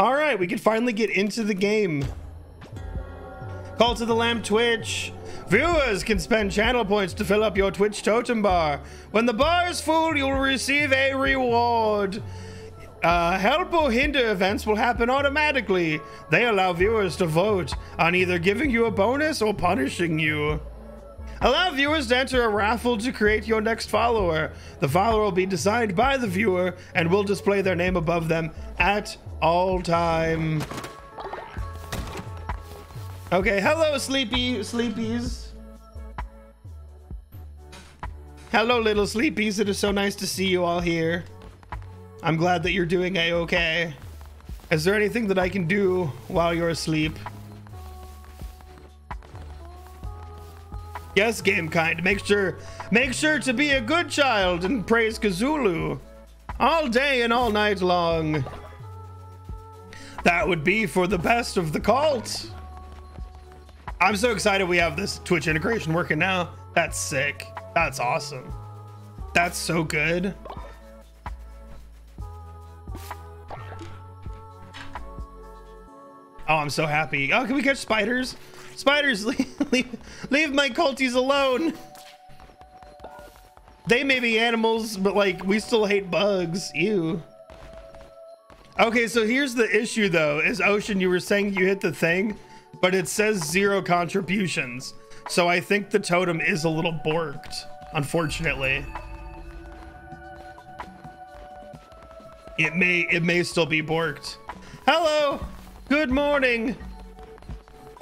All right, we can finally get into the game. Cult of the Lamb Twitch. Viewers can spend channel points to fill up your Twitch totem bar. When the bar is full, you'll receive a reward. Help or hinder events will happen automatically. They allow viewers to vote on either giving you a bonus or punishing you. Allow viewers to enter a raffle to create your next follower. The follower will be designed by the viewer and will display their name above them at all time. Okay, hello, sleepies. Hello, little sleepies. It is so nice to see you all here. I'm glad that you're doing a-okay. Is there anything that I can do while you're asleep? Yes, game kind. Make sure to be a good child and praise Kazulu all day and all night long. That would be for the best of the cult. I'm so excited we have this Twitch integration working now. That's sick. That's awesome. That's so good. Oh, I'm so happy. Oh, can we catch spiders? Spiders, leave my culties alone. They may be animals, but like, we still hate bugs. Ew. Okay, so here's the issue though, is Ocean, you were saying you hit the thing, but it says 0 contributions. So I think the totem is a little borked, unfortunately. It may still be borked. Hello. Good morning.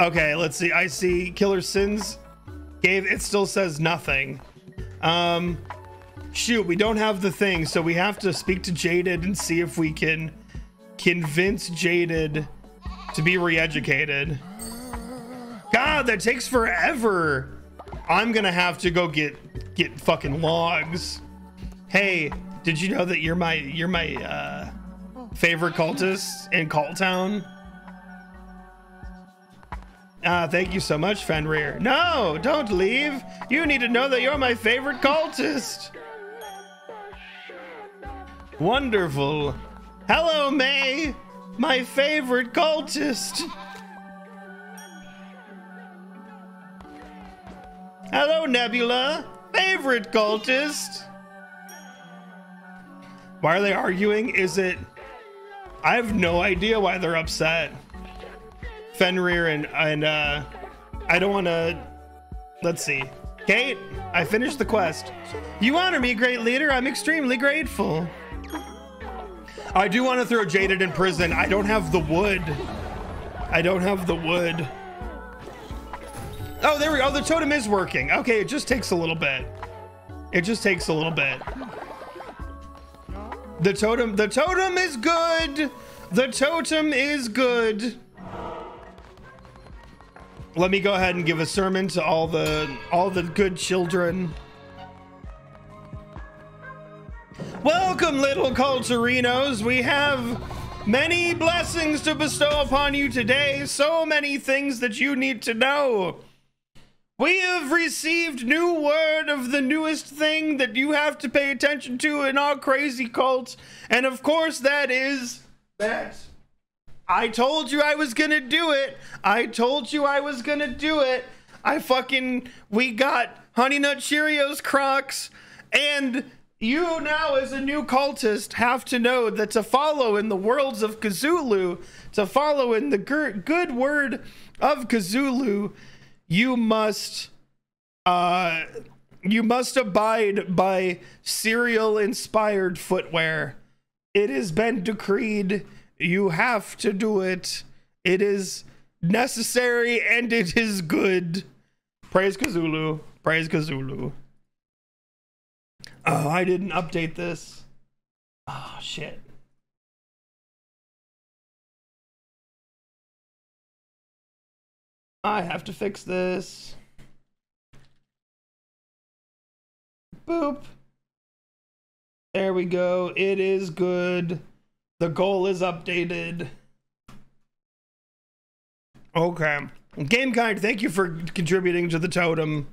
Okay, let's see. I see Killer Sins gave, it still says nothing. Shoot, we don't have the thing, so we have to speak to Jaded and see if we can convince Jaded to be re-educated. God, that takes forever. I'm gonna have to go get fucking logs. Hey, did you know that you're my favorite cultist in Cult Town? Thank you so much, Fenrir. No, don't leave. You need to know that you're my favorite cultist. Wonderful. Hello, May, my favorite cultist. Hello, Nebula, favorite cultist. Why are they arguing? Is it? I have no idea why they're upset. Fenrir and I don't want to. Let's see. Kate, I finished the quest. You honor me, great leader. I'm extremely grateful. I do want to throw Jaded in prison. I don't have the wood. I don't have the wood. Oh, there we go. Oh, the totem is working. Okay, it just takes a little bit. It just takes a little bit. The totem is good. The totem is good. Let me go ahead and give a sermon to all the good children. Welcome, little Culturinos. We have many blessings to bestow upon you today. So many things that you need to know. We have received new word of the newest thing that you have to pay attention to in our crazy cult. And of course that is that. I told you I was gonna do it. I told you I was gonna do it. We got Honey Nut Cheerios Crocs, and you now as a new cultist have to know that to follow in the worlds of Kazulu, to follow in the good word of Kazulu, you must abide by cereal inspired footwear. It has been decreed. You have to do it. It is necessary and it is good. Praise Kazulu. Praise Kazulu. Oh, I didn't update this. Oh, shit. I have to fix this. Boop. There we go. It is good. The goal is updated. Okay. Gamekind, thank you for contributing to the totem.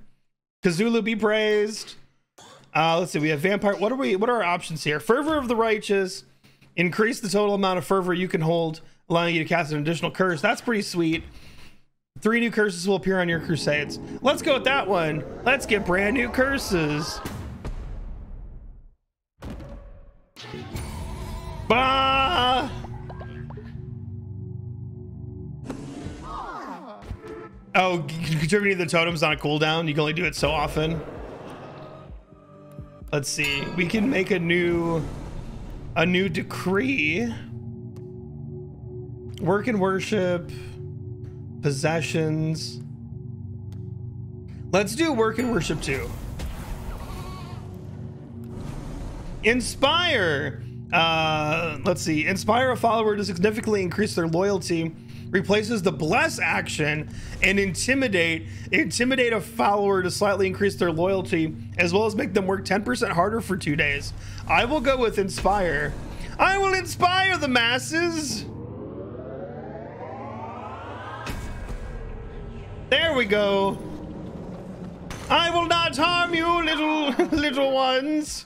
Kazulu be praised. Let's see, we have vampire. What are our options here? Fervor of the Righteous. Increase the total amount of fervor you can hold allowing you to cast an additional curse. That's pretty sweet. 3 new curses will appear on your crusades. Let's go with that one. Let's get brand new curses. Bah! Oh, contributing to the totem's on a cooldown. You can only do it so often. Let's see. We can make a new decree. Work and worship. Possessions. Let's do work and worship too. Inspire. Let's see. Inspire a follower to significantly increase their loyalty. Replaces the bless action. And intimidate. Intimidate a follower to slightly increase their loyalty, as well as make them work 10% harder for 2 days. I will go with inspire. I will inspire the masses. There we go. I will not harm you, little ones.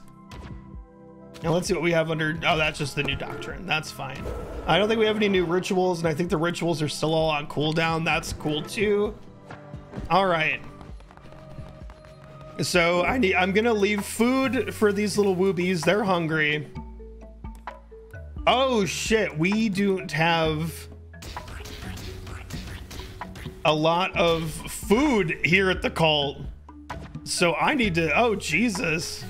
Now let's see what we have under. Oh, that's just the new doctrine. That's fine. I don't think we have any new rituals, and I think the rituals are still all on cooldown. That's cool too. All right. So I'm gonna leave food for these little woobies. They're hungry. Oh shit, we don't have a lot of food here at the cult, so I need to. Oh Jesus,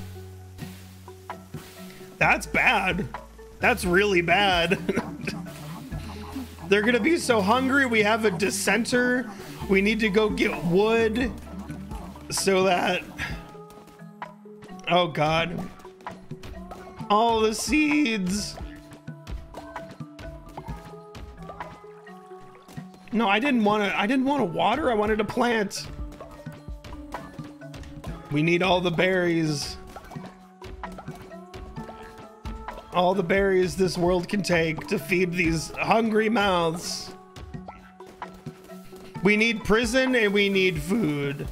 that's bad. That's really bad. They're gonna be so hungry. We have a dissenter. We need to go get wood so that, oh god, all the seeds. No, I didn't want to water. I wanted to plant. We need all the berries. All the berries this world can take to feed these hungry mouths. We need prison and we need food.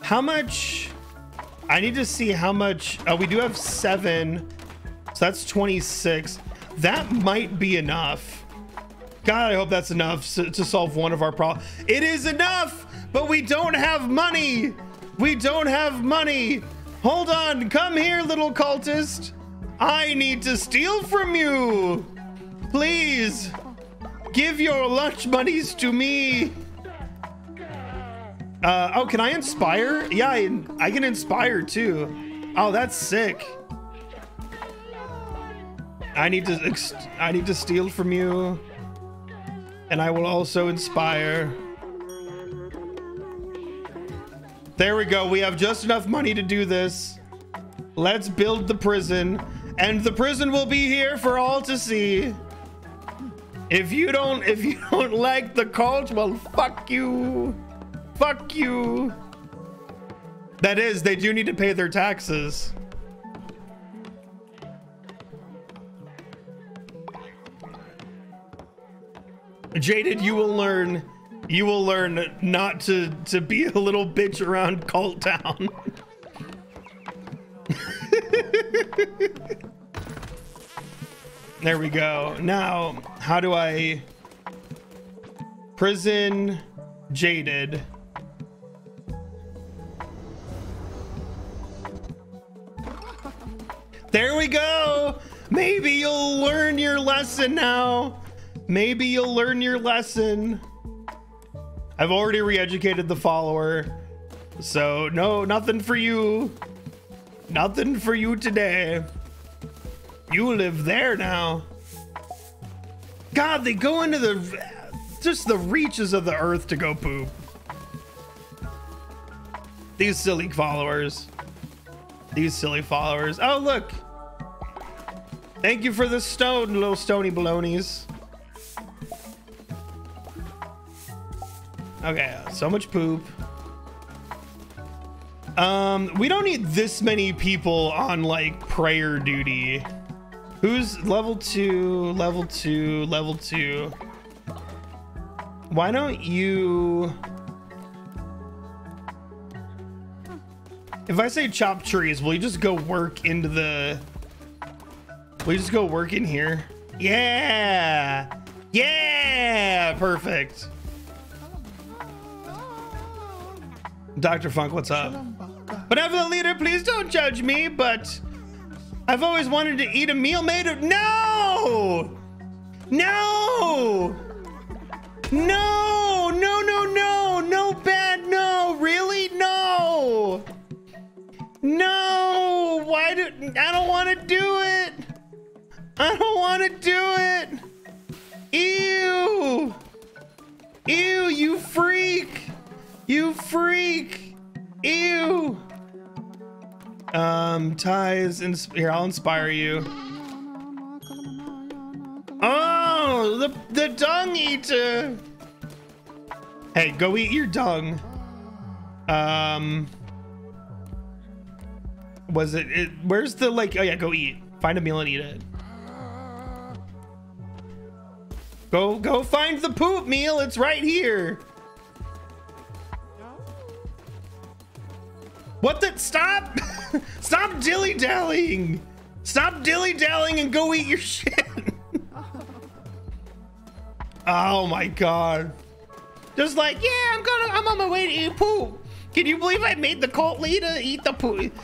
How much? I need to see how much. Oh, we do have 7. So that's 26. That might be enough. God, I hope that's enough to solve one of our problems. It is enough, but we don't have money. We don't have money. Hold on. Come here, little cultist. I need to steal from you. Please give your lunch monies to me. Oh, can I inspire? Yeah, I can inspire too. Oh, that's sick. I need to steal from you. And I will also inspire. There we go. We have just enough money to do this. Let's build the prison. And the prison will be here for all to see. If you don't like the cult, well, fuck you. Fuck you. That is, they do need to pay their taxes. Jaded, you will learn not to be a little bitch around Cult Town. There we go. Now, how do I prison Jaded? There we go. Maybe you'll learn your lesson now. Maybe you'll learn your lesson. I've already re-educated the follower. So no, nothing for you. Nothing for you today. You live there now. God, they go into just the reaches of the earth to go poop. These silly followers. These silly followers. Oh, look. Thank you for the stone, little stony balonies. Okay, so much poop. We don't need this many people on like prayer duty. Who's level 2? Why don't you? If I say chop trees, will you just go work into the? Will you just go work in here? Yeah. Yeah, perfect. Dr. Funk, what's up? Benevolent leader, please don't judge me, but I've always wanted to eat a meal made of... No! No! No! No, no, no! No bad, no! Really? No! No! Why do... I don't want to do it! I don't want to do it! Ew! Ew, you freak! You freak! Ew! Ties... Here, I'll inspire you. Oh, the dung eater. Hey, go eat your dung. Was it where's the like? Oh yeah, go eat. Find a meal and eat it. Go find the poop meal. It's right here. What the? Stop! Stop dilly-dallying. Stop dilly-dallying and go eat your shit. Oh my god. Just like, yeah, I'm on my way to eat poop. Can you believe I made the cult leader eat the poop?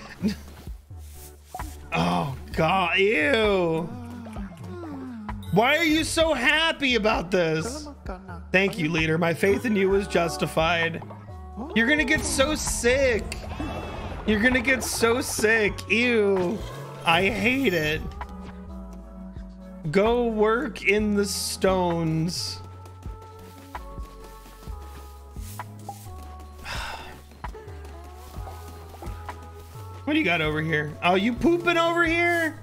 Oh god, ew. Why are you so happy about this? Thank you, leader. My faith in you was justified. You're gonna get so sick. You're gonna get so sick. Ew. I hate it. Go work in the stones. What do you got over here? Oh, you pooping over here?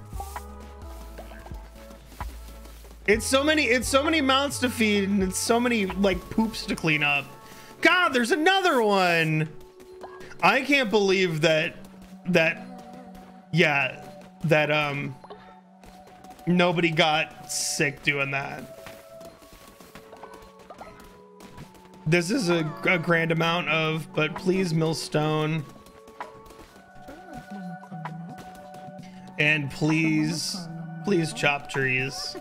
It's so many mouths to feed, and it's so many like poops to clean up. God, there's another one. I can't believe that nobody got sick doing that. This is a grand amount of, but please, millstone. And please chop trees.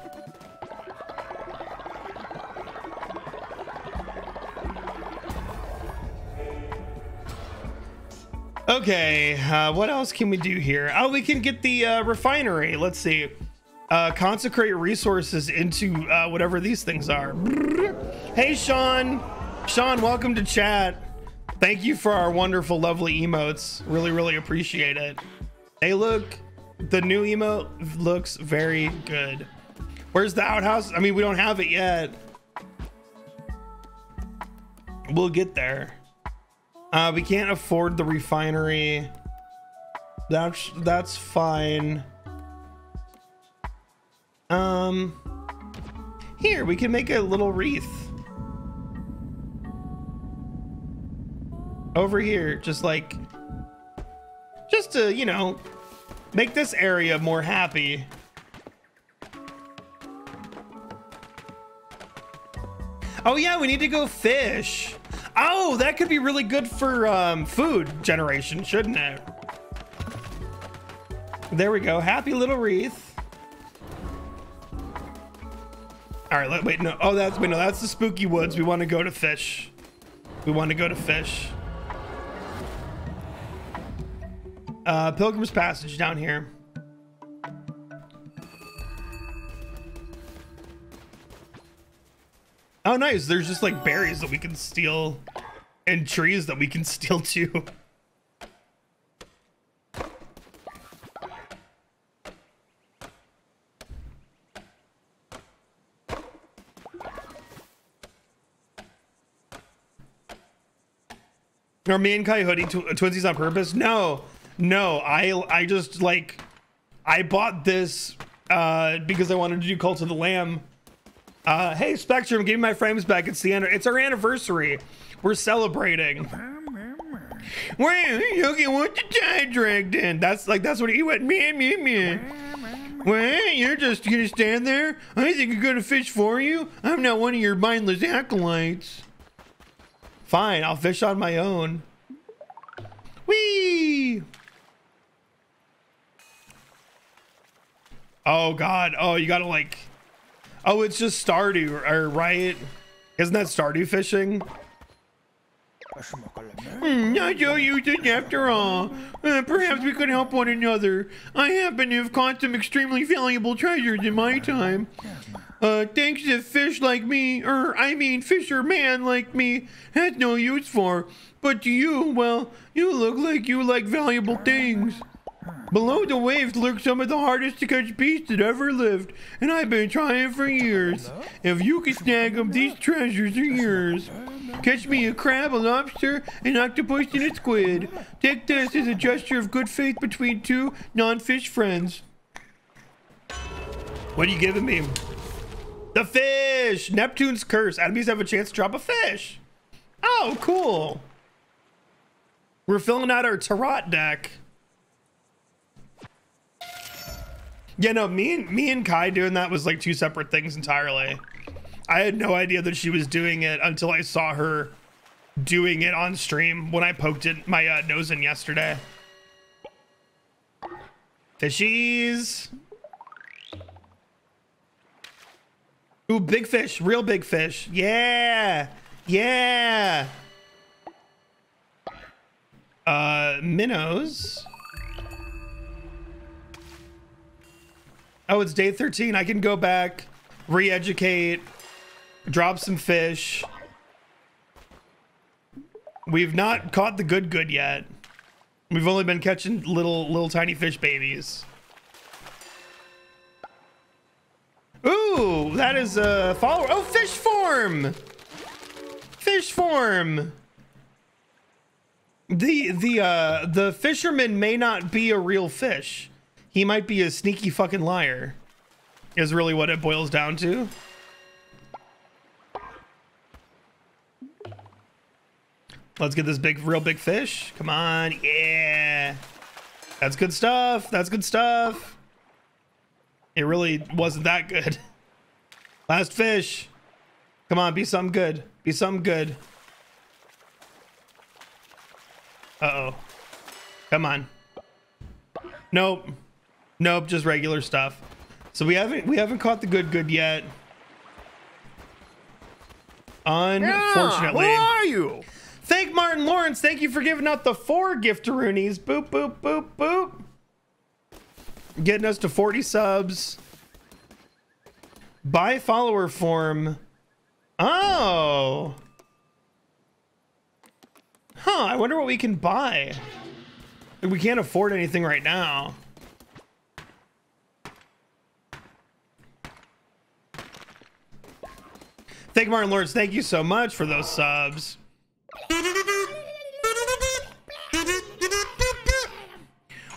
Okay, what else can we do here? Oh, we can get the refinery. Let's see. Consecrate resources into whatever these things are. Hey, Sean, welcome to chat. Thank you for our wonderful, lovely emotes. Really appreciate it. Hey, look, the new emote looks very good. Where's the outhouse? I mean, we don't have it yet. We'll get there. We can't afford the refinery. That's fine. Here we can make a little wreath over here, just to, you know, make this area more happy. Oh yeah, we need to go fish. Oh, that could be really good for food generation, shouldn't it? There we go. Happy little wreath. All right, wait, no. Oh, that's the spooky woods. We want to go to fish. We want to go to fish. Pilgrim's Passage down here. Oh, nice. There's just like berries that we can steal and trees that we can steal too. Are me and Kai hoodie twinsies on purpose? No, I just like, I bought this because I wanted to do Cult of the Lamb. Hey Spectrum, give me my frames back. It's our anniversary. We're celebrating. Well, you can watch the tide dragged in. That's what he went. Man. Well, you're just gonna stand there. I think I'm gonna fish for you. I'm not one of your mindless acolytes. Fine, I'll fish on my own. Whee! Oh, God. Oh, you gotta, like... Oh, it's just Stardew, or right? Isn't that Stardew fishing? Not so usage after all. Perhaps we could help one another. I happen to have caught some extremely valuable treasures in my time. Thanks to fish like me, or I mean fisherman like me, has no use for. But to you, well, you like valuable things. Below the waves lurk some of the hardest to catch beasts that ever lived, and I've been trying for years. If you can snag them, these treasures are yours. Catch me a crab, a lobster, an octopus, and a squid. Take this as a gesture of good faith between two non-fish friends. What are you giving me? The fish! Neptune's curse. Enemies have a chance to drop a fish. Oh, cool. We're filling out our tarot deck. Yeah, no, me and Kai doing that was like two separate things entirely. I had no idea that she was doing it until I saw her doing it on stream when I poked it, my nose in yesterday. Fishies. Ooh, big fish, real big fish. Yeah, yeah. Minnows. Oh, it's day 13. I can go back, re-educate, drop some fish. We've not caught the good yet. We've only been catching little tiny fish babies. Ooh, that is a follower. Oh, fish form. Fish form. The fisherman may not be a real fish. He might be a sneaky fucking liar, is really what it boils down to. Let's get this big, real big fish. Come on. Yeah. That's good stuff. That's good stuff. It really wasn't that good. Last fish. Come on. Be something good. Be something good. Uh-oh. Come on. Nope. Nope, just regular stuff. So we haven't caught the good yet. Unfortunately. Yeah, who are you? Thank Martin Lawrence. Thank you for giving out the 4 gift-a-roonies. Boop, boop, boop, boop. Getting us to 40 subs. By follower form. Oh. Huh, I wonder what we can buy. We can't afford anything right now. Thank you, Martin Lawrence. Thank you so much for those subs.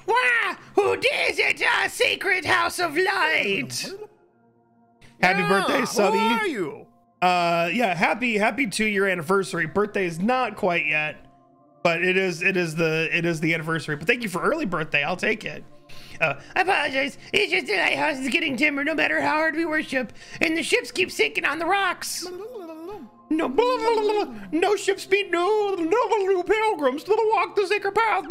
Wow! Who dares enter our sacred house of light? Happy birthday, Subby. Who are you? Yeah, happy 2-year anniversary. Birthday is not quite yet, but it is the anniversary. But thank you for early birthday. I'll take it. I apologize. It's just the lighthouse is getting dimmer no matter how hard we worship, and the ships keep sinking on the rocks. No ships meet no pilgrims to walk the sacred path.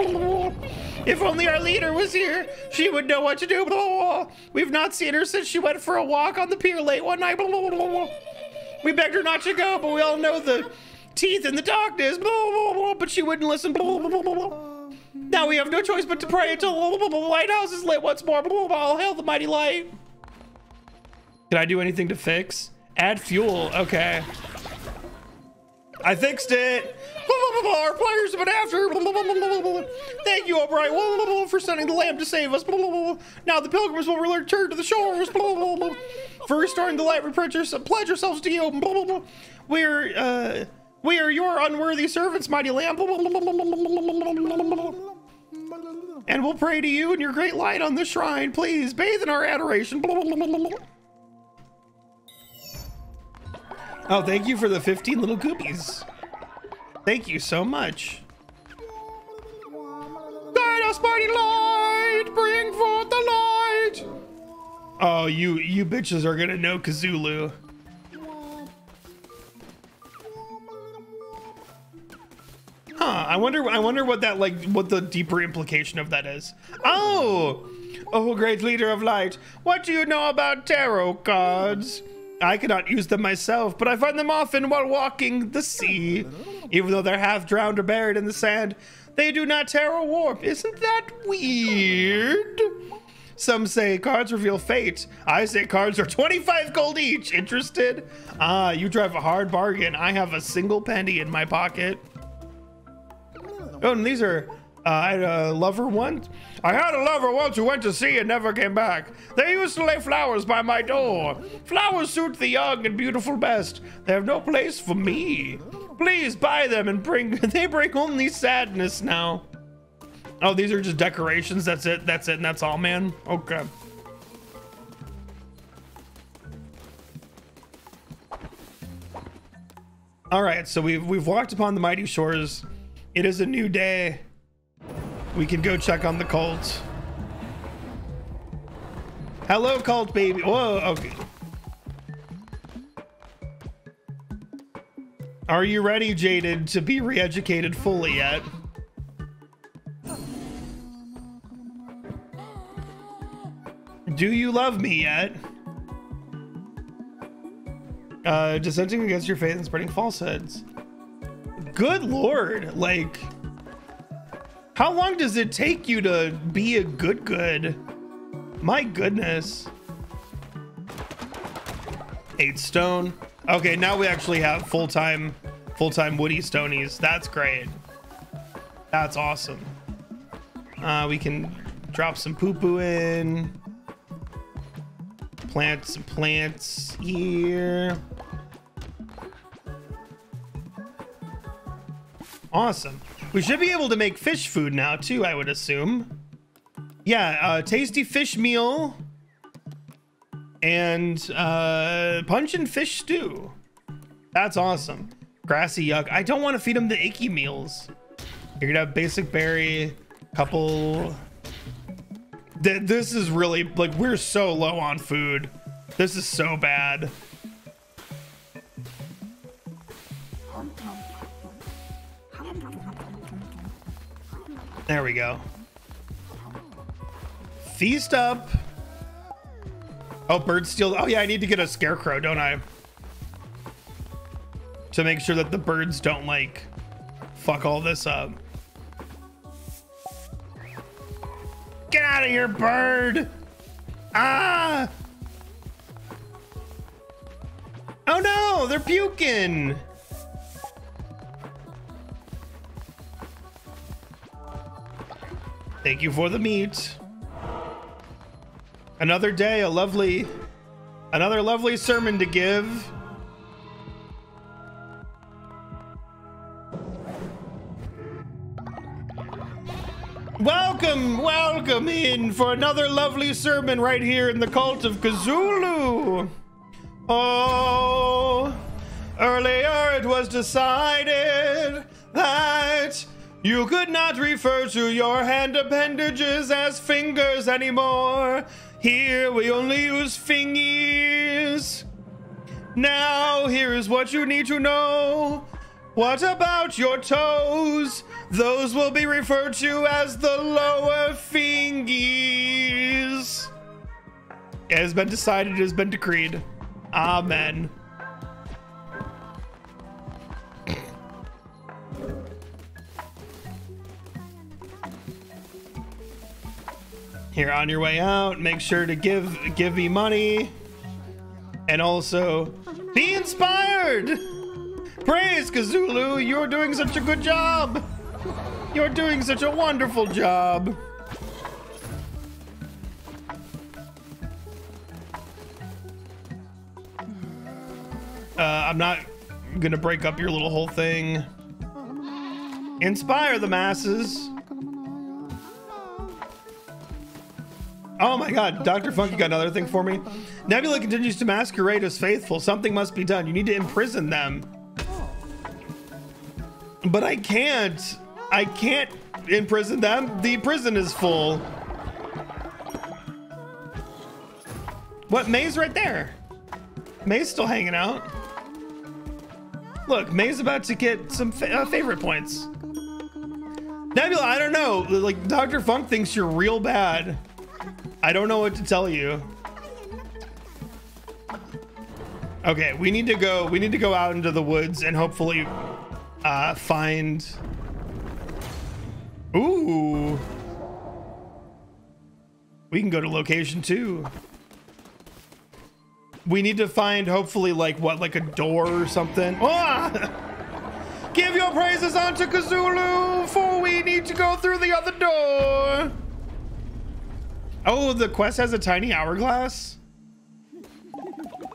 If only our leader was here, she would know what to do. We've not seen her since she went for a walk on the pier late one night. We begged her not to go, but we all know the teeth in the darkness, but she wouldn't listen. Now we have no choice but to pray until the lighthouse is lit once more. All hail the mighty light. Can I do anything to fix? Add fuel. Okay. I fixed it. Our players have been after. Thank you, O'Brien, for sending the lamb to save us. Now the pilgrims will return to the shores. For restoring the light, we pledge ourselves to you. We are your unworthy servants, mighty lamb. And we'll pray to you and your great light on this shrine. Please bathe in our adoration. Oh, thank you for the 15 little goopies. Thank you so much. Guide us, mighty light. Bring forth the light. Oh, you bitches are gonna know Kazulu. Huh, I wonder what that, like, what the deeper implication of that is. Oh, great leader of light, what do you know about tarot cards? I cannot use them myself, but I find them often while walking the sea. Even though they're half drowned or buried in the sand, they do not tear or warp. Isn't that weird? Some say cards reveal fate. I say cards are 25 gold each. Interested? Ah, you drive a hard bargain. I have a single penny in my pocket. Oh, and these are... I had a lover once. I had a lover once who went to sea and never came back. They used to lay flowers by my door. Flowers suit the young and beautiful best. They have no place for me. Please buy them and bring... They bring only sadness now. Oh, these are just decorations. That's it. That's it. And that's all, man. Okay. All right. So we've walked upon the mighty shores. It is a new day. We can go check on the cult. Hello, cult baby. Whoa, okay. Are you ready, Jaded, to be re-educated fully yet? Do you love me yet? Dissenting against your faith and spreading falsehoods. Good Lord, like... How long does it take you to be a good? My goodness. 8 stone. Okay, now we actually have full-time woody stonies. That's great. That's awesome. We can drop some poo-poo in. Plant some plants here. Awesome. We should be able to make fish food now, too, I would assume. Yeah, tasty fish meal and punch and fish stew. That's awesome. Grassy yuck. I don't want to feed them the icky meals. You're going to have basic berry, couple. This is really, like, we're so low on food. This is so bad. There we go. Feast up. Oh, bird steal. Oh yeah, I need to get a scarecrow, don't I? To make sure that the birds don't like fuck all this up. Get out of here, bird. Ah. Oh no, they're puking. Thank you for the meat. Another day, another lovely sermon to give. Welcome in for another lovely sermon right here in the Cult of Kazulu. Oh, earlier it was decided that you could not refer to your hand appendages as fingers anymore. Here we only use fingies. Now here is what you need to know. What about your toes? Those will be referred to as the lower fingies. It has been decided, it has been decreed. Amen. Here, on your way out, make sure to give me money. And also, be inspired! Praise Kazulu, you're doing such a good job! You're doing such a wonderful job! I'm not gonna break up your little whole thing. Inspire the masses! Oh my God, Dr. Funky got another thing for me. Nebula continues to masquerade as faithful. Something must be done. You need to imprison them. But I can't imprison them. The prison is full. What, May's right there. May's still hanging out. Look, May's about to get some favorite points. Nebula, I don't know. Like, Dr. Funk thinks you're real bad. I don't know what to tell you. Okay, we need to go out into the woods and hopefully find... Ooh. We can go to location 2. We need to find, hopefully, like, what, like a door or something? Ah! Give your praises unto Kazulu, for we need to go through the other door. Oh, the quest has a tiny hourglass?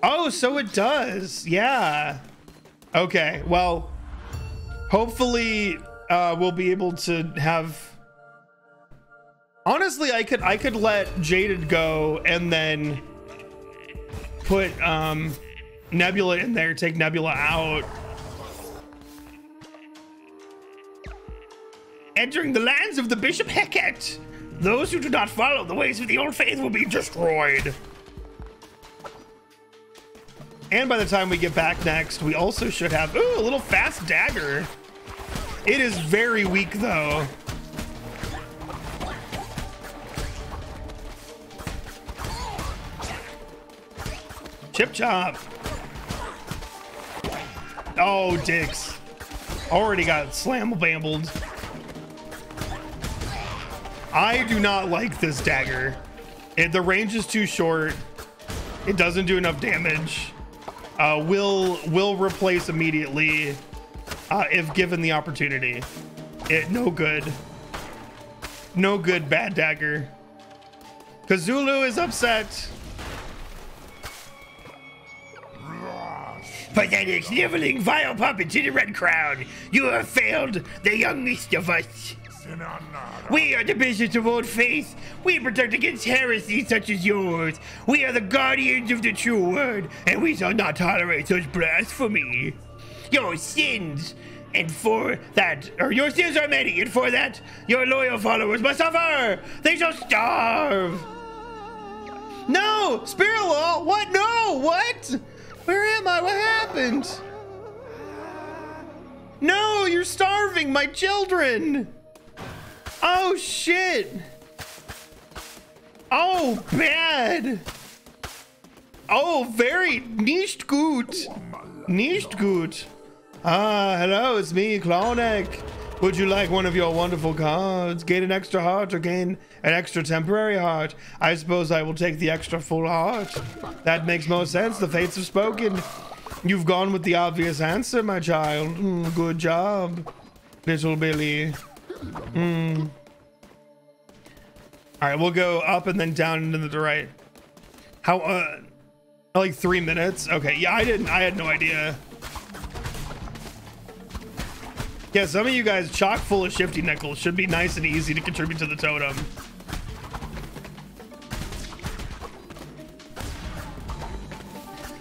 Oh, so it does. Yeah. Okay, well, hopefully we'll be able to have... Honestly, I could let Jaded go and then put Nebula in there, take Nebula out. Entering the lands of the Bishop Hecate, those who do not follow the ways of the old faith will be destroyed. And by the time we get back next, we also should have, ooh, a little fast dagger. It is very weak though. Chip chop. Oh, dicks. Already got slam-bambled. I do not like this dagger. The range is too short. It doesn't do enough damage. Will replace immediately if given the opportunity. No good. No good, bad dagger. Kazulu is upset. Pathetic, sniveling, vile puppets in a red crown. You have failed the youngest of us. We are the bishops of old faith. We protect against heresies such as yours. We are the guardians of the true word, and we shall not tolerate such blasphemy. Your sins are many, and for that, your loyal followers must suffer. They shall starve. No, spirit law. What? No, what? Where am I? What happened? No, you're starving my children. Oh, shit. Oh, bad. Oh, very nicht gut. Nicht gut. Ah, hello, it's me, Clownek. Would you like one of your wonderful cards? Gain an extra heart or gain an extra temporary heart? I suppose I will take the extra full heart. That makes more sense. The fates have spoken. You've gone with the obvious answer, my child. Good job, little Billy. All right, we'll go up and then down into the right. How, like 3 minutes? Okay, yeah, I had no idea. Yeah, some of you guys chock full of shifty nickels should be nice and easy to contribute to the totem.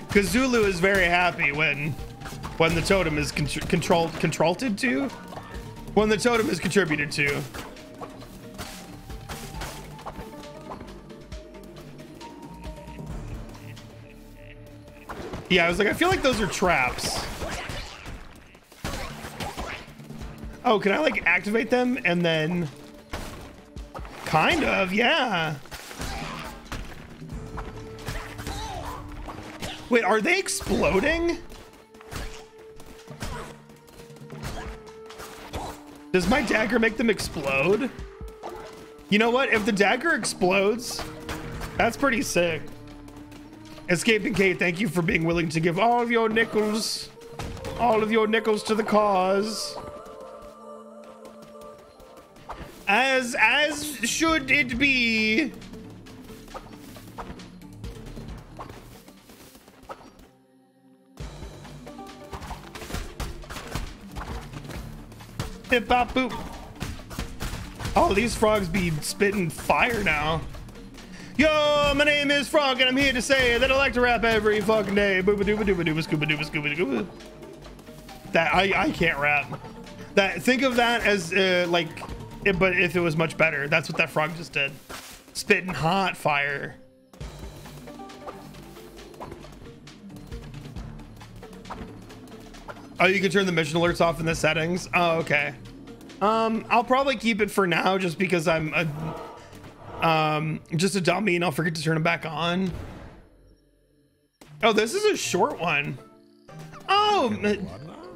Kazulu is very happy when the totem is controlled to, when the totem is contributed to. Yeah, I was like, I feel like those are traps. Oh, can I like activate them and then kind of, yeah. Wait, are they exploding? Does my dagger make them explode? You know what? If the dagger explodes, that's pretty sick. Escaping Kate, thank you for being willing to give all of your nickels to the cause. As should it be. Bip bop boop. Oh, these frogs be spitting fire now. Yo, my name is Frog, and I'm here to say that I like to rap every fucking day. Booba dooba dooba dooba scooba dooba scooba dooba. That I can't rap. That, think of that as like. But if it was much better, that's what that frog just did. Spitting hot fire. Oh, you can turn the mission alerts off in the settings. Oh, okay. I'll probably keep it for now just because I'm just a dummy and I'll forget to turn it back on. Oh, this is a short one. Oh,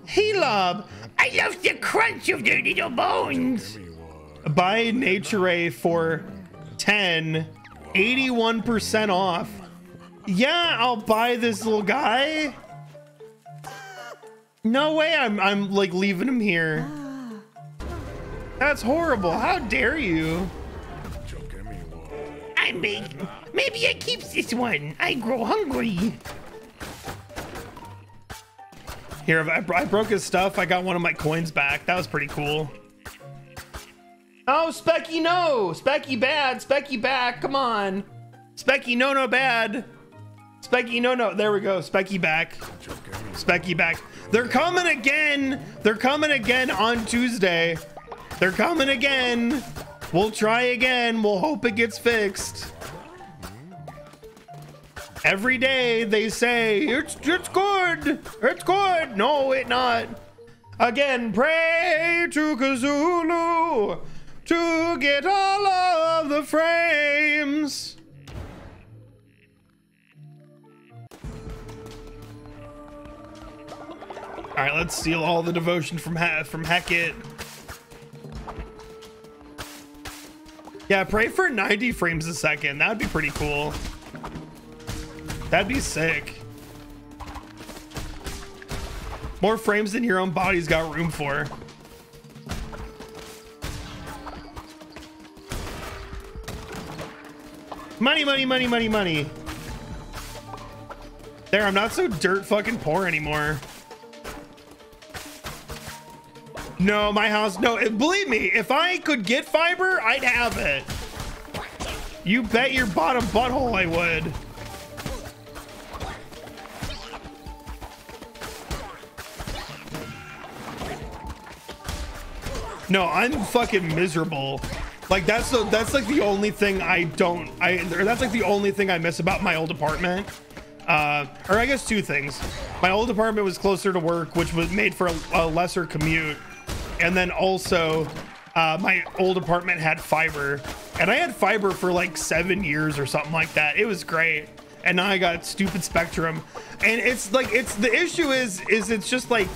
Helob, I love the crunch of their little bones. Buy Nature for 10, 81% off. Yeah, I'll buy this little guy. No way, I'm like leaving him here. That's horrible. How dare you? I'm big. Maybe I keep this one. I grow hungry. Here, I broke his stuff. I got one of my coins back. That was pretty cool. Oh, Specky, no. Specky bad. Specky back. Come on. Specky, no, no bad. Specky, no, no. There we go. Specky back. Specky back. They're coming again. They're coming again on Tuesday. They're coming again. We'll try again. We'll hope it gets fixed. Every day they say, it's good. It's good. No, it's not. Again, pray to Kazulu to get all of the frames. All right, let's steal all the devotion from Hecate. Yeah, pray for 90 frames a second. That'd be pretty cool. That'd be sick. More frames than your own body's got room for. Money, money, money, money, money. There, I'm not so dirt fucking poor anymore. No, my house, no, believe me, if I could get fiber, I'd have it. You bet your bottom butthole I would. No, I'm fucking miserable. Like that's like the only thing that's like the only thing I miss about my old apartment. Or I guess two things. My old apartment was closer to work, which was made for a lesser commute. And then also my old apartment had fiber, and I had fiber for like 7 years or something like that. It was great. And now I got stupid Spectrum, and it's like, it's the issue is it's just like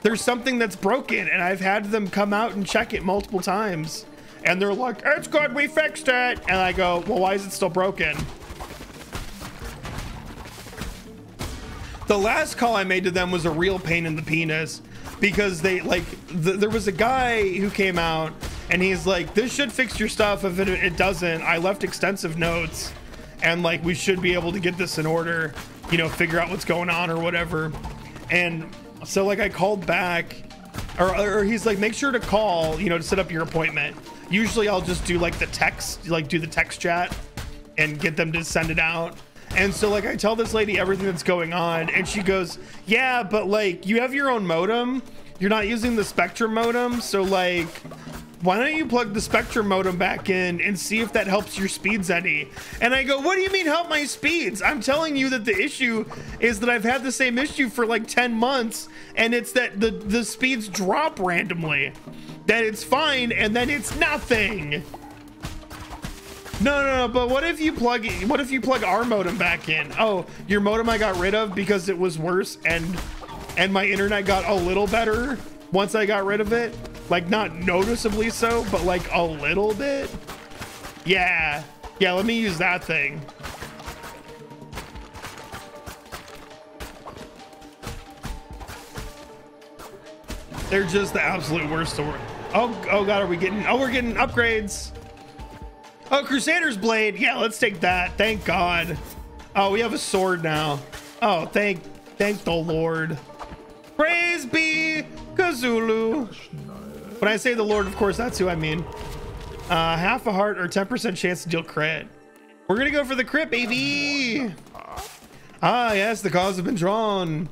there's something that's broken, and I've had them come out and check it multiple times, and they're like, it's good, we fixed it. And I go, well, why is it still broken? The last call I made to them was a real pain in the penis, because they like there was a guy who came out and he's like, this should fix your stuff. If it doesn't, I left extensive notes, and like we should be able to get this in order, you know, figure out what's going on or whatever. And so like I called back, or he's like, make sure to call, you know, to set up your appointment. Usually I'll just do like the text, like do the text chat and get them to send it out. And so like I tell this lady everything that's going on, and she goes, yeah, but like you have your own modem, you're not using the Spectrum modem, so like why don't you plug the Spectrum modem back in and see if that helps your speeds any? And I go, what do you mean help my speeds? I'm telling you that the issue is that I've had the same issue for like 10 months, and it's that the speeds drop randomly, that it's fine, and then it's nothing. No, no, no, but what if you plug our modem back in? Oh, your modem I got rid of because it was worse, and my internet got a little better once I got rid of it. Like not noticeably so, but like a little bit. Yeah. Yeah, let me use that thing. They're just the absolute worst to work. Oh God, are we getting, oh, we're getting upgrades. Oh, Crusader's Blade. Yeah, let's take that. Thank God. Oh, we have a sword now. Oh, thank the Lord. Praise be Kazulu. When I say the Lord, of course, that's who I mean. Half a heart or 10% chance to deal crit. We're going to go for the crit, baby. Ah, yes, the cards have been drawn.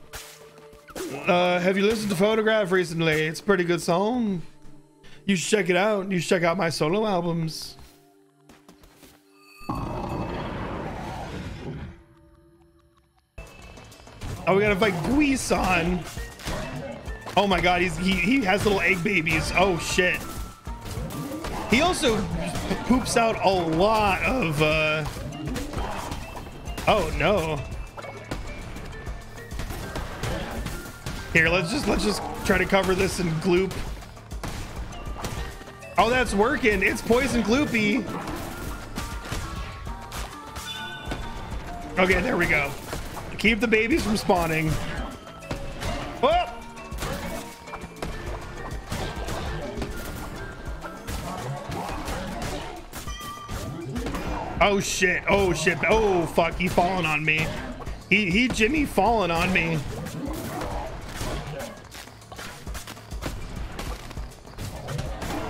Have you listened to Photograph recently? It's a pretty good song. You should check it out. You should check out my solo albums. Oh, we gotta fight Guisan. Oh my God, he has little egg babies. Oh shit. He also poops out a lot of. Oh no. Here, let's just try to cover this in gloop. Oh, that's working. It's poison gloopy. Okay, there we go. Keep the babies from spawning. Oh! Oh shit, oh shit, oh fuck, he falling on me. He Jimmy falling on me.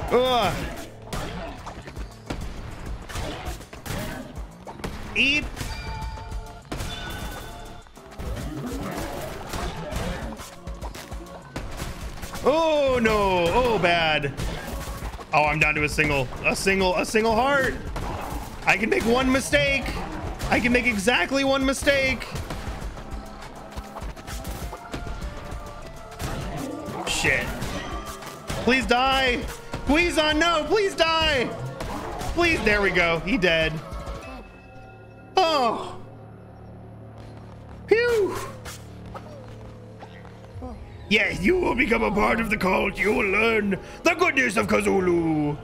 Ugh. Eat. Oh no, oh bad. Oh, I'm down to a single heart. I can make one mistake. I can make exactly one mistake. Shit. Please die. Please on, no, please die. Please, there we go. He dead. Oh. Phew. Yes, you will become a part of the cult. You will learn the goodness of Kazulu.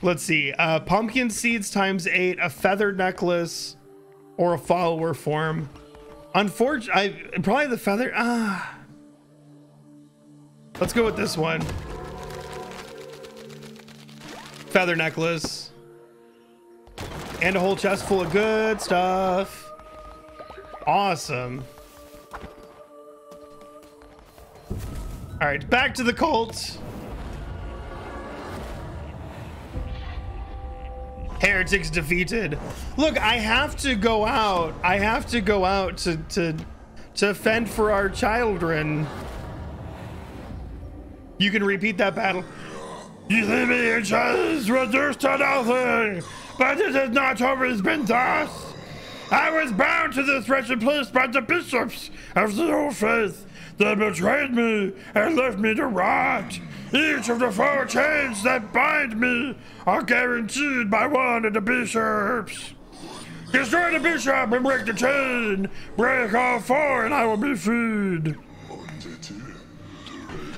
Let's see, pumpkin seeds ×8, a feather necklace, or a follower form. Unfortunately, probably the feather. Let's go with this one. Feather necklace. And a whole chest full of good stuff. Awesome. All right, back to the cult. Heretics defeated. Look, I have to go out. I have to go out to fend for our children. You can repeat that battle. You leave me in justice, reduced to nothing. But it is not over, it's been thus. I was bound to this wretched place by the bishops of the old faith. They betrayed me and left me to rot. Each of the 4 chains that bind me are guaranteed by one of the bishops. Destroy the bishop and break the chain. Break all 4 and I will be freed.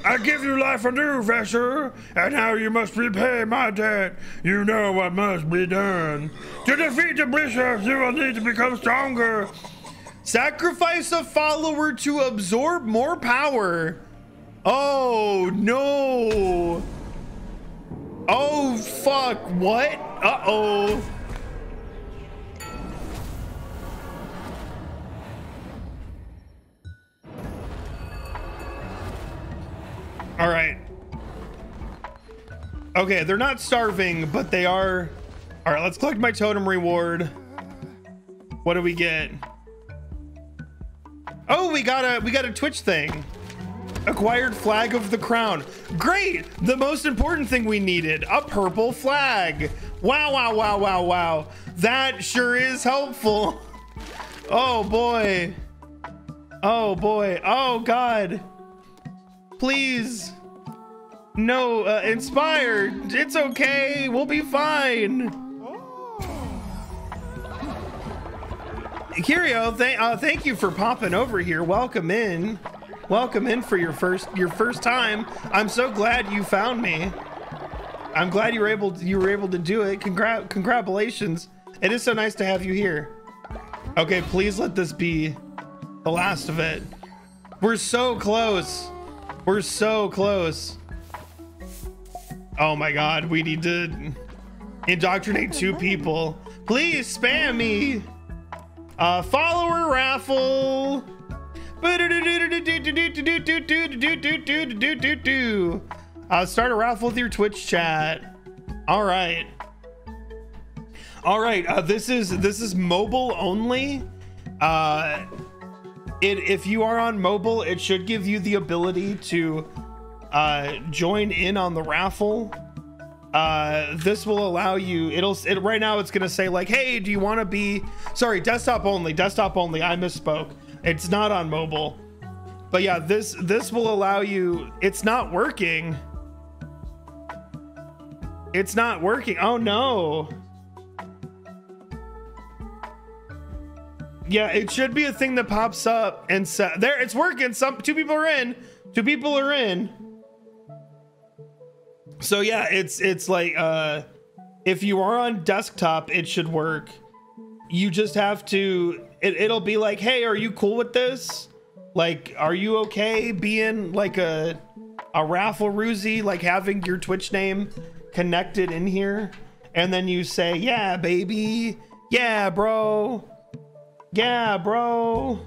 I give you life anew, Vesher, and now you must repay my debt. You know what must be done. To defeat the bishops, you will need to become stronger. Sacrifice a follower to absorb more power. Oh no. Oh fuck, what? Uh-oh. All right. Okay, they're not starving, but they are. All right, let's collect my totem reward. What do we get? Oh, we got a Twitch thing. Acquired flag of the crown. Great, the most important thing we needed, a purple flag. Wow, wow, wow, wow, wow. That sure is helpful. Oh boy. Oh boy. Oh God. Please. No, inspired. It's okay. We'll be fine. Curio, thank you for popping over here. Welcome in. Welcome in for your first time. I'm so glad you found me. I'm glad you were able to do it. Congratulations. It is so nice to have you here. Okay, please let this be the last of it. We're so close. We're so close. Oh my God, we need to indoctrinate 2 people. Please spam me. Follower raffle. Start a raffle with your Twitch chat. All right. All right. This is mobile only. If you are on mobile, it should give you the ability to join in on the raffle. This will allow you, right now it's gonna say like, hey, do you want to be, sorry, desktop only, I misspoke. It's not on mobile, but yeah, this will allow you. It's not working. It's not working. Oh no. Yeah, it should be a thing that pops up and there, it's working. Two people are in. So yeah, it's like if you are on desktop, it should work. You just have to. It'll be like, hey, are you cool with this? Like, are you okay being like a Raffleroozy, like having your Twitch name connected in here? And then you say, yeah, baby. Yeah, bro. Yeah, bro.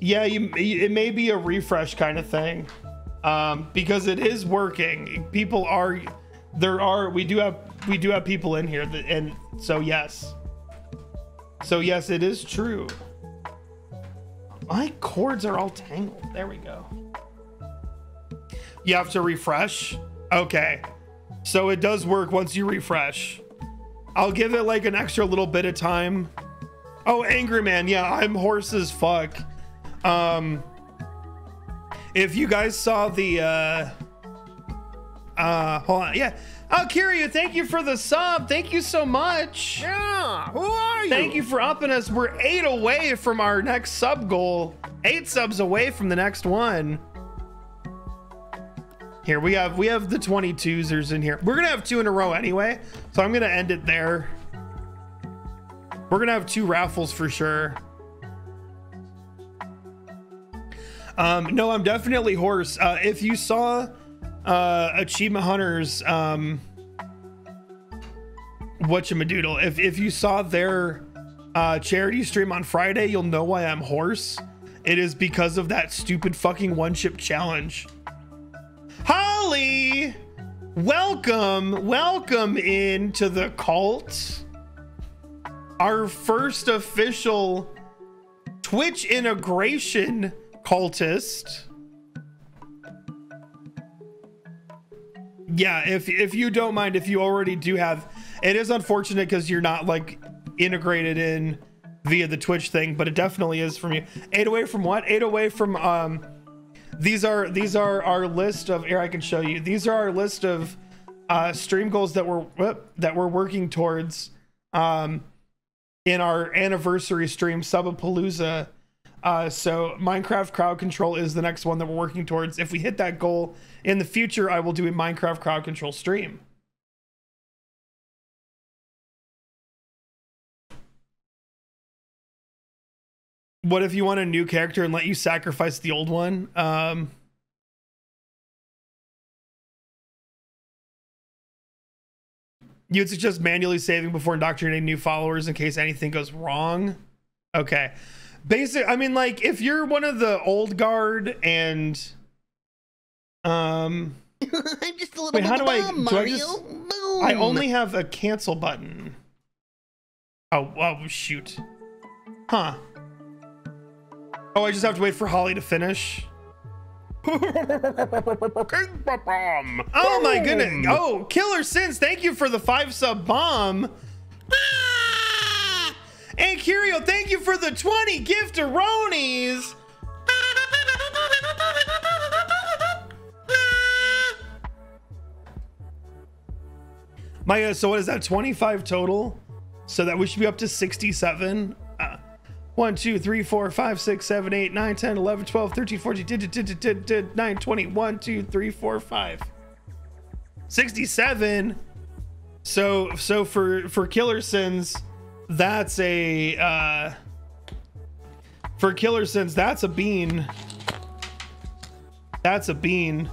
Yeah, it may be a refresh kind of thing, because it is working. People are, we do have people in here, and so yes. So yes, it is true. My cords are all tangled. There we go. You have to refresh. Okay. So it does work once you refresh. I'll give it like an extra little bit of time. Oh, Angry Man. Yeah, I'm hoarse as fuck. If you guys saw the, hold on. Yeah. Oh, Kiryu, thank you for the sub. Thank you so much. Yeah. Who are you? Thank you for upping us. We're 8 away from our next sub goal. 8 subs away from the next one. Here we have the 22s in here. We're gonna have 2 in a row anyway, so I'm gonna end it there. We're gonna have 2 raffles for sure. No, I'm definitely hoarse. If you saw Achievement Hunter's whatchamadoodle, if you saw their charity stream on Friday, you'll know why I'm hoarse. It is because of that stupid fucking one chip challenge. Holly, welcome into the cult. Our first official Twitch integration cultist. Yeah, if you don't mind, if you already do have, it is unfortunate because you're not like integrated in via the Twitch thing, but it definitely is from you. 8 away from what? 8 away from these are our list of, here I can show you. These are our list of stream goals that we're working towards in our anniversary stream, Subapalooza. So Minecraft crowd control is the next one that we're working towards. If we hit that goal in the future, I will do a Minecraft crowd control stream. What if you want a new character and let you sacrifice the old one? You'd suggest manually saving before indoctrinating new followers in case anything goes wrong. Okay. Basic. I mean, like, if you're one of the old guard and I'm just a little bit dumb, Mario. I only have a cancel button. Oh shoot. Huh. Oh, I just have to wait for Holly to finish. Oh my goodness. Oh, Killer Sins, thank you for the 5 sub bomb. And Curio, thank you for the 20 giftaronis. My God, so what is that? 25 total? So that we should be up to 67. 1, 2, 3, 4, 5, 6, 7, 8, 9, 10, 11, 12, 13, 14, 9, 20, 1, 2, 3, 4, 5. 67. So for Killer Sins, that's a bean. That's a bean.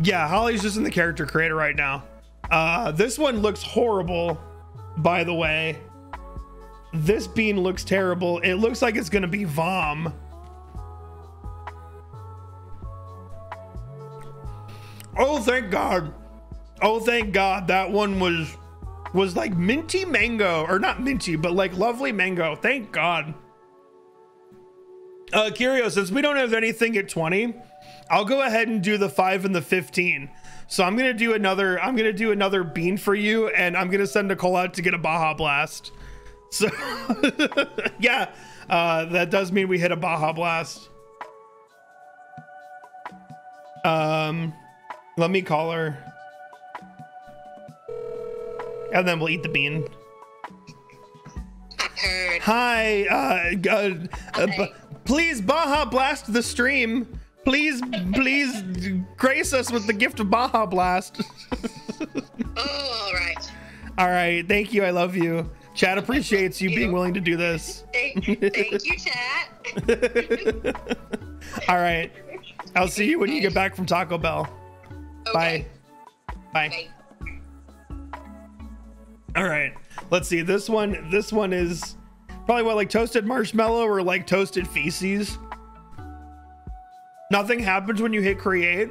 Yeah, Holly's just in the character creator right now. This one looks horrible, by the way. This bean looks terrible. It looks like it's gonna be vom. Oh, thank God. Oh, thank God. That one was like minty mango, or not minty, but like lovely mango. Thank God. Curio, since we don't have anything at 20, I'll go ahead and do the 5 and the 15. So I'm gonna do another bean for you, and I'm gonna send Nicole out to get a Baja Blast. So yeah, that does mean we hit a Baja Blast. Let me call her. and then we'll eat the bean. Heard. Hi, please Baja Blast the stream. Please, please grace us with the gift of Baja Blast. Oh, all right. All right. Thank you. I love you. Chat appreciates you being willing to do this. Thank you, chat. All right. I'll see you when you get back from Taco Bell. Okay. Bye. Bye. Okay. All right. Let's see. This one is probably what, like toasted marshmallow or like toasted feces. Nothing happens when you hit create.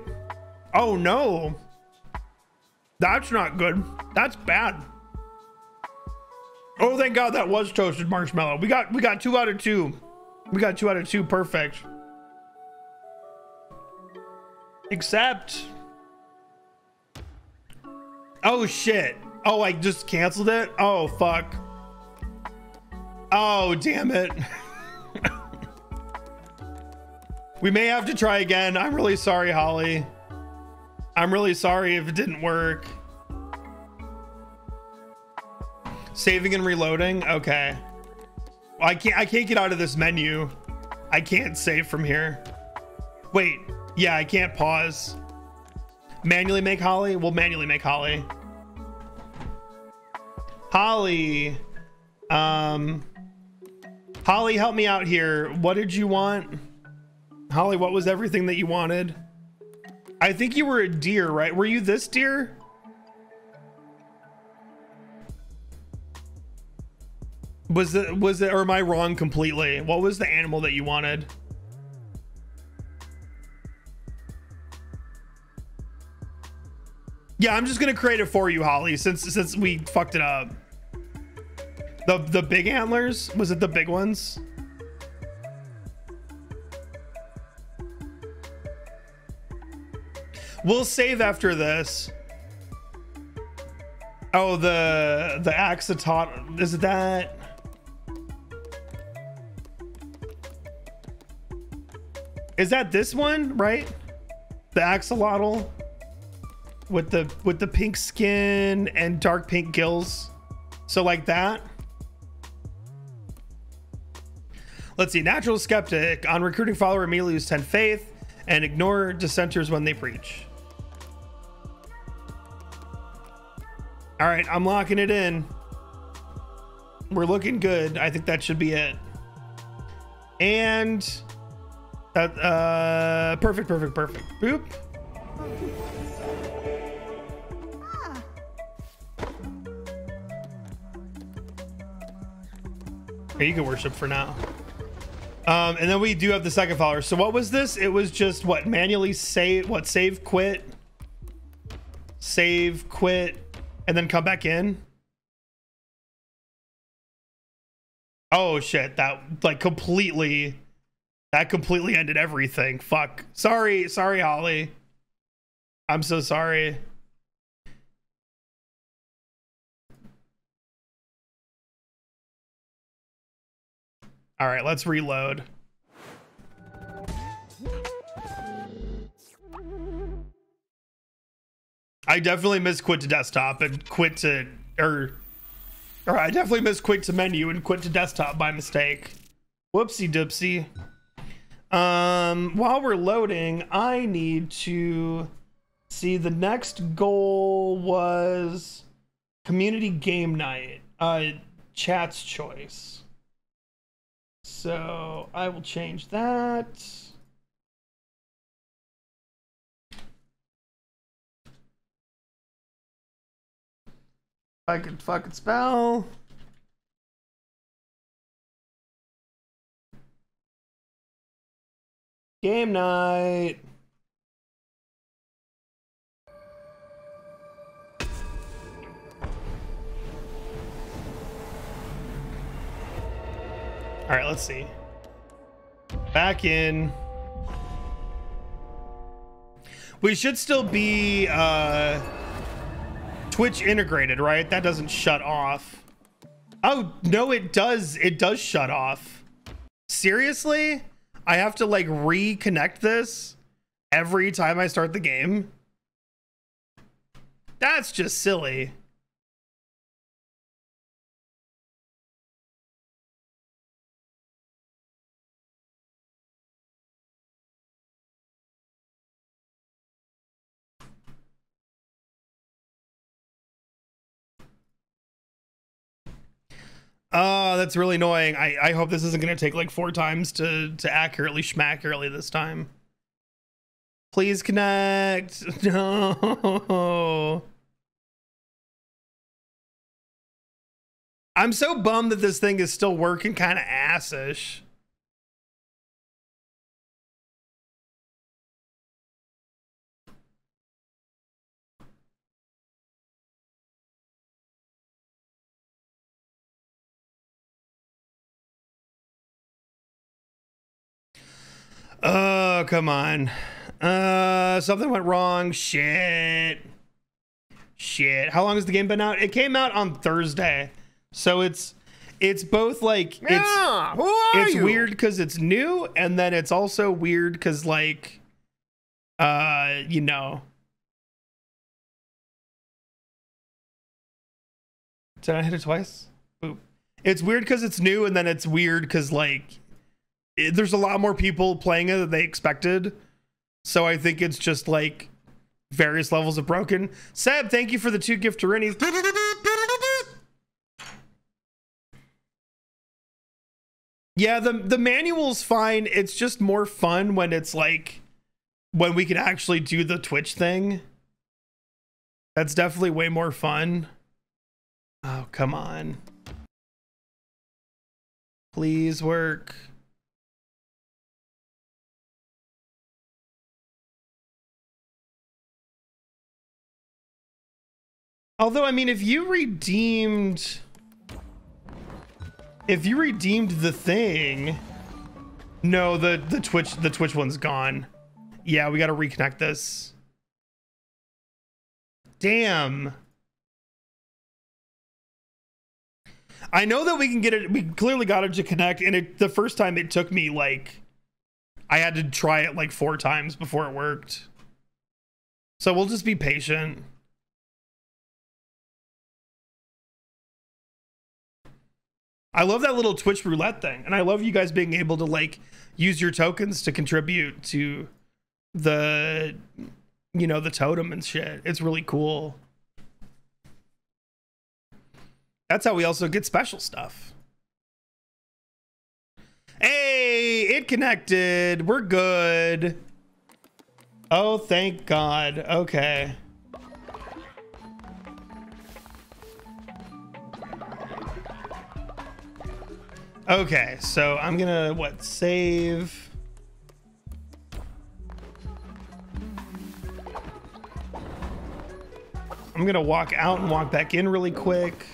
Oh no. That's not good. That's bad. Oh, thank God that was toasted marshmallow. We got 2 out of 2. We got 2 out of 2. Perfect. Except. Oh shit. Oh, I just canceled it. Oh, fuck. Oh, damn it. We may have to try again. I'm really sorry, Holly. I'm really sorry if it didn't work. Saving and reloading. Okay. I can't get out of this menu. I can't save from here. Wait. Yeah, I can't pause. Manually make Holly? We'll manually make Holly. Holly, Holly, help me out here. What did you want? Holly, what was everything that you wanted? I think you were a deer, right? Were you this deer? Was it, or am I wrong completely? What was the animal that you wanted? Yeah, I'm just gonna create it for you, Holly, since we fucked it up. The big antlers? Was it the big ones? We'll save after this. Oh, the axatot, is it that? Is that this one, right? The axolotl? With the pink skin and dark pink gills. So like that. Let's see. Natural skeptic on recruiting follower immediately use 10 faith and ignore dissenters when they preach. All right, I'm locking it in. We're looking good. I think that should be it. And that perfect. Boop. You can worship for now. And then we do have the second follower. So what was this? It was just what, manually save, what, save, quit, and then come back in. Oh shit, that like completely, that completely ended everything. Fuck. Sorry, Holly. I'm so sorry. All right, let's reload. I definitely miss quit to desktop and quit to, or I definitely miss quit to menu and quit to desktop by mistake. Whoopsie doopsie. While we're loading, I need to see the next goal was community game night, chat's choice. So I will change that. I can fucking spell. Game night. All right, let's see. Back in. We should still be Twitch integrated, right? That doesn't shut off. Oh, no, it does. It does shut off. Seriously? I have to like reconnect this every time I start the game? That's just silly. Oh, that's really annoying. I hope this isn't gonna take like 4 times to accurately schmaccurately this time. Please connect. No. I'm so bummed that this thing is still working kind of assish. Oh, come on. Something went wrong. Shit. How long has the game been out? It came out on Thursday. So it's both like, it's weird because it's new, and then it's also weird because like, you know. Did I hit it twice? Boop. It's weird because it's new, and then it's weird because like, there's a lot more people playing it than they expected. So I think it's just like various levels of broken. Seb, thank you for the 2 gift to Rennies. Yeah, the manual's fine. It's just more fun when it's like, when we can actually do the Twitch thing. That's definitely way more fun. Oh, come on. Please work. Although, I mean, if you redeemed the thing, no, the Twitch one's gone. Yeah, we got to reconnect this. Damn. I know that we can get it. We clearly got it to connect, and the first time it took me like, I had to try it like 4 times before it worked. So we'll just be patient. I love that little Twitch roulette thing, and I love you guys being able to like use your tokens to contribute to the, you know, the totem and shit. It's really cool. That's how we also get special stuff. Hey, it connected. We're good. Oh, thank God. Okay. Okay, so I'm gonna, what, save? I'm gonna walk out and walk back in really quick,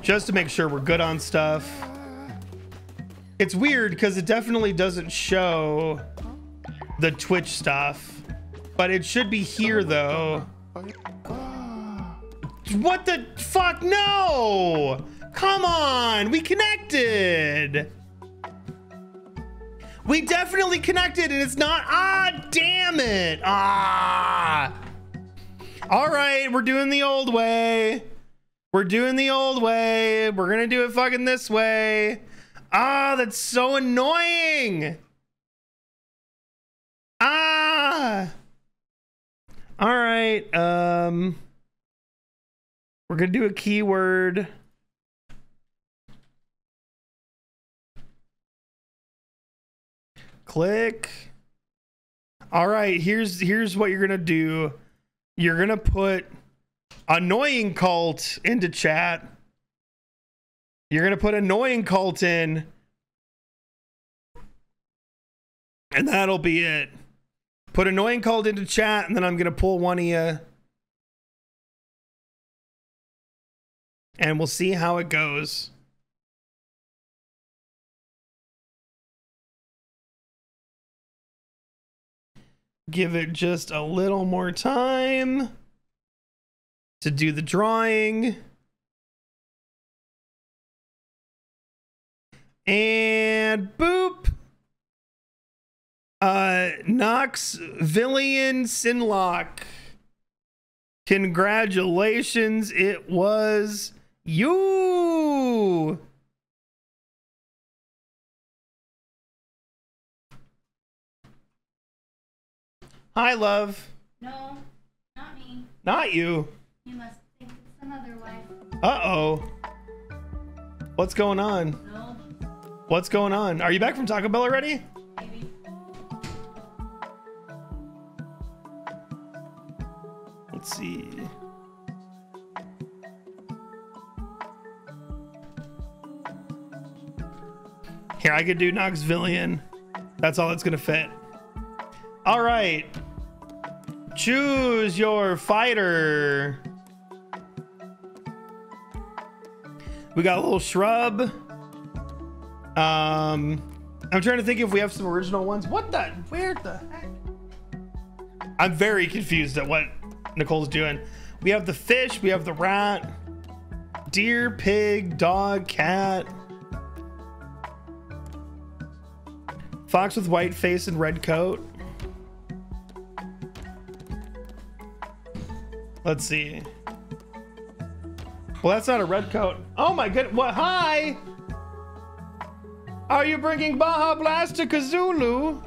just to make sure we're good on stuff. It's weird, because it definitely doesn't show the Twitch stuff, but it should be here, though. What the fuck? No! Come on, we connected. We definitely connected, and it's not. Ah, damn it. Ah. All right, we're doing the old way. We're doing the old way. We're gonna do it fucking this way. Ah, that's so annoying. Ah. All right. We're gonna do a keyword. Click. All right, here's what you're gonna do. You're gonna put annoying cult into chat. You're gonna put annoying cult in, and that'll be it. Put annoying cult into chat, and then I'm gonna pull one of you, and we'll see how it goes. Give it just a little more time to do the drawing. And boop. Noxvillian Sinlock. Congratulations, it was you. Hi, love. No, not me. Not you. You must think it's some other way. Uh-oh. What's going on? No. What's going on? Are you back from Taco Bell already? Maybe. Let's see. Here, I could do Noxvillian. That's all that's gonna fit. All right. Choose your fighter. We got a little shrub. I'm trying to think if we have some original ones. What the? Where the heck? I'm very confused at what Nicole's doing. We have the fish. We have the rat. Deer, pig, dog, cat. Fox with white face and red coat. Let's see. Well, that's not a red coat. Oh my goodness. What? Hi! Are you bringing Baja Blast to Kazulu?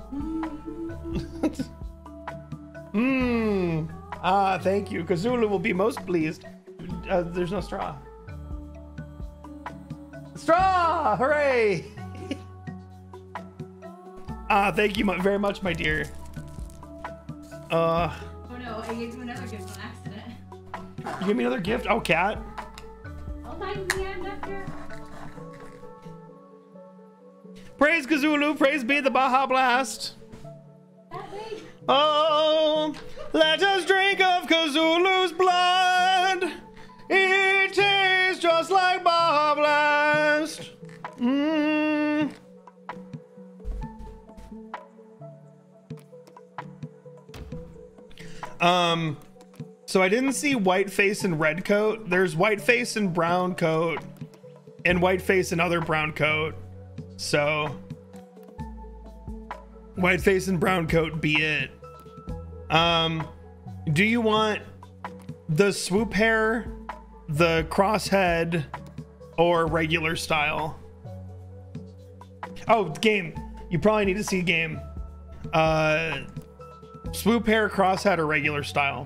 Mmm. Ah, thank you. Kazulu will be most pleased. There's no straw. Straw! Hooray! Ah, thank you very much, my dear. Oh no, I gave you another gift on accident. You gave me another gift? Oh, cat. Praise Kazulu, praise be the Baja Blast. Oh, let us drink of Kazulu's blood. It tastes just like Baja Blast. Mm. So I didn't see white face and red coat. There's white face and brown coat and white face and other brown coat. So white face and brown coat be it. Do you want the swoop hair, the crosshead, or regular style? Oh, game. You probably need to see game. Swoop hair, crosshead, or regular style.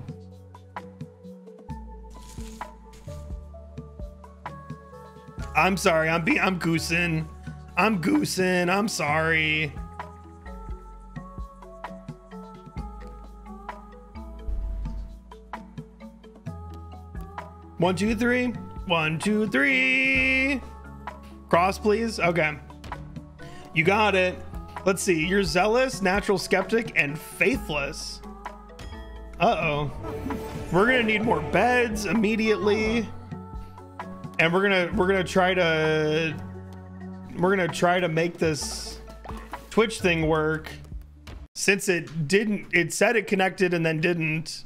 I'm sorry. I'm goosing. I'm goosing. I'm sorry. One, two, three. One, two, three. Cross, please. Okay. You got it. Let's see. You're zealous, natural skeptic, and faithless. Uh-oh. We're going to need more beds immediately. And we're gonna try to make this Twitch thing work, since it didn't. It said it connected and then didn't.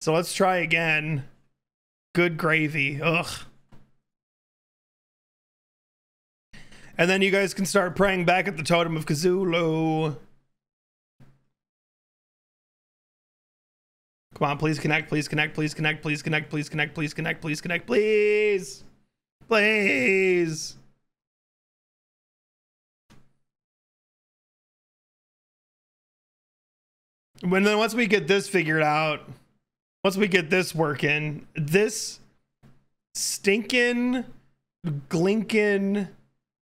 So let's try again. Good gravy. Ugh. And then you guys can start praying back at the totem of Kazulu. Come on, please connect, please connect, please connect, please connect, please connect, please connect, please connect, please. Please. And then once we get this figured out, once we get this working, this stinking, glinking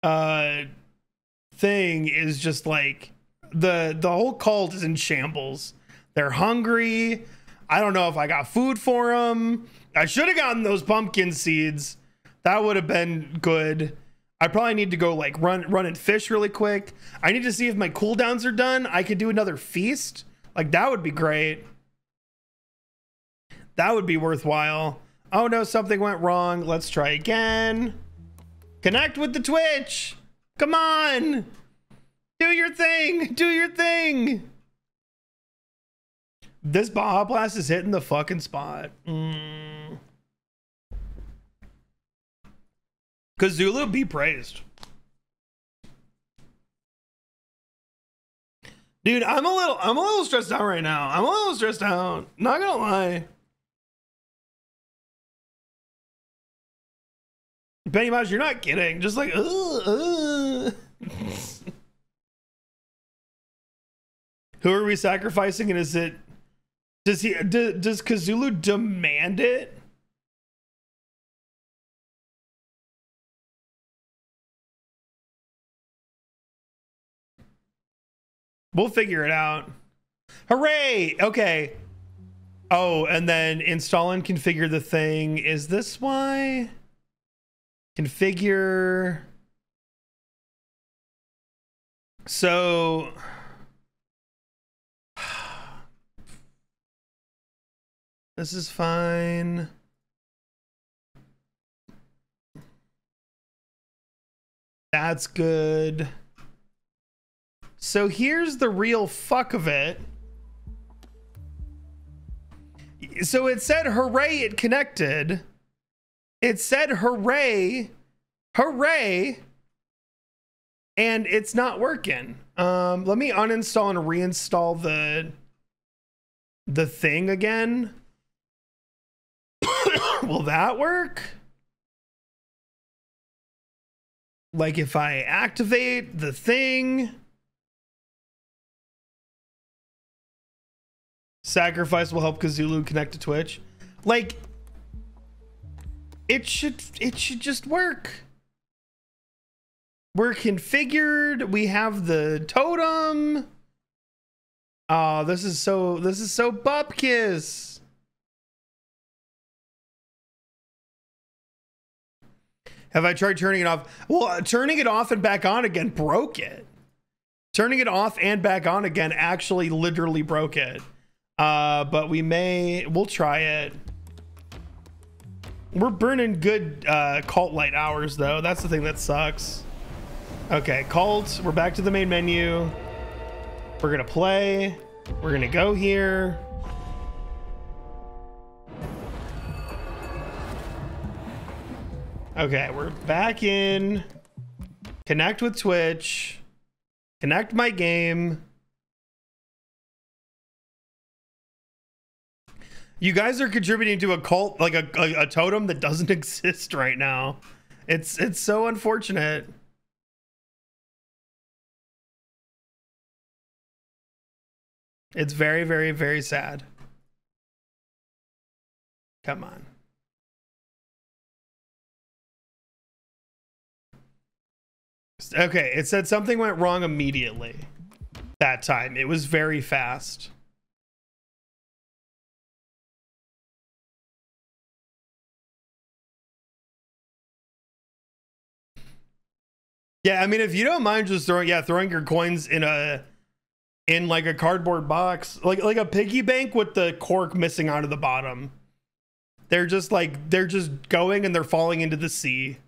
thing is just like, the whole cult is in shambles. They're hungry. I don't know if I got food for them. I should have gotten those pumpkin seeds. That would have been good. I probably need to go like run and fish really quick. I need to see if my cooldowns are done. I could do another feast. Like that would be great. That would be worthwhile. Oh no, something went wrong. Let's try again. Connect with the Twitch. Come on. Do your thing. Do your thing. This Baja Blast is hitting the fucking spot. Mm. Kazulu be praised. Dude, I'm a little stressed out right now. I'm a little stressed out. Not gonna lie. Benny Mosh, you're not kidding. Just like, ugh. Who are we sacrificing, and is it? Does Kazulu demand it? We'll figure it out. Hooray! Okay. Oh, and then install and configure the thing. Is this why? Configure. So. This is fine. That's good. So here's the real fuck of it. So it said, hooray, it connected. It said, hooray, hooray. And it's not working. Let me uninstall and reinstall the thing again. Will that work? Like if I activate the thing. Sacrifice will help Kazulu connect to Twitch. Like it should just work. We're configured. We have the totem. Oh, this is so bupkis. Have I tried turning it off? Well, turning it off and back on again broke it. Turning it off and back on again actually literally broke it. But we'll try it. We're burning good cult light hours though. That's the thing that sucks. Okay, cult, we're back to the main menu. We're gonna play. We're gonna go here. Okay, we're back in. Connect with Twitch. Connect my game. You guys are contributing to a cult, like a totem that doesn't exist right now. It's so unfortunate. It's very, very, very sad. Come on. Okay, it said something went wrong immediately that time. It was very fast. Yeah, I mean, if you don't mind just throwing your coins in like a cardboard box, like a piggy bank with the cork missing out of the bottom. They're just going and they're falling into the sea.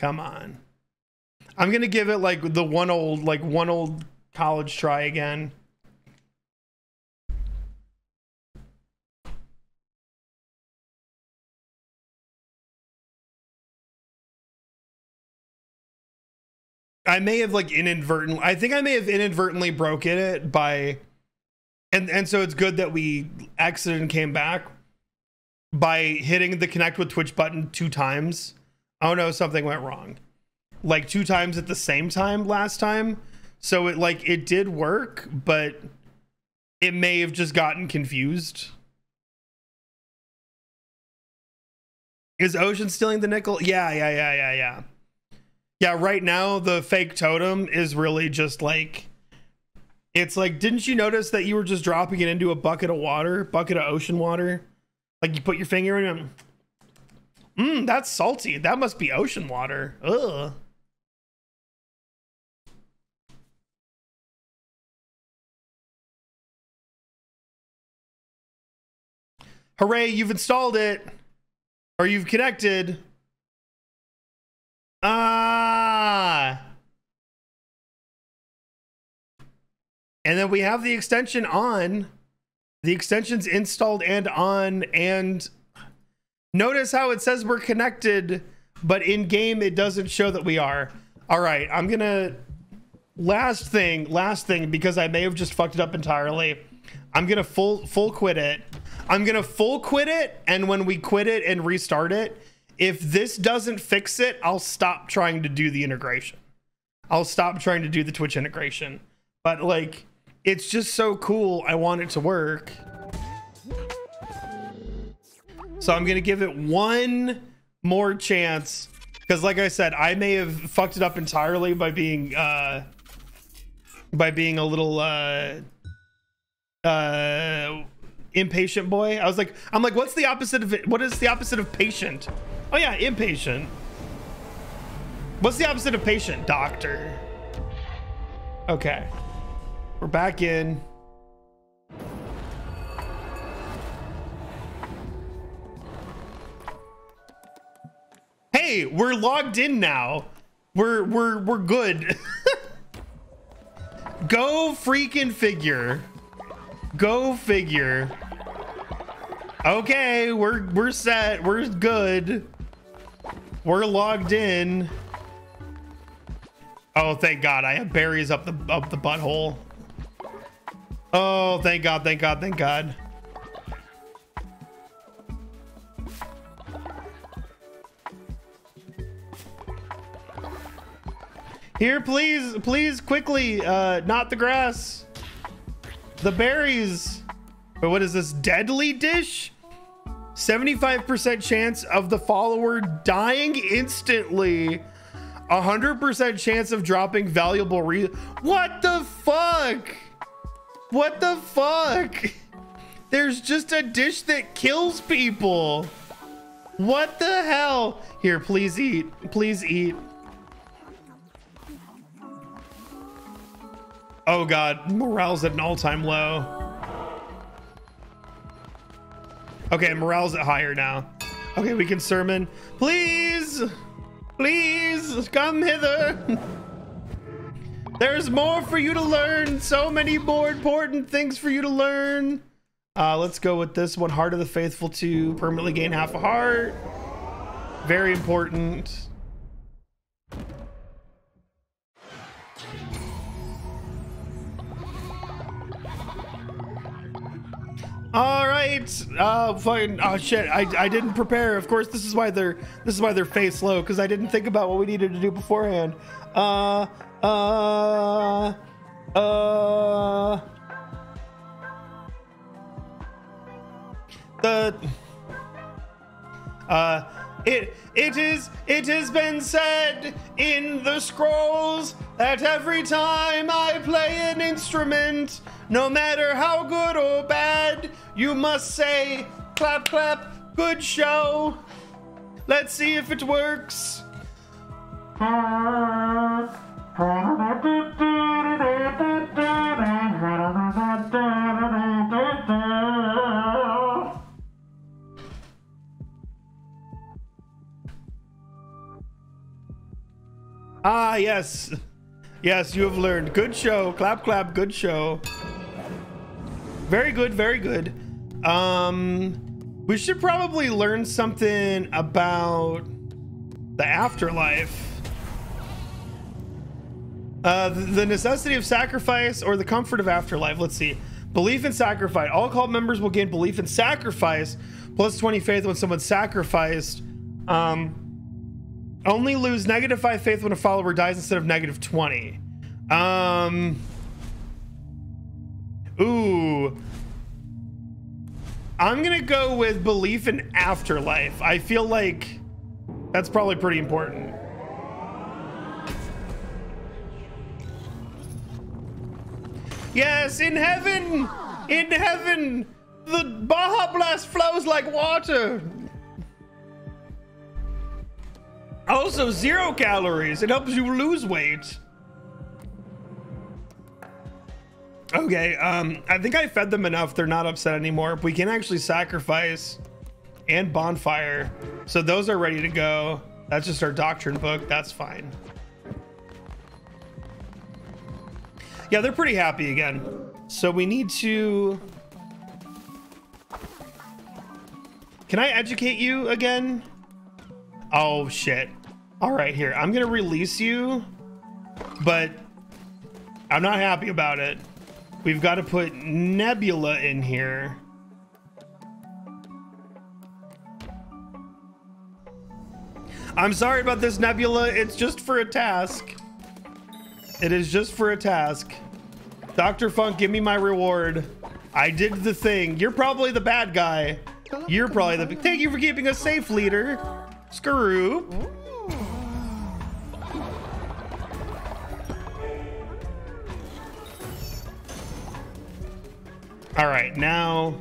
Come on. I'm going to give it like the one old college try again. I may have like inadvertently, I think I may have inadvertently broken it by, and so it's good that we exited and came back by hitting the connect with Twitch button 2 times. Oh no, something went wrong. Like 2 times at the same time last time. So it did work, but it may have just gotten confused. Is Ocean stealing the nickel? Yeah. Yeah, right now the fake totem is really just like, it's like, didn't you notice that you were just dropping it into a bucket of ocean water? Like you put your finger in it. Mmm, that's salty. That must be ocean water. Ugh. Hooray, you've installed it. Or you've connected. And then we have the extension on. The extension's installed and on, and notice how it says we're connected, but in game it doesn't show that we are. All right, I'm gonna last thing because I may have just fucked it up entirely. I'm gonna full quit it. I'm gonna full quit it, and when we quit it and restart it, if this doesn't fix it, I'll stop trying to do the integration. I'll stop trying to do the Twitch integration. But like, it's just so cool. I want it to work. So I'm gonna give it one more chance, because like I said, I may have fucked it up entirely by being a little impatient boy. I was like, what's the opposite of it? What is the opposite of patient? Oh yeah, impatient. What's the opposite of patient? Doctor. Okay, we're back in. Hey, we're logged in now. We're good. Go freaking figure. Go figure. Okay, we're set. We're good. We're logged in. Oh, thank God. I have berries up the butthole. Oh, thank God. Thank God. Thank God. Here, please, please, quickly, not the grass, the berries. But what is this deadly dish? 75% chance of the follower dying instantly. 100% chance of dropping valuable What the fuck? What the fuck? There's just a dish that kills people. What the hell? Here, please eat, please eat. Oh God, morale's at an all-time low. Okay, morale's at higher now. Okay, we can sermon. Please, please come hither. There's more for you to learn. So many more important things for you to learn. Let's go with this one. Heart of the Faithful to permanently gain half a heart. Very important. All right, fucking, oh shit, I didn't prepare. Of course, this is why they're face low, because I didn't think about what we needed to do beforehand. It has been said in the scrolls that every time I play an instrument, no matter how good or bad, you must say, clap, clap, good show. Let's see if it works. Ah, yes. Yes, you have learned. Good show. Clap, clap. Good show. Very good. Very good. We should probably learn something about the afterlife. The necessity of sacrifice or the comfort of afterlife. Let's see. Belief in sacrifice. All cult members will gain belief in sacrifice plus 20 faith when someone's sacrificed. Only lose negative 5 faith when a follower dies instead of negative 20. Ooh. I'm gonna go with belief in afterlife. I feel like that's probably pretty important. Yes, in heaven, the Baja Blast flows like water. Also, 0 calories. It helps you lose weight. Okay, I think I fed them enough. They're not upset anymore. We can actually sacrifice and bonfire. So those are ready to go. That's just our doctrine book. That's fine. Yeah, they're pretty happy again. So we need to... Can I educate you again? Oh, shit. All right, here. I'm going to release you, but I'm not happy about it. We've got to put Nebula in here. I'm sorry about this, Nebula. It's just for a task. It is just for a task. Dr. Funk, give me my reward. I did the thing. You're probably the bad guy. You're probably the big... Thank you for keeping us safe, leader. Skaroop. All right, now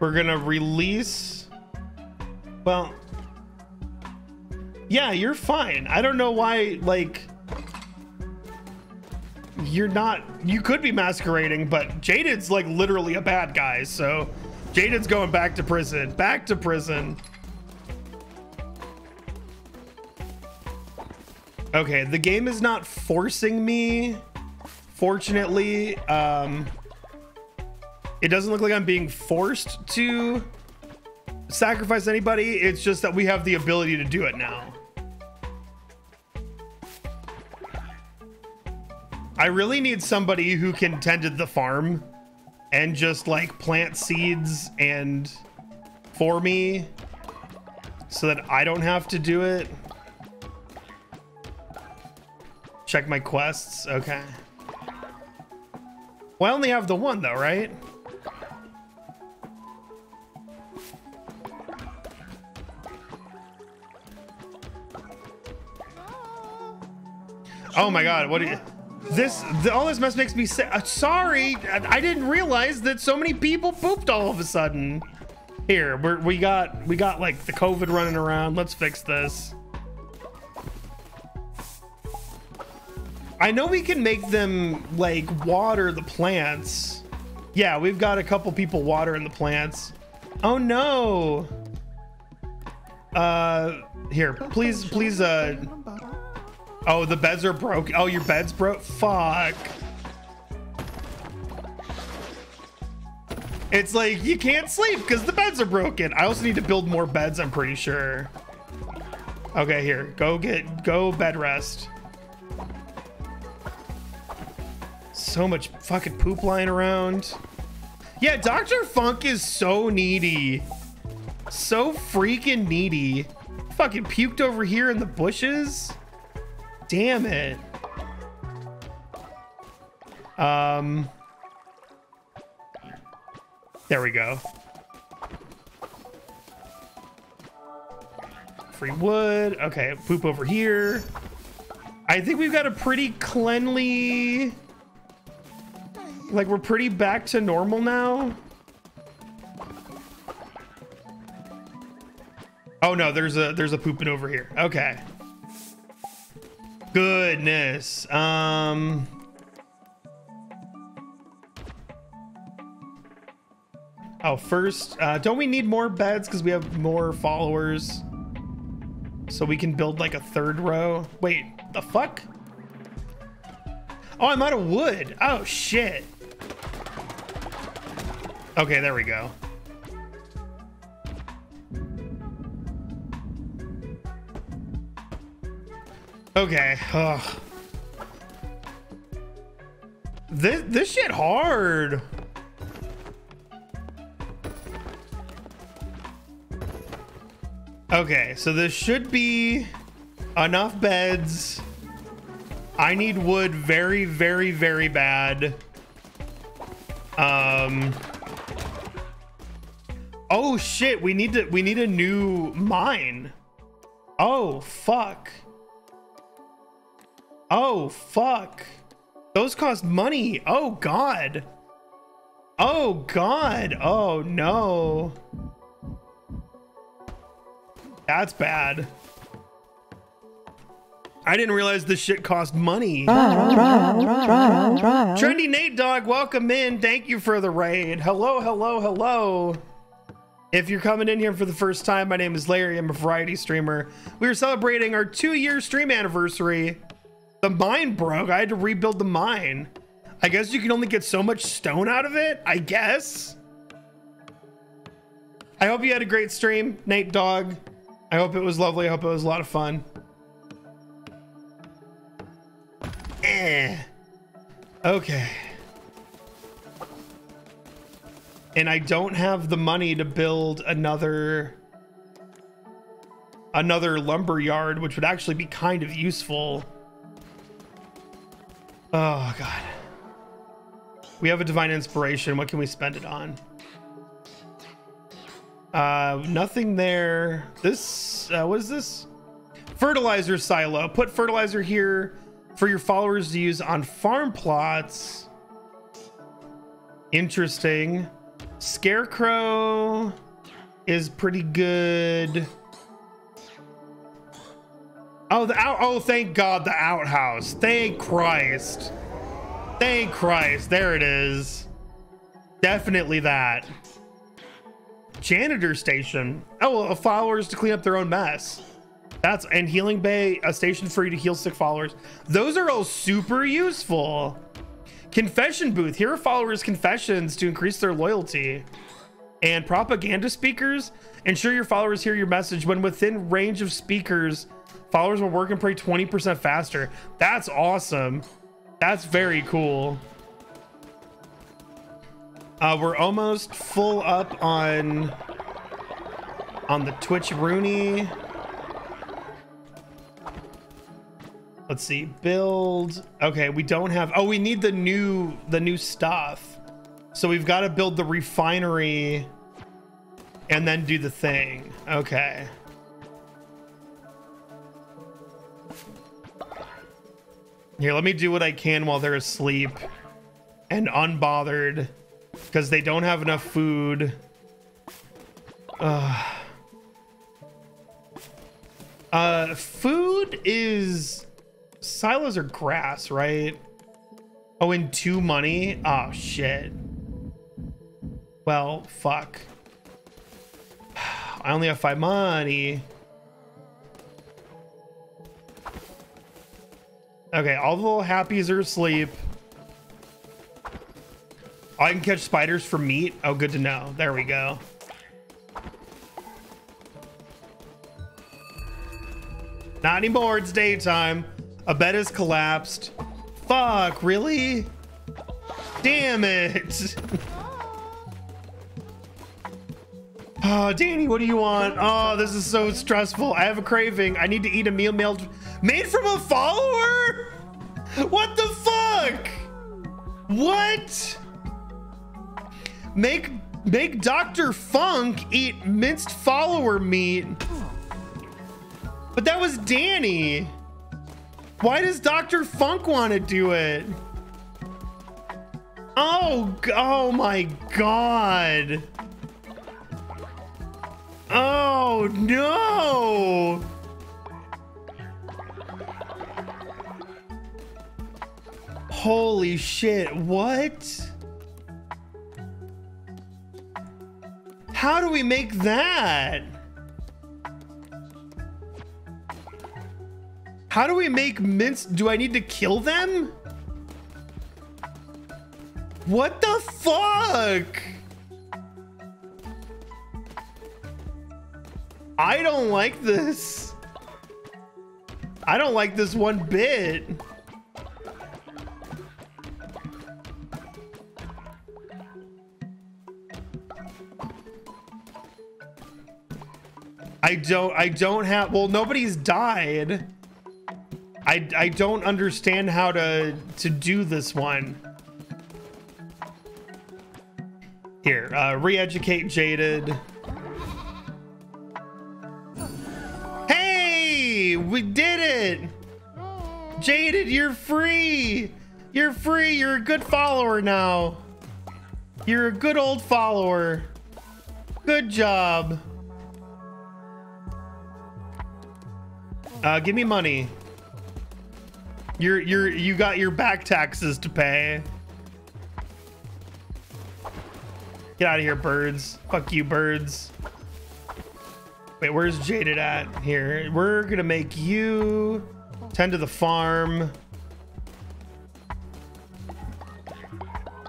we're gonna release. Well, yeah, you're fine. I don't know why, like, you're not, you could be masquerading, but Jaded's like literally a bad guy. So Jaded's going back to prison, Okay, the game is not forcing me, fortunately. It doesn't look like I'm being forced to sacrifice anybody. It's just that we have the ability to do it now. I really need somebody who can tend to the farm and just like plant seeds and for me so that I don't have to do it. Check my quests. Okay. Well, I only have the one though, right? Oh my God, what is this? All this mess makes me sick. Sorry, I didn't realize that so many people pooped all of a sudden. Here, we got like the COVID running around. Let's fix this. I know we can make them like water the plants. Yeah, we've got a couple people watering the plants. Oh no. Here, please. Oh, the beds are broke. Oh, your bed's broke. Fuck. It's like you can't sleep because the beds are broken. I also need to build more beds, I'm pretty sure. Okay, here. Go bed rest. So much fucking poop lying around. Yeah, Dr. Funk is so needy. So freaking needy. Fucking puked over here in the bushes. Damn it. There we go. Free wood. Okay, poop over here. I think we've got a pretty cleanly... Like, we're pretty back to normal now. Oh no, there's a pooping over here. Okay. Goodness. Oh, first, don't we need more beds because we have more followers? So we can build like a third row. Wait, the fuck? Oh, I'm out of wood. Oh shit. Okay, there we go. Okay. Ugh. This shit hard. Okay, so this should be enough beds. I need wood very, very, very bad. Oh shit, we need a new mine. Oh fuck. Oh fuck, those cost money. Oh god. Oh god. Oh no, that's bad. I didn't realize this shit cost money. Trendy Nate Dog, welcome in. Thank you for the raid. Hello, hello, hello. If you're coming in here for the first time, my name is Larry. I'm a variety streamer. We are celebrating our 2-year stream anniversary. The mine broke. I had to rebuild the mine. I guess you can only get so much stone out of it, I guess. I hope you had a great stream, Nate Dog. I hope it was lovely. I hope it was a lot of fun. Okay. And I don't have the money to build another lumber yard, which would actually be kind of useful. Oh god. We have a divine inspiration. What can we spend it on? Nothing there. This, what is this? Fertilizer silo. Put fertilizer here for your followers to use on farm plots. Interesting. Scarecrow is pretty good. Oh, the out. Oh, thank God, the outhouse. Thank Christ. Thank Christ. There it is. Definitely that. Janitor station. Oh, followers to clean up their own mess. That's, and healing bay, a station for you to heal sick followers. Those are all super useful. Confession booth. Here are followers' confessions to increase their loyalty. And propaganda speakers. Ensure your followers hear your message. When within range of speakers, followers will work and pray 20% faster. That's awesome. That's very cool. We're almost full up on the Twitch Rooney. Let's see, build. Okay, we don't have, oh, we need the new stuff. So we've got to build the refinery and then do the thing. Okay. Here, let me do what I can while they're asleep and unbothered, because they don't have enough food. Food is... Silos are grass, right? Oh, and 2 money? Oh, shit. Well, fuck. I only have 5 money. Okay, all the little happies are asleep. I can catch spiders for meat. Oh, good to know. There we go. Not anymore. It's daytime. A bed has collapsed. Fuck, really? Damn it. Oh, Danny, what do you want? Oh, this is so stressful. I have a craving. I need to eat a meal made from a follower? What the fuck? What? Make Dr. Funk eat minced follower meat. But that was Danny. Why does Dr. Funk want to do it? Oh, oh my God. Oh no. Holy shit, what? How do we make that? How do we make mince? Do I need to kill them? What the fuck? I don't like this. I don't like this one bit. I don't have, well, nobody's died. I don't understand how to do this one. Here, re-educate Jaded. Hey, we did it! Jaded, you're free! You're free, you're a good follower now. You're a good old follower. Good job. Give me money. You got your back taxes to pay. Get out of here, birds. Fuck you, birds. Wait, where's Jaded at? Here, we're gonna make you tend to the farm.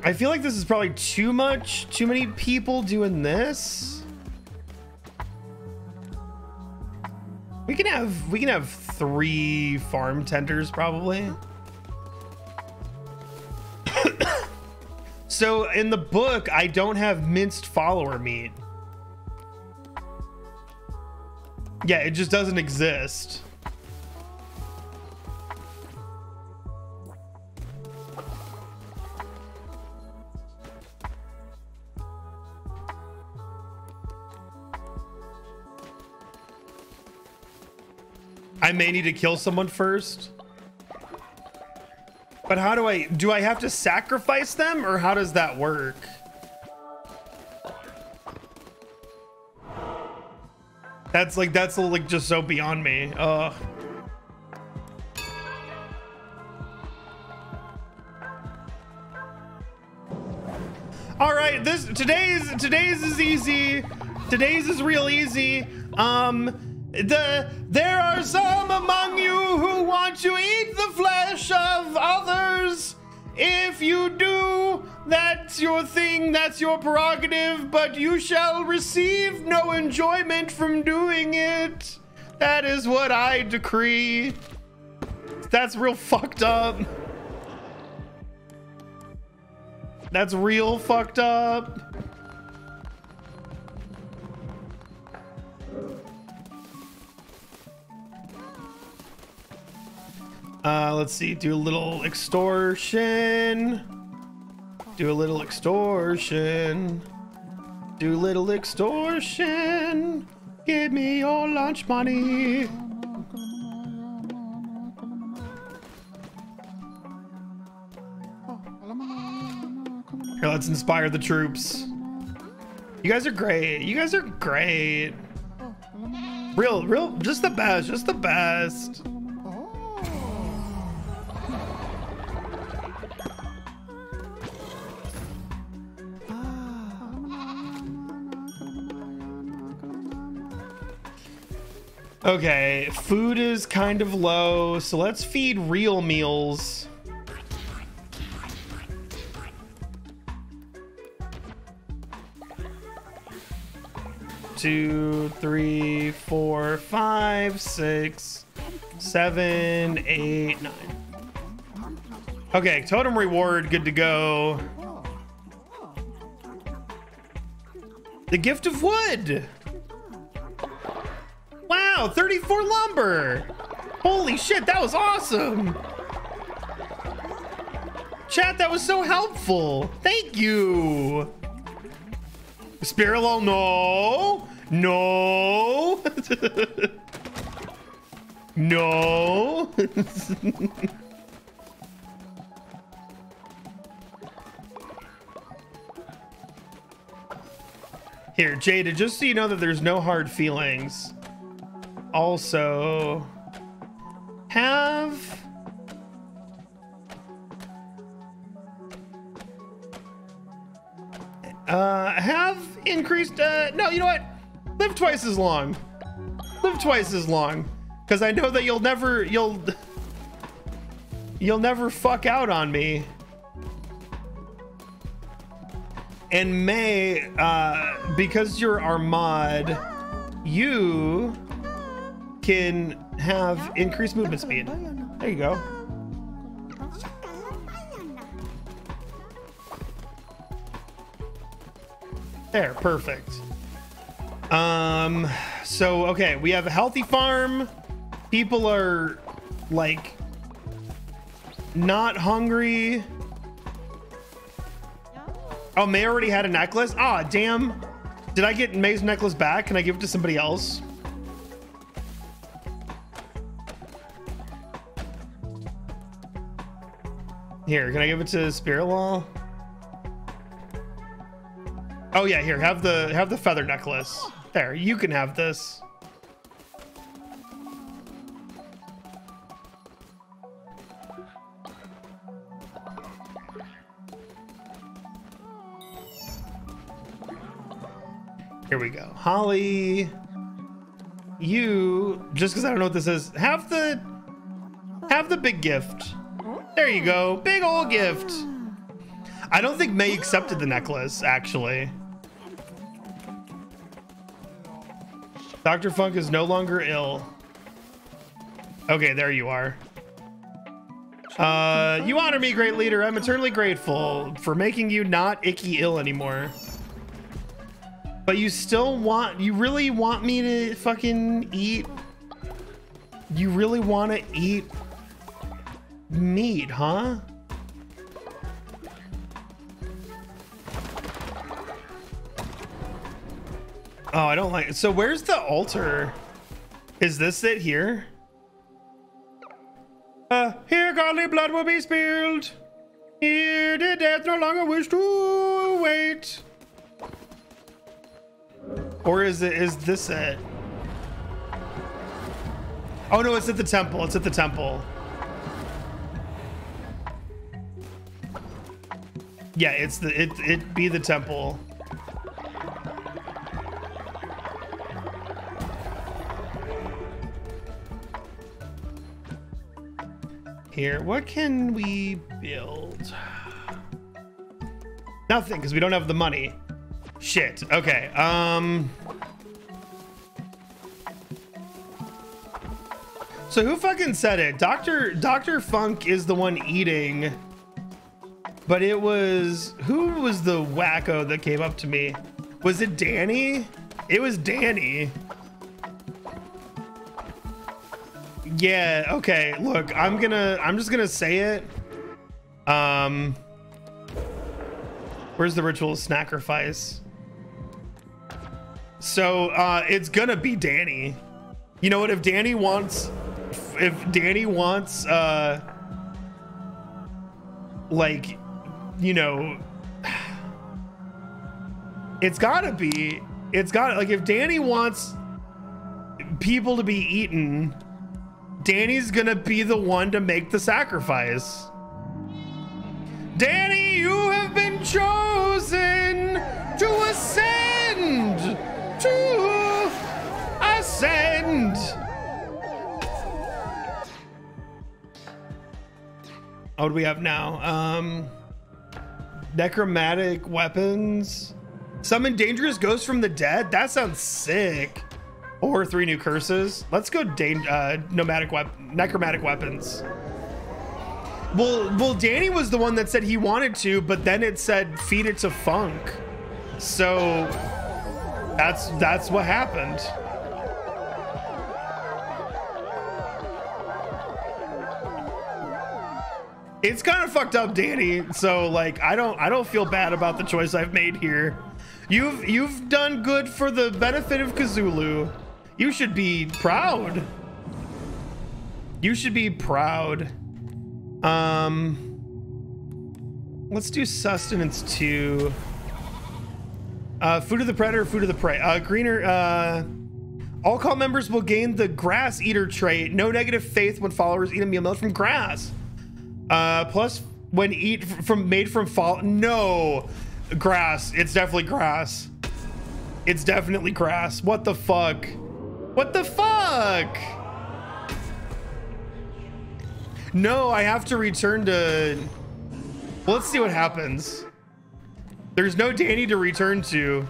I feel like this is probably too much, too many people doing this. We can have 3 farm tenders probably. So in the book, I don't have minced follower meat. Yeah, it just doesn't exist. I may need to kill someone first. But how do I have to sacrifice them, or how does that work? That's like just so beyond me. Ugh. All right, today's is easy. Today's is real easy. There are some among you who want to eat the flesh of others. If you do, that's your thing, that's your prerogative, but you shall receive no enjoyment from doing it. That is what I decree. That's real fucked up. That's real fucked up. Let's see, do a little extortion. Do a little extortion. Do a little extortion. Give me your lunch money. Here, let's inspire the troops. You guys are great. You guys are great. Real, just the best, just the best. Okay, food is kind of low, so let's feed real meals. Two, three, four, five, six, seven, eight, nine. Okay, totem reward, good to go. The gift of wood. Wow, 34 lumber. Holy shit, that was awesome. Chat, that was so helpful. Thank you. Spirulol, no. No. No. Here, Jada, just so you know that there's no hard feelings. Also, have increased. No, you know what? Live twice as long. Live twice as long, because I know that you'll never fuck out on me. And May, because you're our mod, you can have increased movement speed. There you go. There, perfect. So, okay, we have a healthy farm. People are, like, not hungry. Oh, May already had a necklace? Ah, damn. Did I get May's necklace back? Can I give it to somebody else? Here, can I give it to Spirulol? Oh yeah, here, have the feather necklace. There, you can have this. Here we go. Holly, you, just because I don't know what this is, have the big gift. There you go, big ol' gift. I don't think May accepted the necklace, actually. Dr. Funk is no longer ill. Okay, there you are. You honor me, great leader. I'm eternally grateful for making you not icky ill anymore. But you still want, you really want me to fucking eat? You really want to eat meat, huh? Oh, I don't like it. So where's the altar? Is this it here? ungodly blood will be spilled. Here did death no longer wish to wait. Or is this it? Oh no, it's at the temple. It's at the temple. Yeah, it's the it be the temple. Here, what can we build? Nothing, because we don't have the money. Shit. Okay. So who fucking said it? Dr. Funk is the one eating. But it was, who was the wacko that came up to me? Was it Danny? It was Danny. Yeah, okay, look, I'm just gonna say it. Where's the ritual of sacrifice? So it's gonna be Danny. You know what, if Danny wants like, you know, it's gotta, like, if Danny wants people to be eaten, Danny's gonna be the one to make the sacrifice. Danny, you have been chosen to ascend, What do we have now? Necromantic weapons. Summon dangerous ghosts from the dead. That sounds sick. Or 3 new curses. Let's go necromantic weapons. Well, Danny was the one that said he wanted to, but then it said feed it to Funk. So that's what happened. It's kind of fucked up, Danny. So like, I don't feel bad about the choice I've made here. You've done good for the benefit of Kazulu. You should be proud. You should be proud. Let's do sustenance 2. Food of the predator, food of the prey. Greener. All call members will gain the grass eater trait. No negative faith when followers eat a meal from grass. Plus when eat from made from fall. No, grass. It's definitely grass. It's definitely grass. What the fuck? What the fuck? No, I have to return to. Well, let's see what happens. There's no Danny to return to.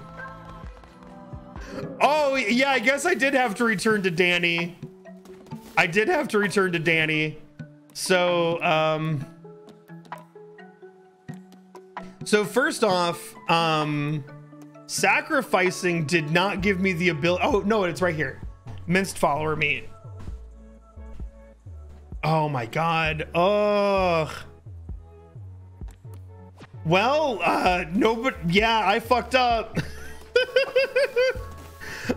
Oh yeah, I guess I did have to return to Danny. I did have to return to Danny. So, first off, sacrificing did not give me the ability. Oh no, it's right here. Minced follower meat. Oh my God. Ugh. Well, no, but yeah, I fucked up.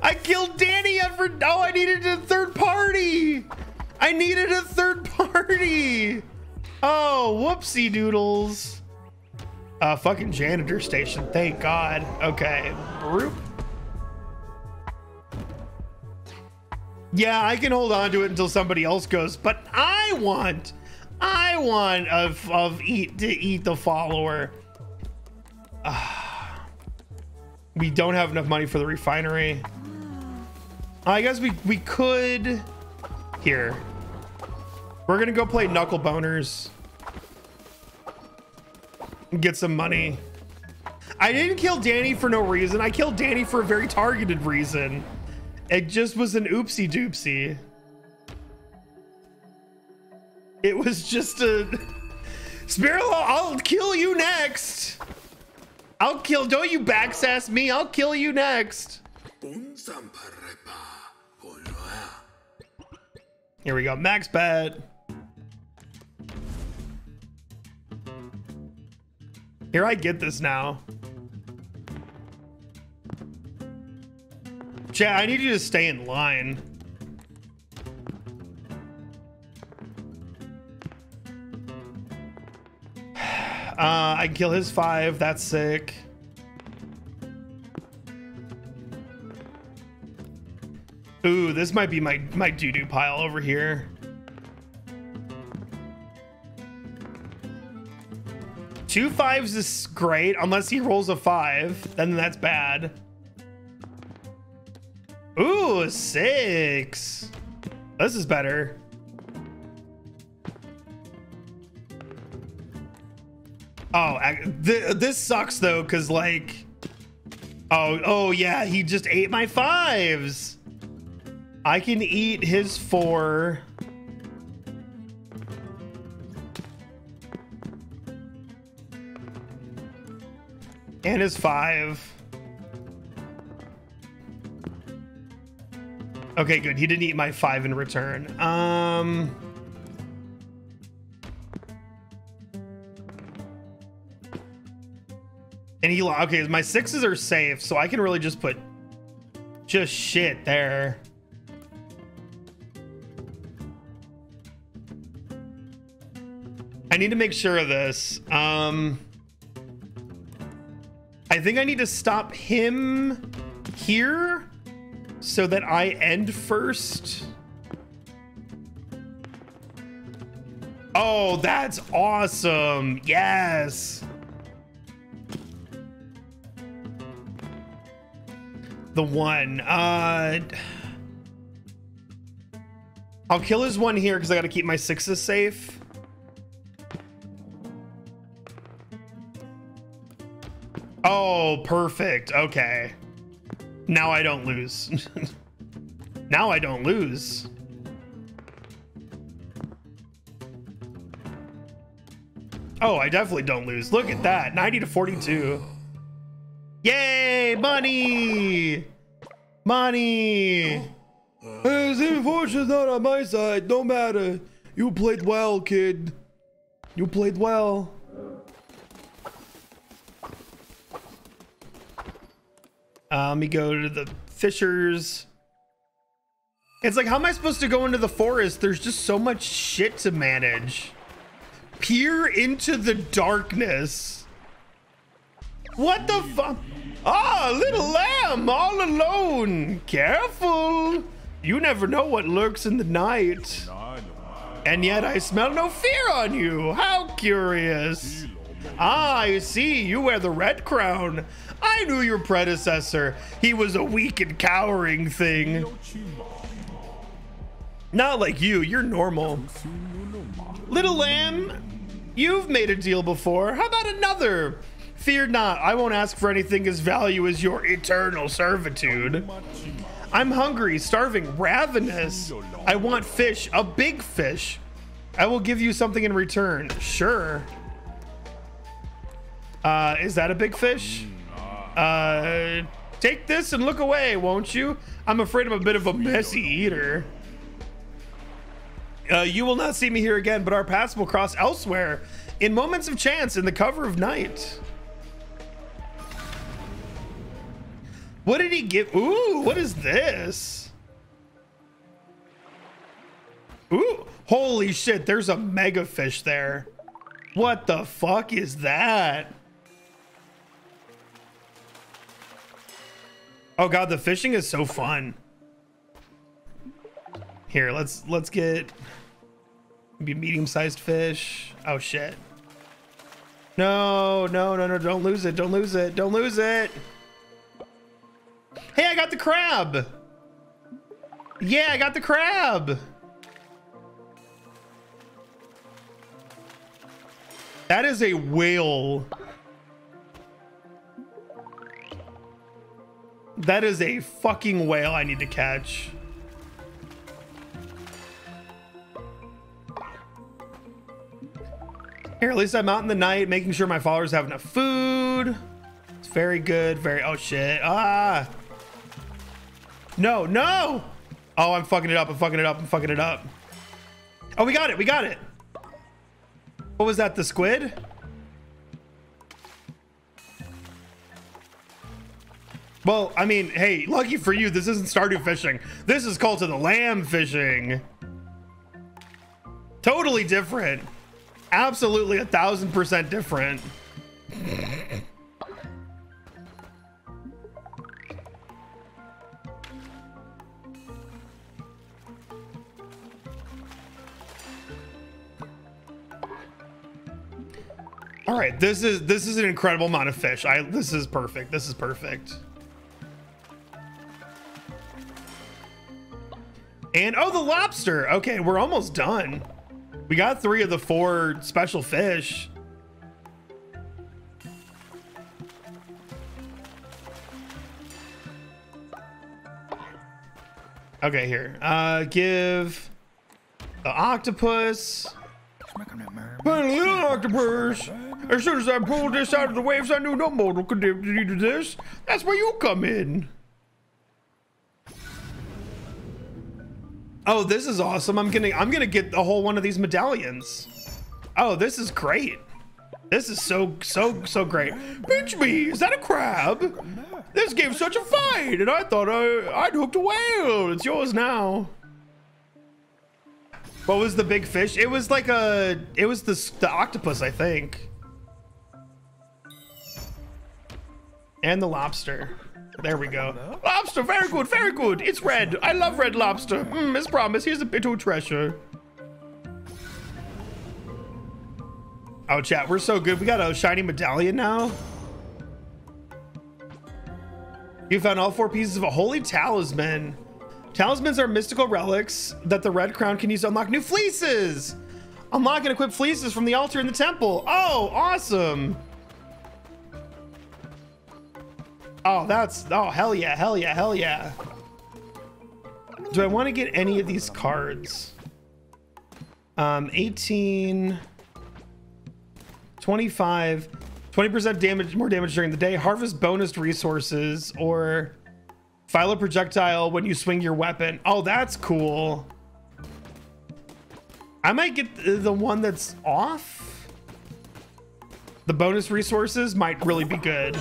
I killed Danny. Oh, I needed a third party. I needed a third party. Oh, whoopsie doodles. Fucking janitor station. Thank God. Okay. Broop. Yeah, I can hold on to it until somebody else goes, but I want to eat the follower. We don't have enough money for the refinery. I guess we could here. We're gonna go play knuckle boners and get some money. I didn't kill Danny for no reason. I killed Danny for a very targeted reason. It just was an oopsie doopsie. It was just a Spiral, I'll kill you next. Don't you backsass me. I'll kill you next. Here we go, max bet. Here, I get this now. Chat, I need you to stay in line. I can kill his 5. That's sick. Ooh, this might be my doo-doo pile over here. Two 5s is great, unless he rolls a 5, then that's bad. Ooh, a 6. This is better. Oh, this sucks though, because like, oh yeah, he just ate my 5s. I can eat his 4. And his 5. Okay, good. He didn't eat my 5 in return. And he, okay, my 6s are safe, so I can really just put just shit there. I need to make sure of this. I think I need to stop him here so that I end first. Oh, that's awesome. Yes. The 1. I'll kill his 1 here because I got to keep my 6s safe. Oh, perfect. Okay. Now I don't lose. Now I don't lose. Oh, I definitely don't lose. Look at that. 90 to 42. Yay, money. Money. His fortune's not on my side. No matter. You played well, kid. You played well. Let me go to the fishers. It's like, how am I supposed to go into the forest? There's just so much shit to manage. Peer into the darkness. What the fuck? Ah, little lamb all alone. Careful. You never know what lurks in the night. And yet I smell no fear on you. How curious. Ah, I see. You wear the red crown. I knew your predecessor. He was a weak and cowering thing. Not like you. You're normal. Little lamb, you've made a deal before. How about another? Fear not. I won't ask for anything as value as your eternal servitude. I'm hungry, starving, ravenous. I want fish, a big fish. I will give you something in return. Sure. Is that a big fish? Take this and look away, won't you? I'm afraid I'm a bit of a messy eater. You will not see me here again, but our paths will cross elsewhere in moments of chance in the cover of night. What did he give? Ooh, what is this? Ooh, holy shit, there's a mega fish there. What the fuck is that? Oh god, the fishing is so fun. Here, let's get maybe medium-sized fish. Oh shit. No, don't lose it. Don't lose it. Hey, I got the crab. Yeah, I got the crab. That is a whale. That is a fucking whale I need to catch. Here, at least I'm out in the night, making sure my followers have enough food. It's very good, very, oh shit, ah. No. Oh, I'm fucking it up, I'm fucking it up. Oh, we got it. What was that, the squid? Well, I mean, hey, lucky for you, this isn't Stardew fishing. This is Cult of the Lamb fishing. Totally different. absolutely 1,000% different. All right, this is an incredible amount of fish. This is perfect. This is perfect. And oh, the lobster. Okay, we're almost done. We got 3 of the 4 special fish. Okay, here. Give the octopus. But a little octopus. As soon as I pulled this out of the waves, I knew no mortal could do this. That's where you come in. Oh, this is awesome. I'm gonna get a whole one of these medallions. Oh, this is great. This is so great. Pinch me, is that a crab? This gave such a fight, and I thought I'd hooked a whale. It's yours now. What was the big fish? It was like the octopus, I think. And the lobster. There we go. Lobster, very good, very good. It's red. I love red lobster. As promised, here's a bit of treasure. Oh, chat, we're so good. We got a shiny medallion now. You found all 4 pieces of a holy talisman. Talismans are mystical relics that the Red Crown can use to unlock new fleeces. Unlock and equip fleeces from the altar in the temple. Oh, awesome. Oh, hell yeah, hell yeah, hell yeah. Do I want to get any of these cards? 18, 25, 20% damage, more damage during the day, harvest bonus resources, or fire a projectile when you swing your weapon. Oh, that's cool. I might get the one that's off. The bonus resources might really be good.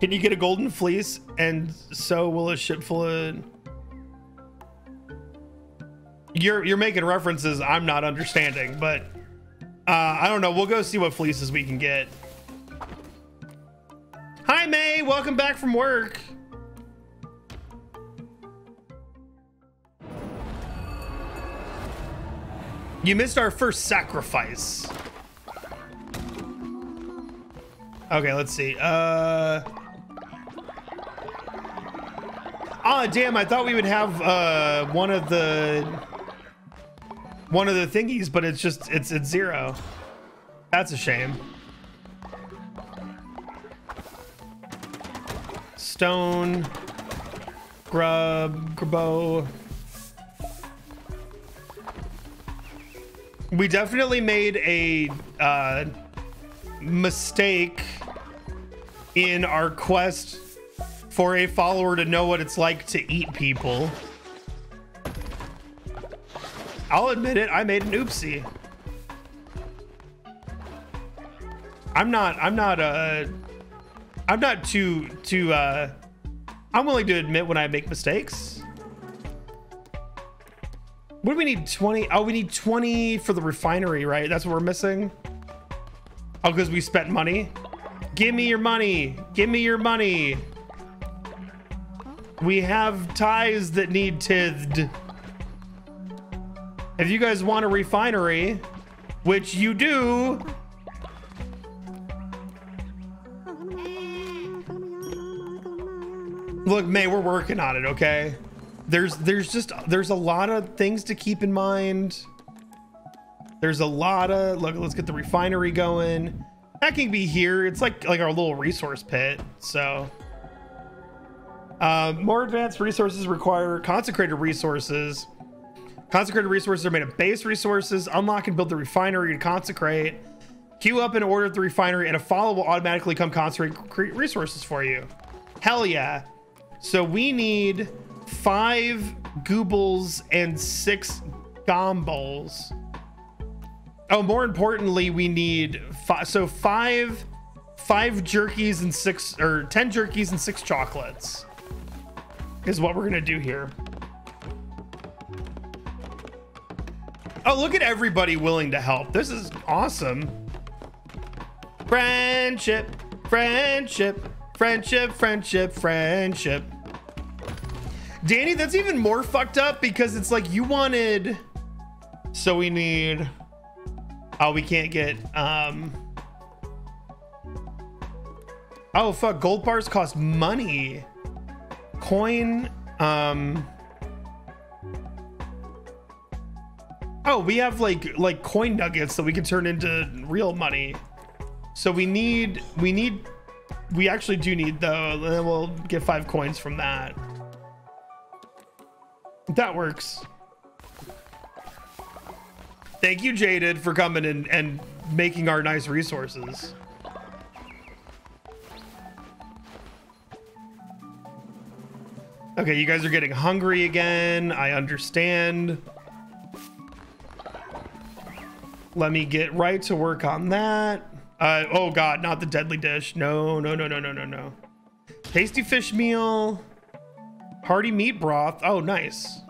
Can you get a golden fleece? And so will a ship full of... You're making references I'm not understanding, but I don't know. We'll go see what fleeces we can get. Hi, May. Welcome back from work. You missed our first sacrifice. Okay, let's see. Oh, damn, I thought we would have one of the thingies, but it's just it's 0. That's a shame. Stone, grubbo. We definitely made a mistake in our quest for a follower to know what it's like to eat people. I'll admit it, I made an oopsie. I'm not too I'm willing to admit when I make mistakes. What do we need? 20? Oh, we need 20 for the refinery, right? That's what we're missing. Oh, because we spent money. Give me your money. Give me your money. We have ties that need tithed. If you guys want a refinery, which you do, look, May, we're working on it, okay? There's a lot of things to keep in mind. There's a lot of, look, let's get the refinery going. That can be here. It's like our little resource pit. So more advanced resources require consecrated resources. Consecrated resources are made of base resources. Unlock and build the refinery and consecrate. Queue up and order the refinery, and a follow will automatically come consecrate resources for you. Hell yeah. So we need 5 goobles and 6 gombols. Oh, more importantly, we need 5 jerkies and 6, or 10 jerkies and 6 chocolates is what we're gonna do here. Oh, look at everybody willing to help. This is awesome. Friendship, friendship, friendship, friendship, friendship. Danny, that's even more fucked up because it's like you wanted. So we need. Oh, we can't get. Oh fuck! Gold bars cost money. Coin. Oh, we have like coin nuggets that we can turn into real money. So we actually do need though. Then we'll get 5 coins from that. That works. Thank you, Jaded, for coming and making our nice resources. Okay, you guys are getting hungry again. I understand. Let me get right to work on that. Oh God, not the deadly dish. No, no, no, no, no, no, no. Tasty fish meal. Hearty meat broth. Oh, nice.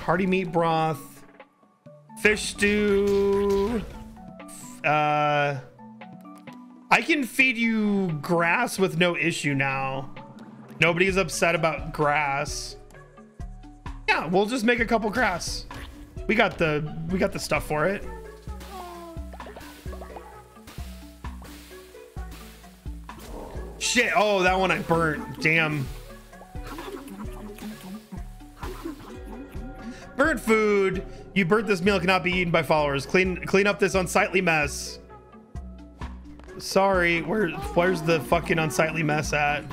Hearty meat broth. Fish stew. I can feed you grass with no issue now. Nobody's upset about grass. Yeah, we'll just make a couple grass. We got the stuff for it. Shit. Oh, that one I burnt. Damn. Burnt food. You burnt this meal cannot be eaten by followers. Clean up this unsightly mess. Sorry, where's the fucking unsightly mess at?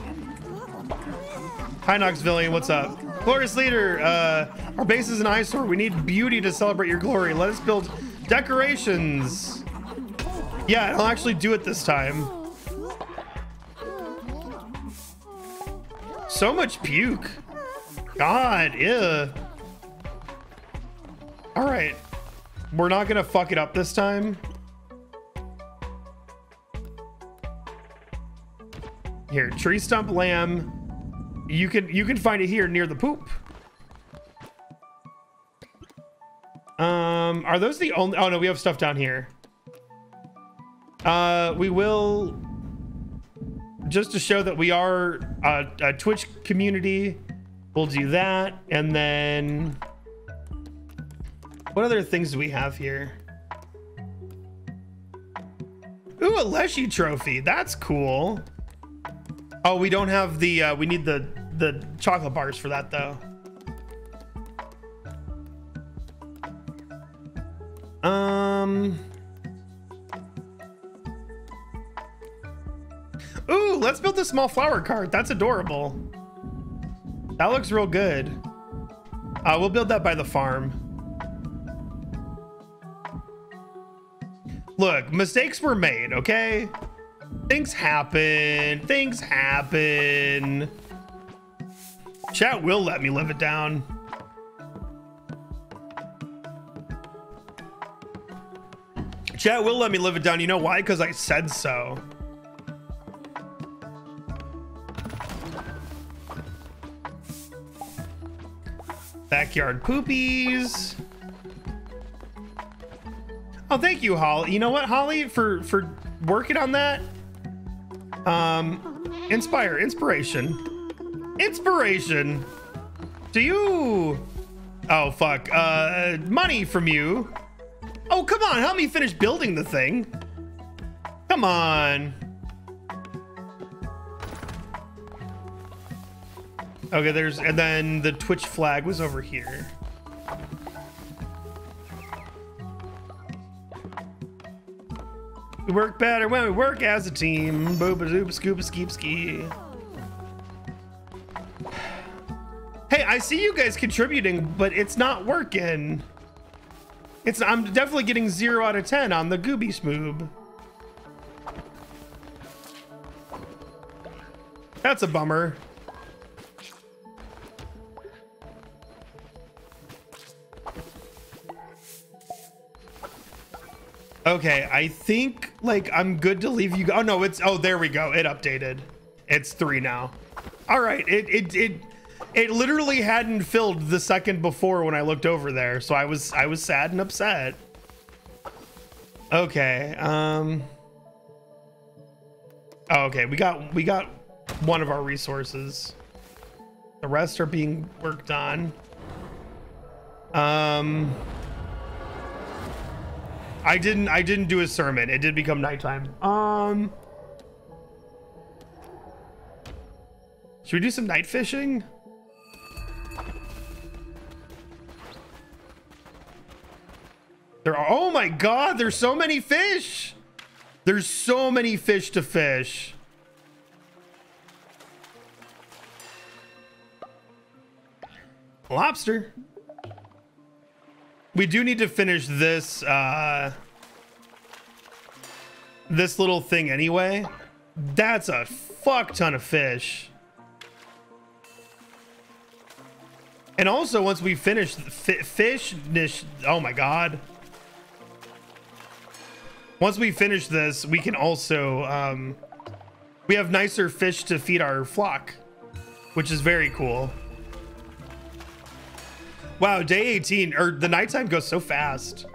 Hi Noxvillian, what's up? Glorious leader, our base is an eyesore. We need beauty to celebrate your glory. Let us build decorations. Yeah, I'll actually do it this time. So much puke. God, ew. All right, we're not gonna fuck it up this time. Here, tree stump lamb. You can find it here near the poop. Are those the only? Oh no, we have stuff down here. We will just to show that we are a Twitch community. We'll do that, and then. What other things do we have here? Ooh, a Leshy trophy. That's cool. Oh, we don't have the, we need the chocolate bars for that though. Ooh, let's build the small flower cart. That's adorable. That looks real good. We'll build that by the farm. Look, mistakes were made, okay? Things happen. Things happen. Chat will let me live it down. Chat will let me live it down. You know why? Because I said so. Backyard poopies. Oh, thank you, Holly. You know what, Holly, for working on that. Inspiration to you. Oh fuck, money from you. Oh, come on, help me finish building the thing. Come on. Okay, there's, and then the Twitch flag was over here. We work better when we work as a team. Booba dooba scooba skeep ski. Hey, I see you guys contributing, but it's not working. It's, I'm definitely getting 0 out of 10 on the Gooby Smoob. That's a bummer. Okay, I think like I'm good to leave you. Oh no, it's, oh there we go. It updated. It's 3 now. All right, it It literally hadn't filled the second before when I looked over there, so I was sad and upset. Okay. Oh, okay, we got one of our resources. The rest are being worked on. I didn't do a sermon. It did become nighttime. Should we do some night fishing? There are, oh my God, there's so many fish. There's so many fish to fish. Lobster. We do need to finish this this little thing anyway. That's a fuck ton of fish. And also once we finish fish, oh my God. Once we finish this, we can also, we have nicer fish to feed our flock, which is very cool. Wow, day 18, or the nighttime goes so fast.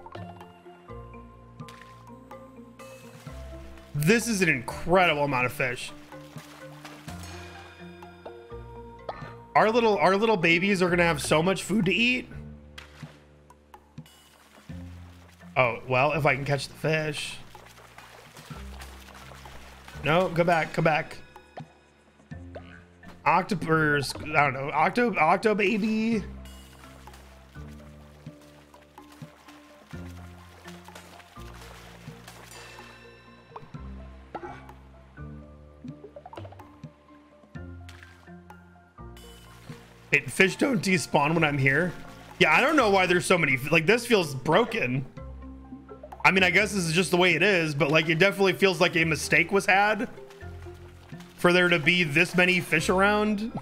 This is an incredible amount of fish. Our little babies are gonna have so much food to eat. Oh, well, if I can catch the fish. No, go back, come back. Octopus, I don't know, octo baby. Wait, fish don't despawn when I'm here? Yeah, I don't know why there's so many. Like, this feels broken. I mean, I guess this is just the way it is, but like, it definitely feels like a mistake was had for there to be this many fish around.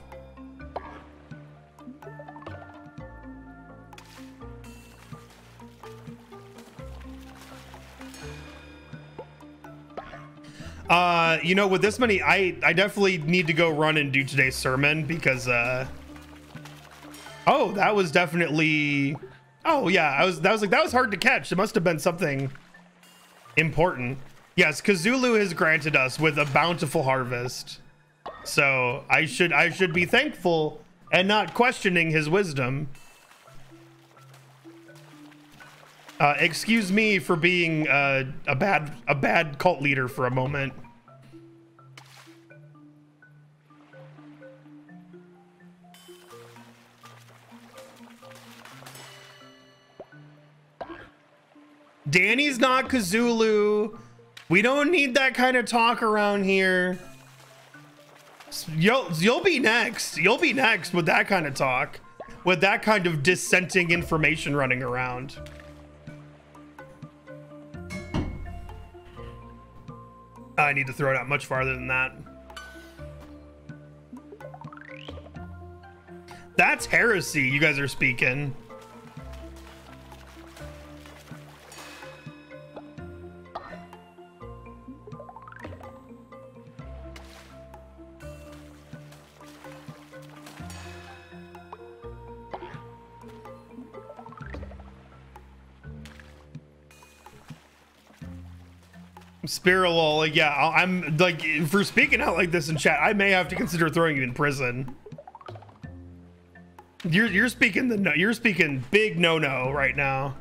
You know, with this many, I definitely need to go run and do today's sermon because, oh, that was definitely, oh yeah, that was like, that was hard to catch. It must have been something important. Yes, Kazulu has granted us with a bountiful harvest. So I should be thankful and not questioning his wisdom. Excuse me for being a bad cult leader for a moment. Danny's not Kazulu. We don't need that kind of talk around here. You'll be next. You'll be next with that kind of talk, with that kind of dissenting information running around. I need to throw it out much farther than that. That's heresy you guys are speaking. Spirulol, yeah, I'm like, for speaking out like this in chat, I may have to consider throwing you in prison. You're speaking big no-no right now.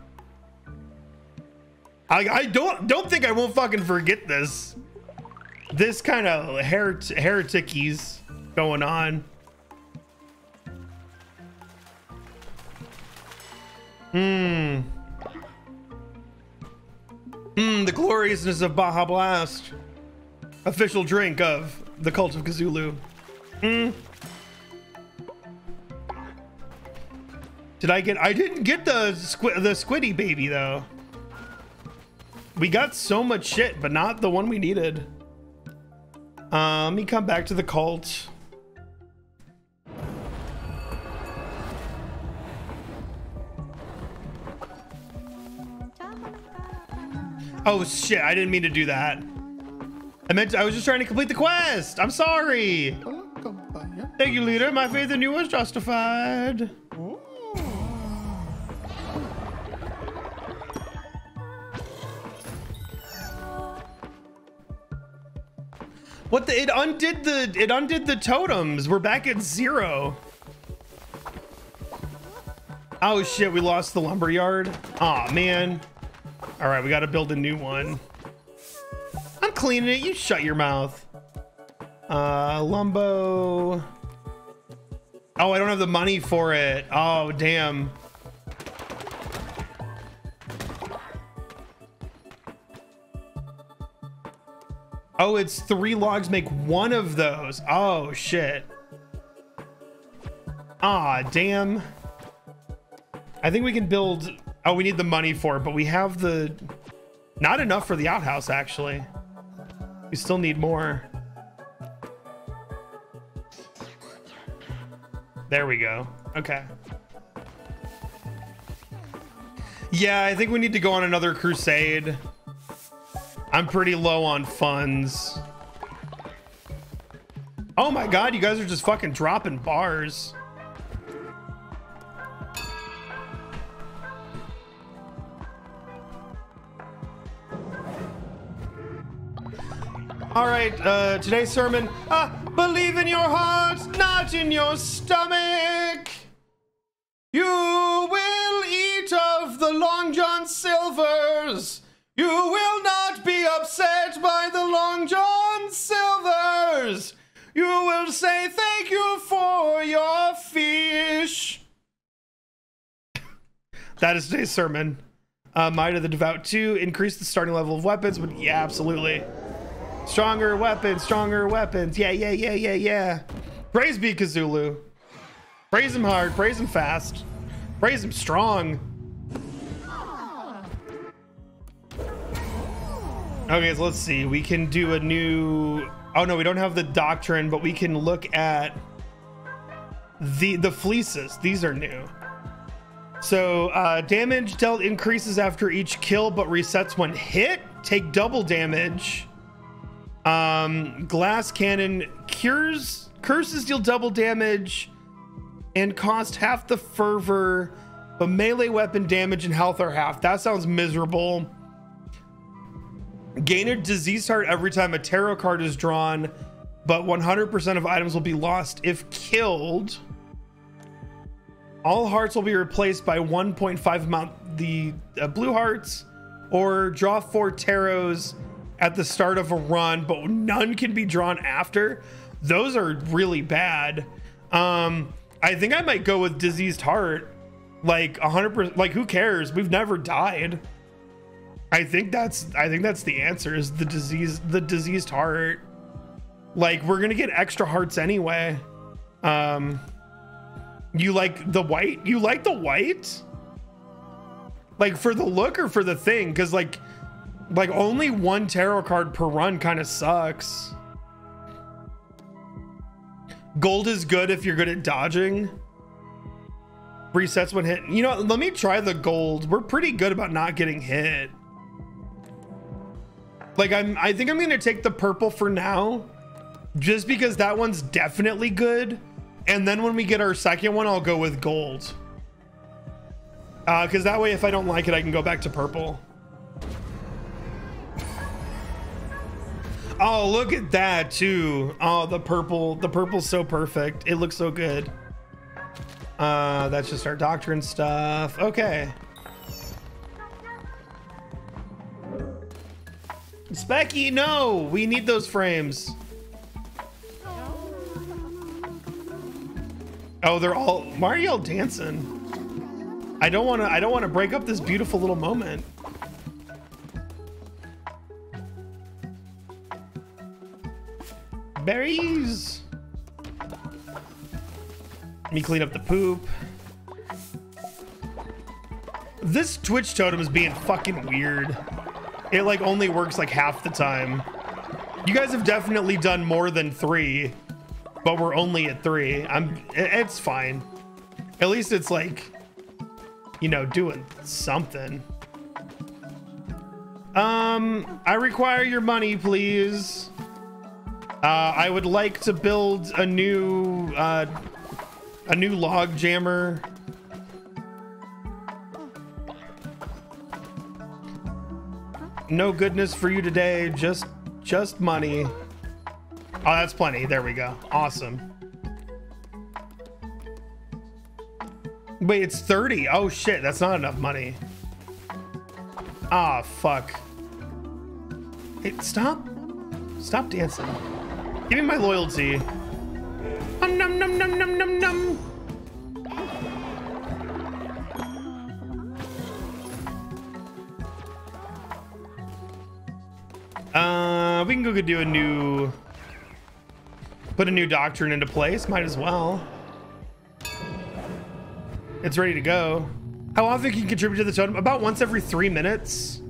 I don't think I won't fucking forget this. This kind of hereticies going on. The gloriousness of Baja Blast. Official drink of the Cult of Kazulu. Did I get... I didn't get the squiddy baby, though. We got so much shit, but not the one we needed. Let me come back to the cult. Oh shit, I didn't mean to do that. I was just trying to complete the quest. I'm sorry. Thank you, leader. My faith in you was justified. Ooh. What the? It undid the totems. We're back at zero. Oh shit, we lost the lumberyard. Aw, man. All right, we gotta build a new one. I'm cleaning it, you shut your mouth. Lumbo. Oh, I don't have the money for it. Oh, damn. Oh, it's 3 logs make 1 of those. Oh, shit. Aw, damn. I think we can build... Oh, we need the money for it, but we have the... Not enough for the outhouse, actually. We still need more. There we go. Okay. Yeah, I think we need to go on another crusade. I'm pretty low on funds. Oh my god, you guys are just fucking dropping bars. All right, today's sermon, believe in your heart, not in your stomach. You will eat of the Long John Silver's. You will not be upset by the Long John Silver's. You will say thank you for your fish. That is today's sermon. Might of the Devout 2, increase the starting level of weapons. But yeah, absolutely. Stronger weapons, stronger weapons. Yeah, yeah, yeah, yeah, yeah. Praise be Kazulu. Praise him hard, praise him fast. Praise him strong. Okay, so let's see. We can do a new... Oh, no, we don't have the doctrine, but we can look at the fleeces. These are new. So damage dealt increases after each kill, but resets when hit. Take double damage. Glass cannon curses deal double damage and cost half the fervor, but melee weapon damage and health are half. That sounds miserable. Gain a disease heart every time a tarot card is drawn, but 100% of items will be lost if killed. All hearts will be replaced by 1.5 amount the blue hearts, or draw 4 tarots at the start of a run, but none can be drawn after. Those are really bad. I think I might go with diseased heart. Like 100%, like who cares? We've never died. I think that's the answer, is the diseased heart. Like, we're gonna get extra hearts anyway. You like the white? You like the white? Like for the look or for the thing? Cause like only 1 tarot card per run kind of sucks. Gold is good if you're good at dodging. Resets when hit. You know what? Let me try the gold. We're pretty good about not getting hit. Like I think I'm gonna take the purple for now, just because that one's definitely good, and then when we get our second one, I'll go with gold, because that way if I don't like it, I can go back to purple. Oh, look at that too. Oh, the purple's so perfect. It looks so good. That's just our doctrine stuff. Okay. Specky, no, we need those frames. Oh, they're all Mario dancing. I don't want to break up this beautiful little moment. Berries. Let me clean up the poop. This Twitch totem is being fucking weird. It like only works like half the time. You guys have definitely done more than 3, but we're only at 3. It's fine. At least it's like, you know, doing something. I require your money, please. I would like to build a new log jammer. No goodness for you today, just money. Oh, that's plenty. There we go. Awesome. Wait, it's 30. Oh shit, that's not enough money. Ah, fuck. Hey, stop dancing. Give me my loyalty. Nom nom nom nom nom nom. We can go do put a new doctrine into place. Might as well. It's ready to go. How often can you contribute to the totem? About once every 3 minutes.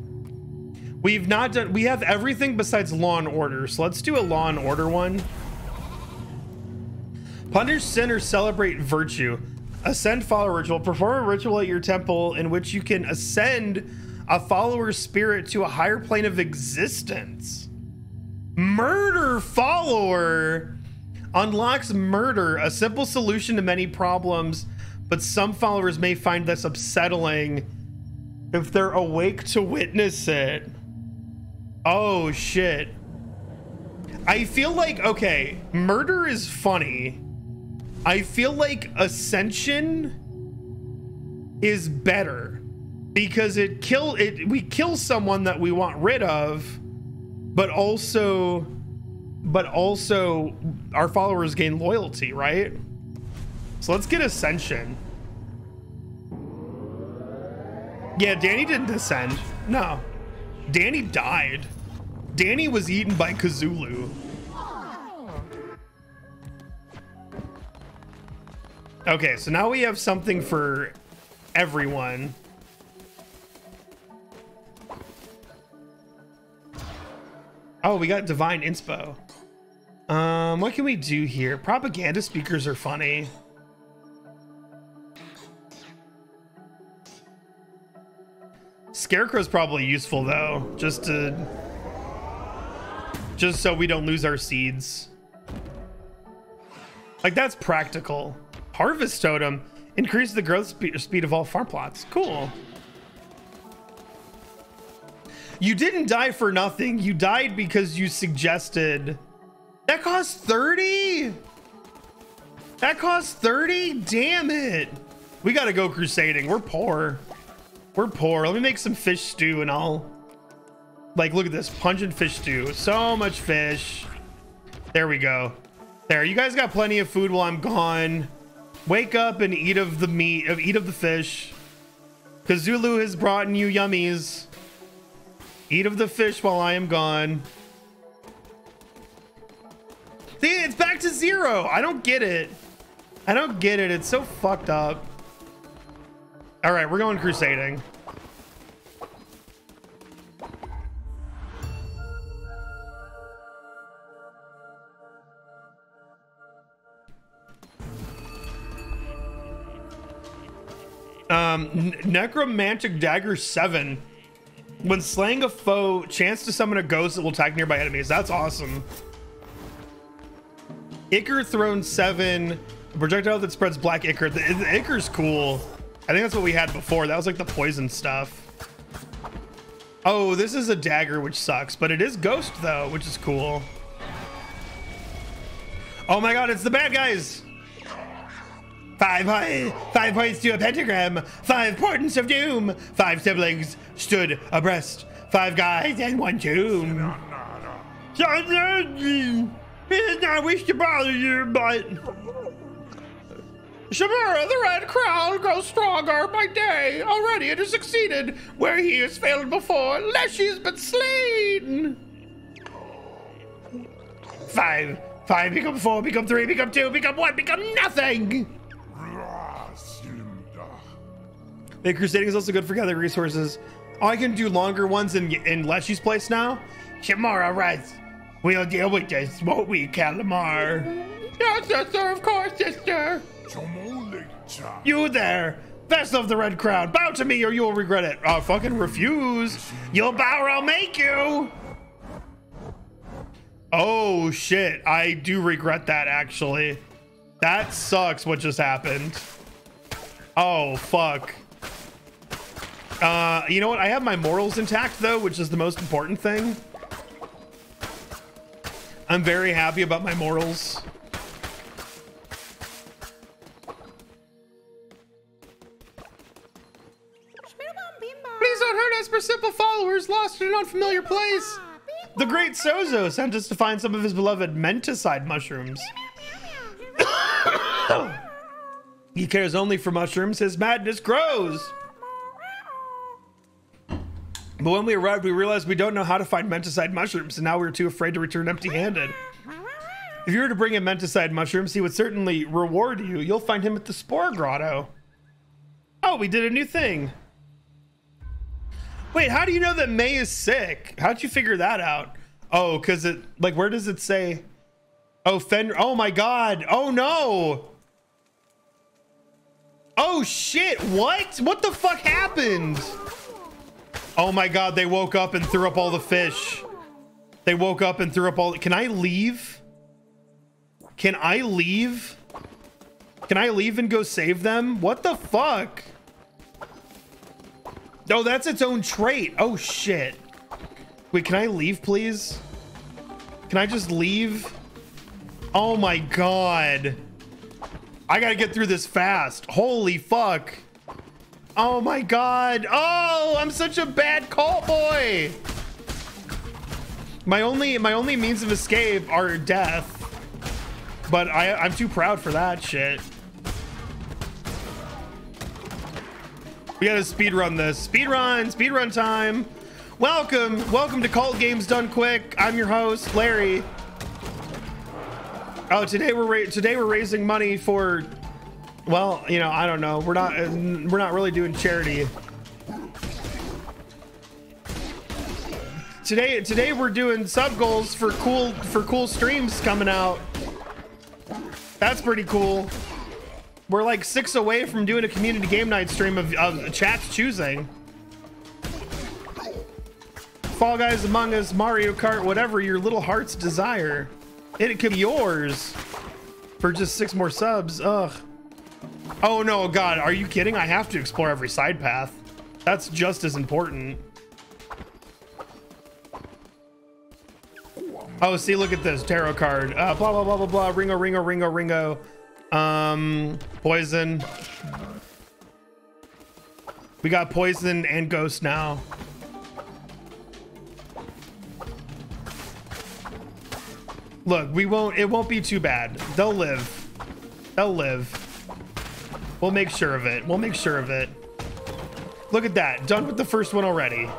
We have everything besides Law and Order, so let's do a Law and Order one. Punish sin or celebrate virtue. Ascend follower ritual. Perform a ritual at your temple in which you can ascend a follower's spirit to a higher plane of existence. Murder follower unlocks murder, a simple solution to many problems, but some followers may find this upsetting if they're awake to witness it. Oh shit. I feel like, okay, murder is funny. I feel like ascension is better because we kill someone that we want rid of, but also our followers gain loyalty, right? So let's get ascension. Yeah, Danny didn't ascend. No, Danny died. Danny was eaten by Kazulu. Okay, so now we have something for everyone. Oh, we got divine inspo. What can we do here? Propaganda speakers are funny. Scarecrow's probably useful though, just so we don't lose our seeds. Like, that's practical. Harvest totem increases the growth speed of all farm plots. Cool. You didn't die for nothing. You died because you suggested. That cost 30. That cost 30. Damn it. We gotta go crusading. We're poor. We're poor. Let me make some fish stew and I'll, like, look at this pungent fish stew. So much fish. There we go. There, you guys got plenty of food while I'm gone. Wake up and eat of the meat, eat of the fish. Kazulu has brought in you yummies. Eat of the fish while I am gone. See, it's back to zero. I don't get it. I don't get it. It's so fucked up. All right, we're going crusading. Necromantic Dagger 7. When slaying a foe, chance to summon a ghost that will attack nearby enemies. That's awesome. Ichor Throne 7. A projectile that spreads black ichor. The ichor's cool. I think that's what we had before. That was like the poison stuff. Oh, this is a dagger, which sucks, but it is ghost though, which is cool. Oh my God, it's the bad guys. 5 points to a pentagram, 5 portents of doom, 5 siblings stood abreast, 5 guys and 1 tomb. We did not wish to bother you, but Shamura, the Red Crown, grows stronger by day. Already it has succeeded where he has failed before. Leshy has been slain. 5 become 4, become 3, become 2, become 1, become nothing. The crusading is also good for gathering resources. Oh, I can do longer ones in Leshy's place now. Shamura, right? We'll deal with this, won't we, Calamar? Yes, sister, of course, sister. You there, vessel of the Red Crown, bow to me or you'll regret it. I fucking refuse. You'll bow or I'll make you. Oh shit, I do regret that actually. That sucks what just happened. Oh fuck. You know what? I have my morals intact though, which is the most important thing. I'm very happy about my morals. Please don't hurt us. We're simple followers lost in an unfamiliar place. The great Sozo sent us to find some of his beloved menticide mushrooms. He cares only for mushrooms. His madness grows. But when we arrived, we realized we don't know how to find menticide mushrooms, and now we're too afraid to return empty-handed. If you were to bring him menticide mushrooms, he would certainly reward you. You'll find him at the Spore Grotto. Oh, we did a new thing. Wait, how do you know that May is sick? How'd you figure that out? Oh, because it, like, where does it say? Oh, Fenrir. Oh, my God. Oh, no. Oh, shit. What? What the fuck happened? Oh my God, they woke up and threw up all the fish. They woke up and threw up all... Can I leave? Can I leave? Can I leave and go save them? What the fuck? Oh, that's its own trait. Oh shit. Wait, can I leave please? Can I just leave? Oh my God. I gotta get through this fast. Holy fuck. Oh my God. Oh, I'm such a bad call boy. My only means of escape are death, but I'm too proud for that shit. We gotta speedrun this. Speedrun time. Welcome to Cult Games Done Quick. I'm your host, Larry. Oh, today we're raising money for, well, you know, I don't know. We're not really doing charity. Today we're doing sub goals for cool streams coming out. That's pretty cool. We're like 6 away from doing a community game night stream of chat's choosing. Fall Guys, Among Us, Mario Kart, whatever your little heart's desire. It could be yours for just 6 more subs. Ugh. Oh no, God, are you kidding? I have to explore every side path. That's just as important. Oh, see, look at this tarot card. Blah, blah, blah, blah, blah. Ringo. Poison. We got poison and ghost now. Look, it won't be too bad. They'll live. We'll make sure of it. Look at that. Done with the first one already.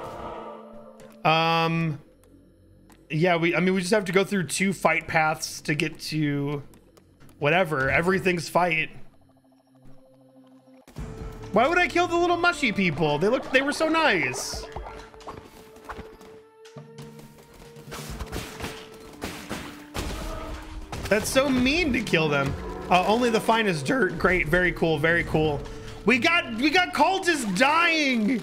Yeah, we just have to go through 2 fight paths to get to whatever. Everything's fight. Why would I kill the little mushy people? They were so nice. That's so mean to kill them. Only the finest dirt. Great. Very cool. We got cultists dying.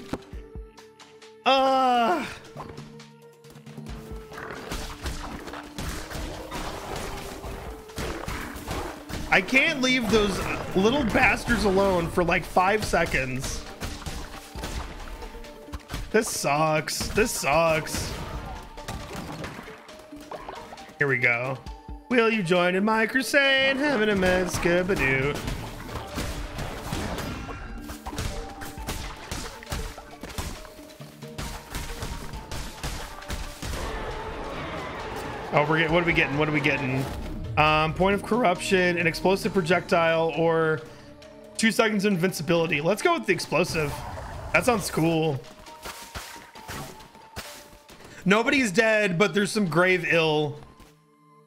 I can't leave those little bastards alone for like 5 seconds. This sucks. Here we go. Will you join in my crusade? Having a mad skip-a-doo. Oh, what are we getting? Point of corruption, an explosive projectile, or 2 seconds invincibility. Let's go with the explosive. That sounds cool. Nobody's dead, but there's some grave ill.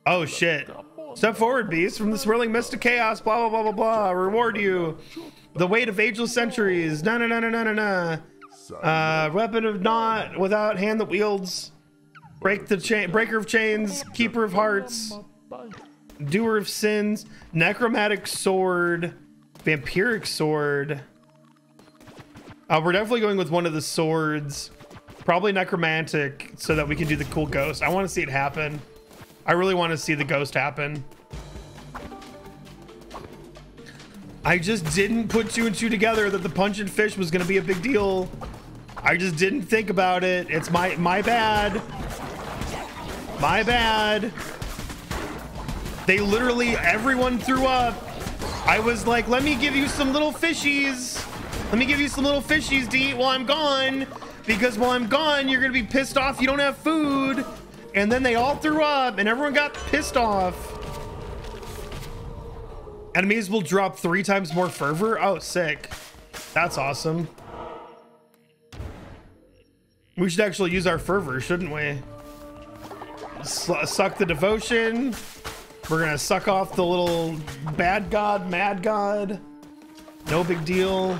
Oh shit. Step forward, beast, from the swirling mist of chaos, blah, blah, blah, blah, blah. Reward you. The weight of ageless centuries. Weapon of naught without hand that wields. Breaker of chains, keeper of hearts, doer of sins, necromantic sword, vampiric sword. We're definitely going with one of the swords. Probably necromantic so that we can do the cool ghost. I want to see it happen. I really want to see the ghost happen. I just didn't put two and two together that the punch and fish was going to be a big deal. I just didn't think about it. It's my bad. My bad. They literally, everyone threw up. I was like, let me give you some little fishies. Let me give you some little fishies to eat while I'm gone. Because while I'm gone, you're going to be pissed off you don't have food. And then they all threw up and everyone got pissed off. Enemies will drop 3 times more fervor. Oh, sick. That's awesome. We should actually use our fervor, shouldn't we? Suck the devotion. We're gonna suck off the little bad god, mad god. No big deal.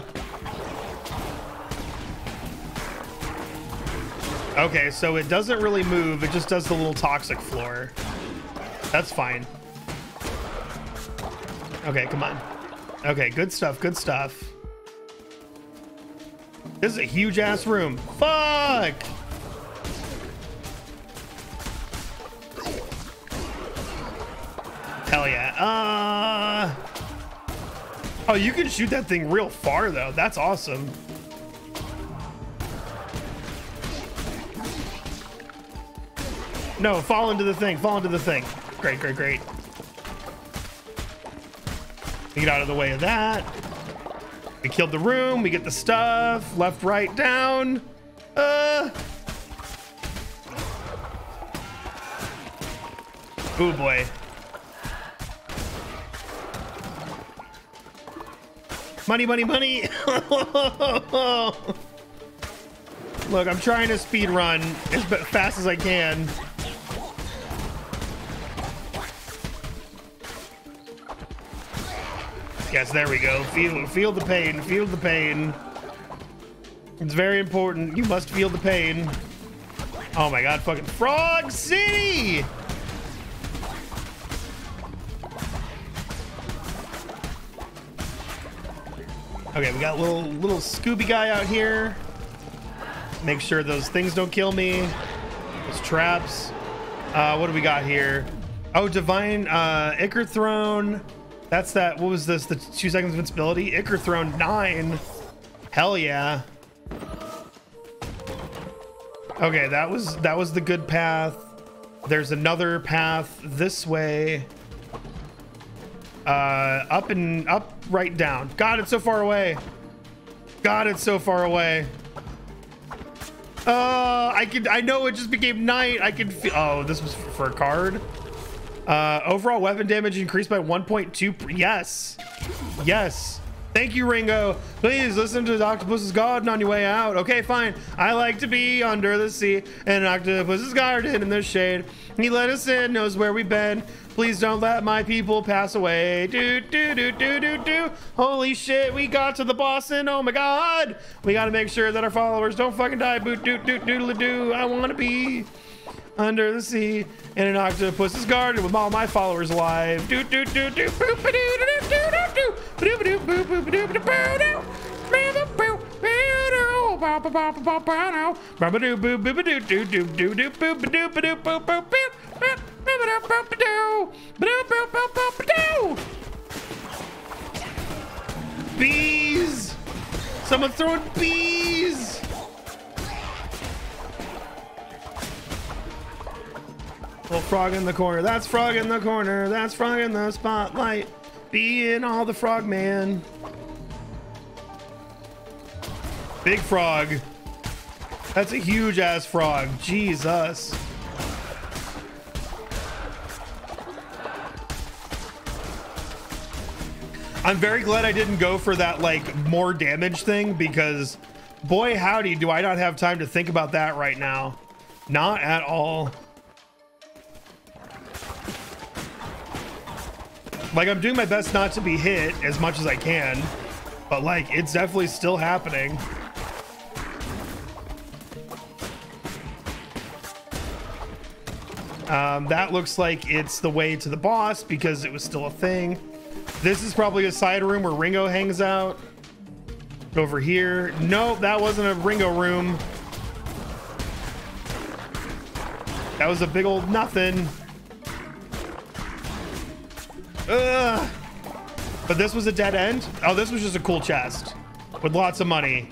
Okay, so it doesn't really move. It just does the little toxic floor. That's fine. Okay, come on. Okay, good stuff, good stuff. This is a huge ass room. Fuck! Hell yeah. Oh, you can shoot that thing real far though. That's awesome. No, fall into the thing, fall into the thing. Great, great, great. Get out of the way of that. We killed the room. We get the stuff. Left, right, down. Oh boy. Money, money, money. Look, I'm trying to speed run as fast as I can. Yes, there we go. Feel the pain. Feel the pain. It's very important. You must feel the pain. Oh my god, fucking Frog City! Okay, we got little Scooby guy out here. Make sure those things don't kill me. Those traps. What do we got here? Oh, divine Ichor Throne. That's that, what was this? The 2 seconds of invincibility? Ichor Throne 9. Hell yeah. Okay, that was the good path. There's another path this way. Up and up, right, down. God, it's so far away. God, it's so far away. I know it just became night. I can feel, oh, this was for a card. Overall weapon damage increased by 1.2. Yes. Yes. Thank you, Ringo. Please listen to the octopus's garden on your way out. Okay, fine. I like to be under the sea and an octopus's garden in the shade. He let us in, knows where we've been. Please don't let my people pass away. Do, do, do, do, do, do. Holy shit, we got to the boss and oh my god. We got to make sure that our followers don't fucking die. Boot, doot, doot, doodle, doo. I want to be under the sea in an octopus's garden with all my followers alive. Bees! Someone throwing bees! Little frog in the corner. That's frog in the corner. That's frog in the spotlight. Being all the frog man. Big frog. That's a huge ass frog. Jesus. I'm very glad I didn't go for that like more damage thing because boy howdy do I not have time to think about that right now. Not at all. Like, I'm doing my best not to be hit as much as I can, but like, it's definitely still happening. That looks like it's the way to the boss because it was still a thing. This is probably a side room where Ringo hangs out. Over here. Nope, that wasn't a Ringo room. That was a big old nothing. But this was a dead end? Oh, this was just a cool chest with lots of money.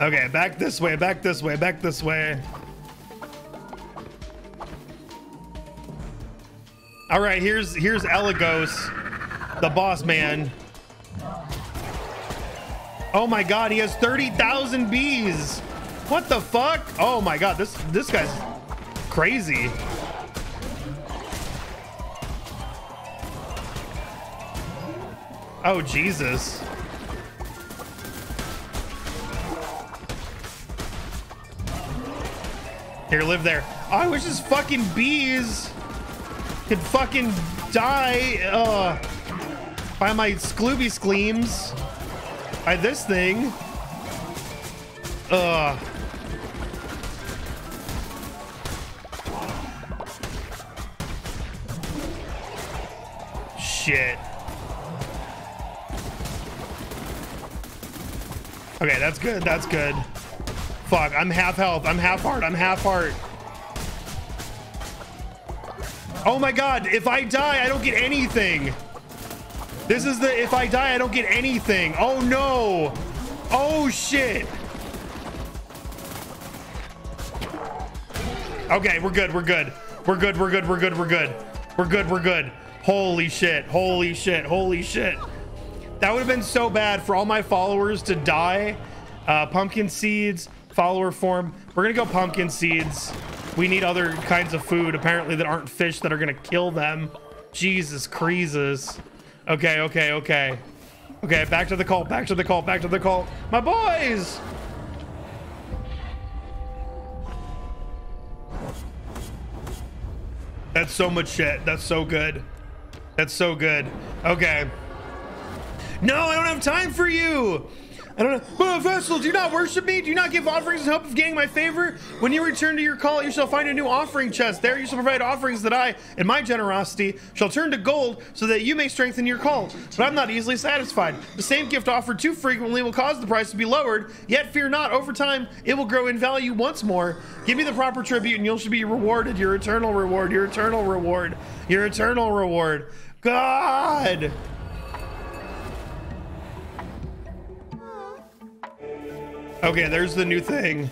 Okay, back this way, back this way, back this way. All right, here's Elagos, the boss man. Oh my God, he has 30,000 bees. What the fuck? Oh my God, this guy's crazy. Oh Jesus. Here, live there. Oh, I wish his fucking bees could fucking die by my Sclooby Scleams. By this thing. Ugh. Shit. Okay, that's good, that's good. Fuck, I'm half health, I'm half heart, I'm half heart. Oh my God, if I die, I don't get anything. This is the, if I die, I don't get anything. Oh no. Oh shit. Okay, we're good, we're good. We're good, we're good, we're good, we're good. We're good, we're good. Holy shit, holy shit, holy shit. That would have been so bad for all my followers to die. Pumpkin seeds, follower form. We're gonna go pumpkin seeds. We need other kinds of food apparently that aren't fish that are gonna kill them. Jesus creases. Okay, okay, okay. Okay, back to the cult, back to the cult, back to the cult. My boys! That's so much shit. That's so good. That's so good. Okay. No, I don't have time for you! I don't know. Oh, vessel, do not worship me. Do not give offerings in hope of gaining my favor. When you return to your call, you shall find a new offering chest. There you shall provide offerings that I, in my generosity, shall turn to gold so that you may strengthen your call. But I'm not easily satisfied. The same gift offered too frequently will cause the price to be lowered. Yet fear not, over time, it will grow in value once more. Give me the proper tribute and you shall be rewarded. Your eternal reward, your eternal reward, your eternal reward. God! Okay, there's the new thing.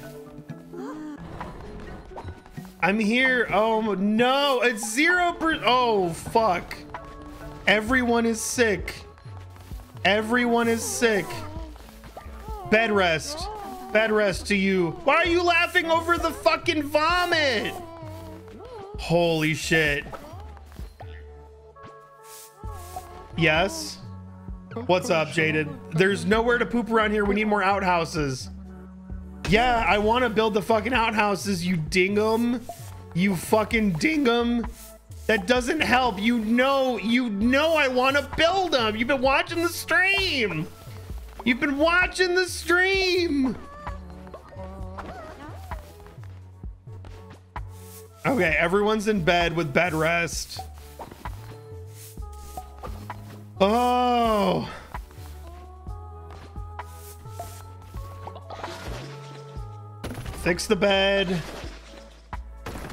I'm here. Oh no, it's 0%. Oh fuck. Everyone is sick. Everyone is sick. Bed rest. Bed rest to you. Why are you laughing over the fucking vomit? Holy shit. Yes? What's up, Jaded? There's nowhere to poop around here. We need more outhouses. Yeah, I want to build the fucking outhouses, you dingum. You fucking dingum. That doesn't help. You know I want to build them. You've been watching the stream. You've been watching the stream. Okay, everyone's in bed with bed rest. Oh. Fix the bed.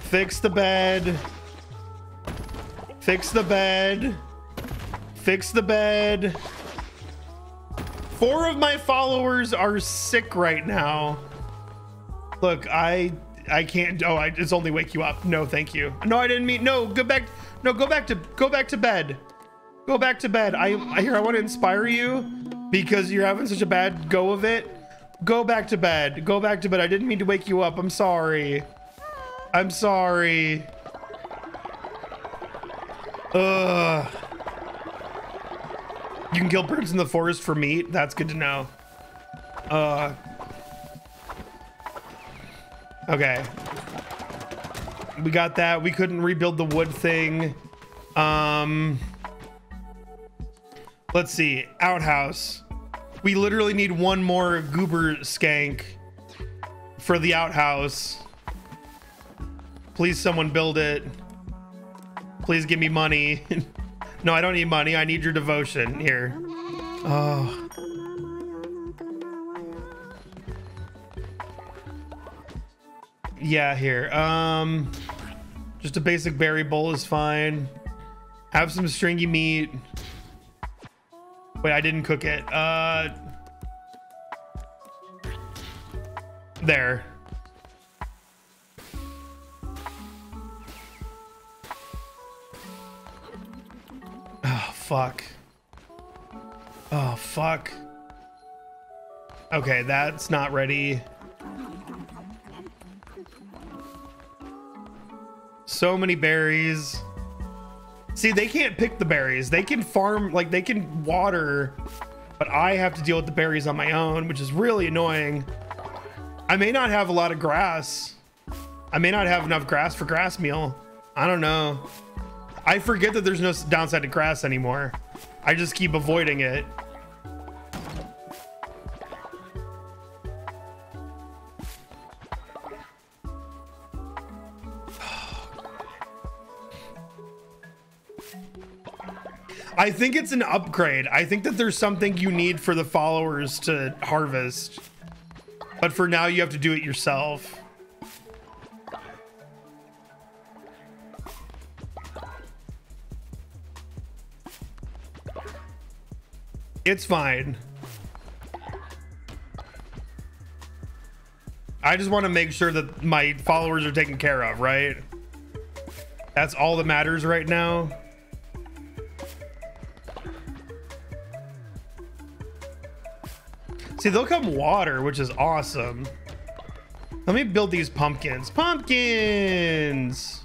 Fix the bed. Fix the bed. Fix the bed. 4 of my followers are sick right now. Look, I can't. Oh, it's only wake you up. No, thank you. No, I didn't mean. No, go back. No, go back to bed. Go back to bed. I want to inspire you because you're having such a bad go of it. Go back to bed. Go back to bed. I didn't mean to wake you up. I'm sorry. I'm sorry. Ugh. You can kill birds in the forest for meat. That's good to know. Okay. We got that. We couldn't rebuild the wood thing. Let's see. Outhouse. We literally need one more goober skank for the outhouse. Please someone build it. Please give me money. No, I don't need money. I need your devotion here. Oh. Yeah, here. Just a basic berry bowl is fine. Have some stringy meat. Wait, I didn't cook it. There. Oh, fuck. Oh, fuck. Okay, that's not ready. So many berries. See, they can't pick the berries. They can farm, like, they can water, but I have to deal with the berries on my own, which is really annoying. I may not have a lot of grass. I may not have enough grass for grass meal. I don't know. I forget that there's no downside to grass anymore. I just keep avoiding it. I think it's an upgrade. I think that there's something you need for the followers to harvest. But for now, you have to do it yourself. It's fine. I just want to make sure that my followers are taken care of, right? That's all that matters right now. See, they'll come water, which is awesome. Let me build these pumpkins. Pumpkins!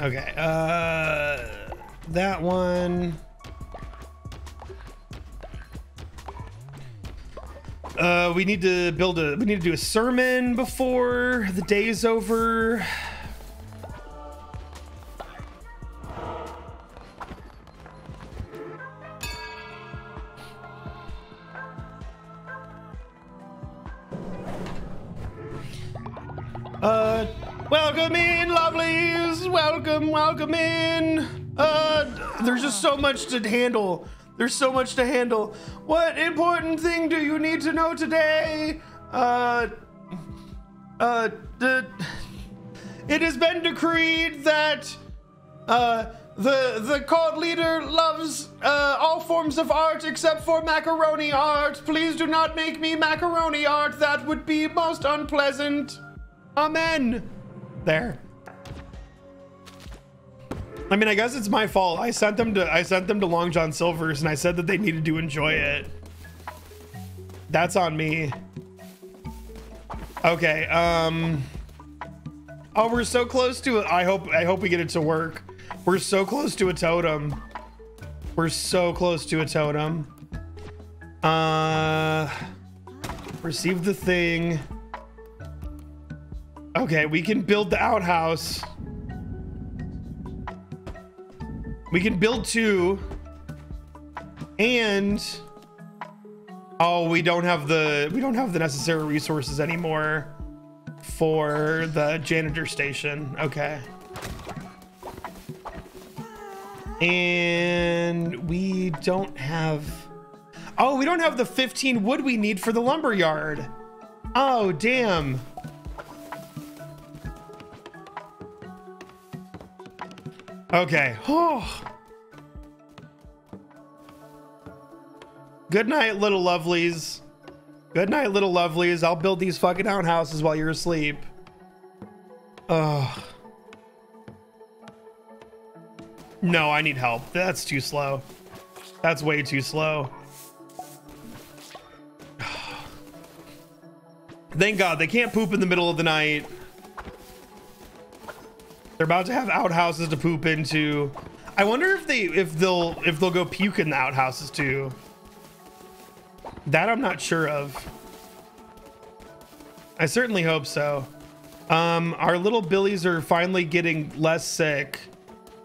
Okay, that one. We need to build a, we need to do a sermon before the day is over. Welcome in, lovelies. Welcome, welcome in. There's just so much to handle. There's so much to handle. What important thing do you need to know today? It has been decreed that the cult leader loves all forms of art except for macaroni art. Please do not make me macaroni art. That would be most unpleasant. Amen. There. I mean, I guess it's my fault. I sent them to Long John Silver's and I said that they needed to enjoy it. That's on me. Okay, oh, we're so close to it. I hope we get it to work. We're so close to a totem. We're so close to a totem. Receive the thing. Okay, we can build the outhouse. We can build two, and oh, we don't have the necessary resources anymore for the janitor station. Okay, and we don't have the 15 wood we need for the lumber yard. Oh, damn. Okay. Oh. Good night, little lovelies. Good night, little lovelies. I'll build these fucking outhouses while you're asleep. Oh. No, I need help. That's too slow. That's way too slow. Thank God they can't poop in the middle of the night. They're about to have outhouses to poop into. I wonder if they'll go puke in the outhouses too. That I'm not sure of. I certainly hope so. Our little billies are finally getting less sick.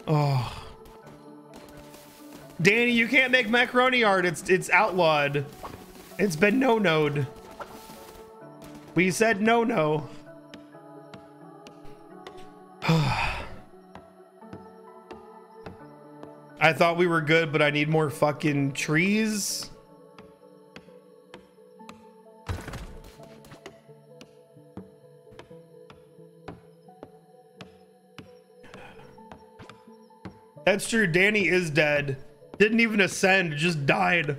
Oh. Danny, you can't make macaroni art. It's outlawed. It's been no-no'd. We said no-no. I thought we were good, but I need more fucking trees. That's true. Danny is dead. Didn't even ascend, just died.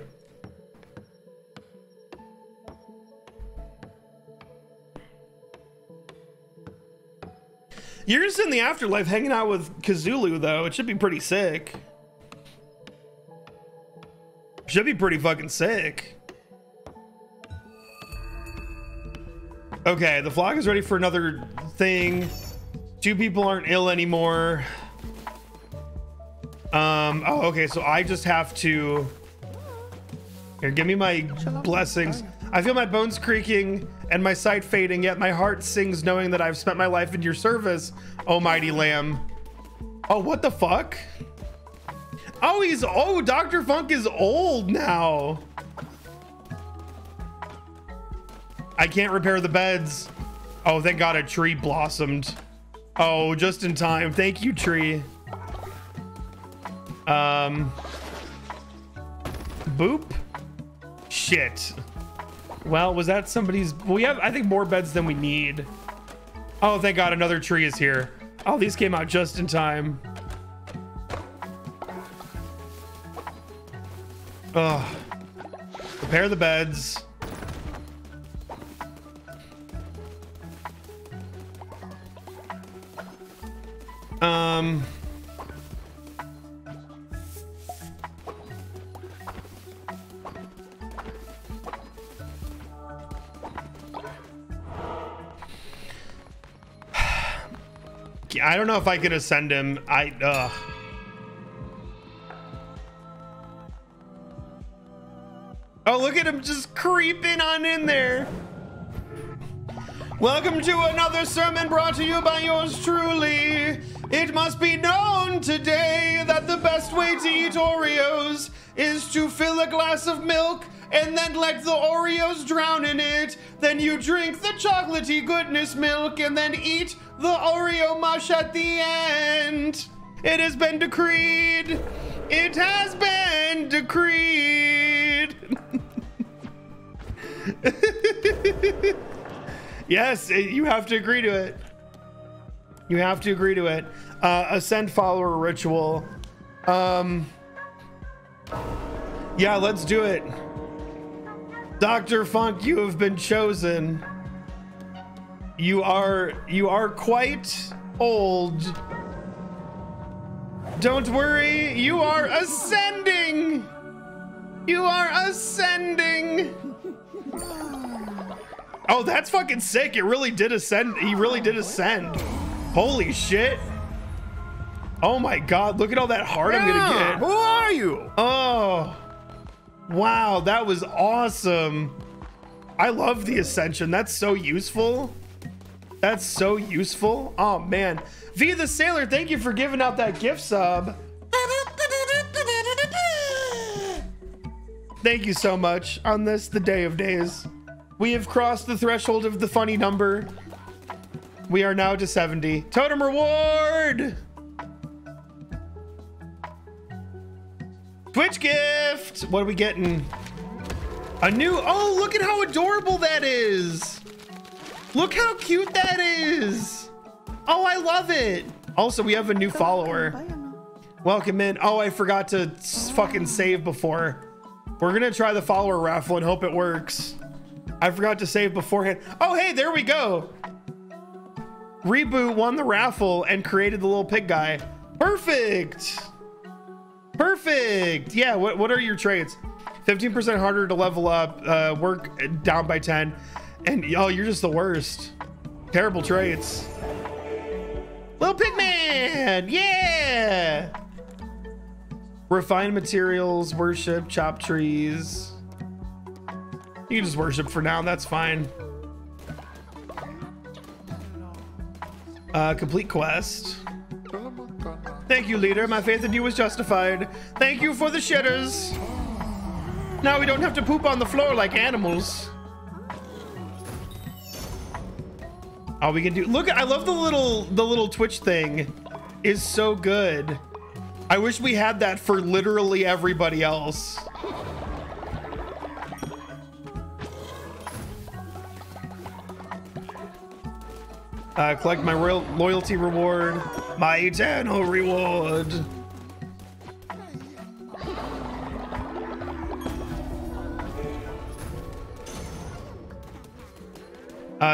You're just in the afterlife hanging out with Kazulu, though. It should be pretty sick. Should be pretty fucking sick. Okay, the vlog is ready for another thing. Two people aren't ill anymore. Oh, okay, so I just have to... Here, give me my blessings. I feel my bones creaking and my sight fading, yet my heart sings knowing that I've spent my life in your service, oh mighty lamb. Oh, what the fuck? Oh, he's... Oh, Dr. Funk is old now. I can't repair the beds. Oh, thank God a tree blossomed. Oh, just in time. Thank you, tree. Boop. Shit. Well, was that somebody's? We have, I think, more beds than we need. Oh, thank God, another tree is here. Oh, these came out just in time. Ugh. Repair the beds. I don't know if I could ascend him. Oh, look at him just creeping on in there. Welcome to another sermon brought to you by yours truly. It must be known today that the best way to eat Oreos is to fill a glass of milk and then let the Oreos drown in it. Then you drink the chocolatey goodness milk and then eat the Oreo mush at the end. It has been decreed. It has been decreed. Yes, you have to agree to it. You have to agree to it. Ascend follower ritual. Yeah, let's do it. Dr. Funk, you have been chosen. You are quite old. Don't worry, you are ascending. You are ascending. Oh, that's fucking sick. It really did ascend. He really did ascend. Holy shit. Oh my God, look at all that heart I'm gonna get. Who are you? Oh. Wow, that was awesome. I love the ascension. That's so useful. That's so useful. Oh man. V the Sailor, thank you for giving out that gift sub. Thank you so much. On this, the day of days, we have crossed the threshold of the funny number. We are now to 70. Totem reward! Twitch gift! What are we getting? A new... Oh, look at how adorable that is! Look how cute that is! Oh, I love it! Also, we have a new follower. Welcome in. Oh, I forgot to fucking save before. We're gonna try the follower raffle and hope it works. I forgot to save beforehand. Oh, hey, there we go! Reboot won the raffle and created the little pig guy. Perfect! Perfect. Yeah, what are your traits? 15% harder to level up, work down by 10, and oh, you're just the worst. Terrible traits. Little Pigman! Yeah! Refined materials, worship, chop trees. You can just worship for now, that's fine. Complete quest. Thank you, leader. My faith in you was justified. Thank you for the shitters. Now we don't have to poop on the floor like animals. Oh, we can do... Look, I love the little Twitch thing. It's so good. I wish we had that for literally everybody else. Collect my royal loyalty reward, my eternal reward.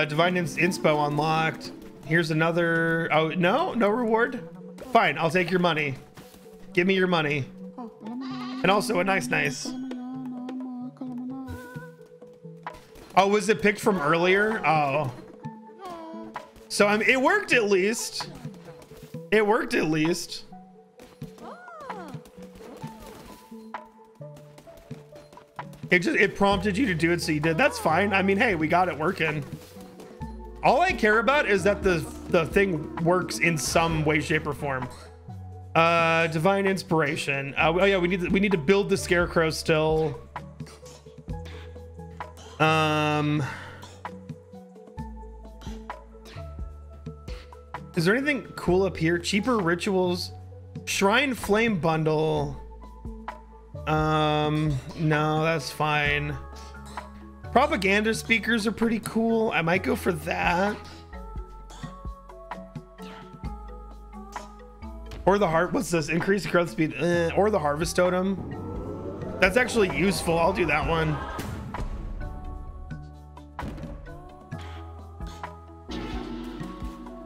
Divine inspo unlocked. Here's another. Oh, no, no reward. Fine, I'll take your money. Give me your money. And also a nice. Oh, was it picked from earlier? Oh. So it worked at least. It worked at least. It prompted you to do it, so you did. That's fine. I mean, hey, we got it working. All I care about is that the thing works in some way, shape, or form. Divine inspiration. Oh yeah, we need to build the scarecrow still. Is there anything cool up here? Cheaper rituals, shrine flame bundle. No, that's fine. Propaganda speakers are pretty cool. I might go for that. Or the heart. What's this? Increase growth speed. Or the harvest totem. That's actually useful. I'll do that one.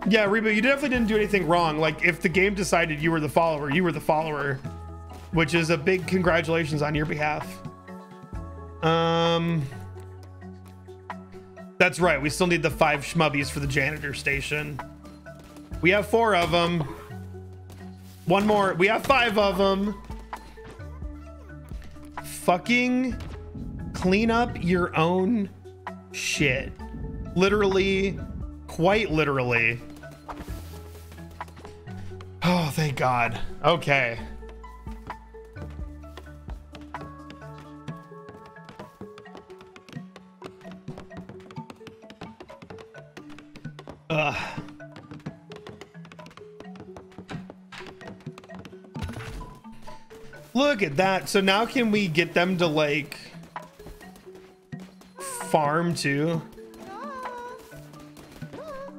Yeah, Reba, you definitely didn't do anything wrong. Like, if the game decided you were the follower, you were the follower, which is a big congratulations on your behalf. That's right. We still need the 5 schmubbies for the janitor station. We have 4 of them. One more. We have 5 of them. Fucking clean up your own shit. Literally, quite literally. Oh, thank God. Okay. Ugh. Look at that. So now can we get them to like farm too?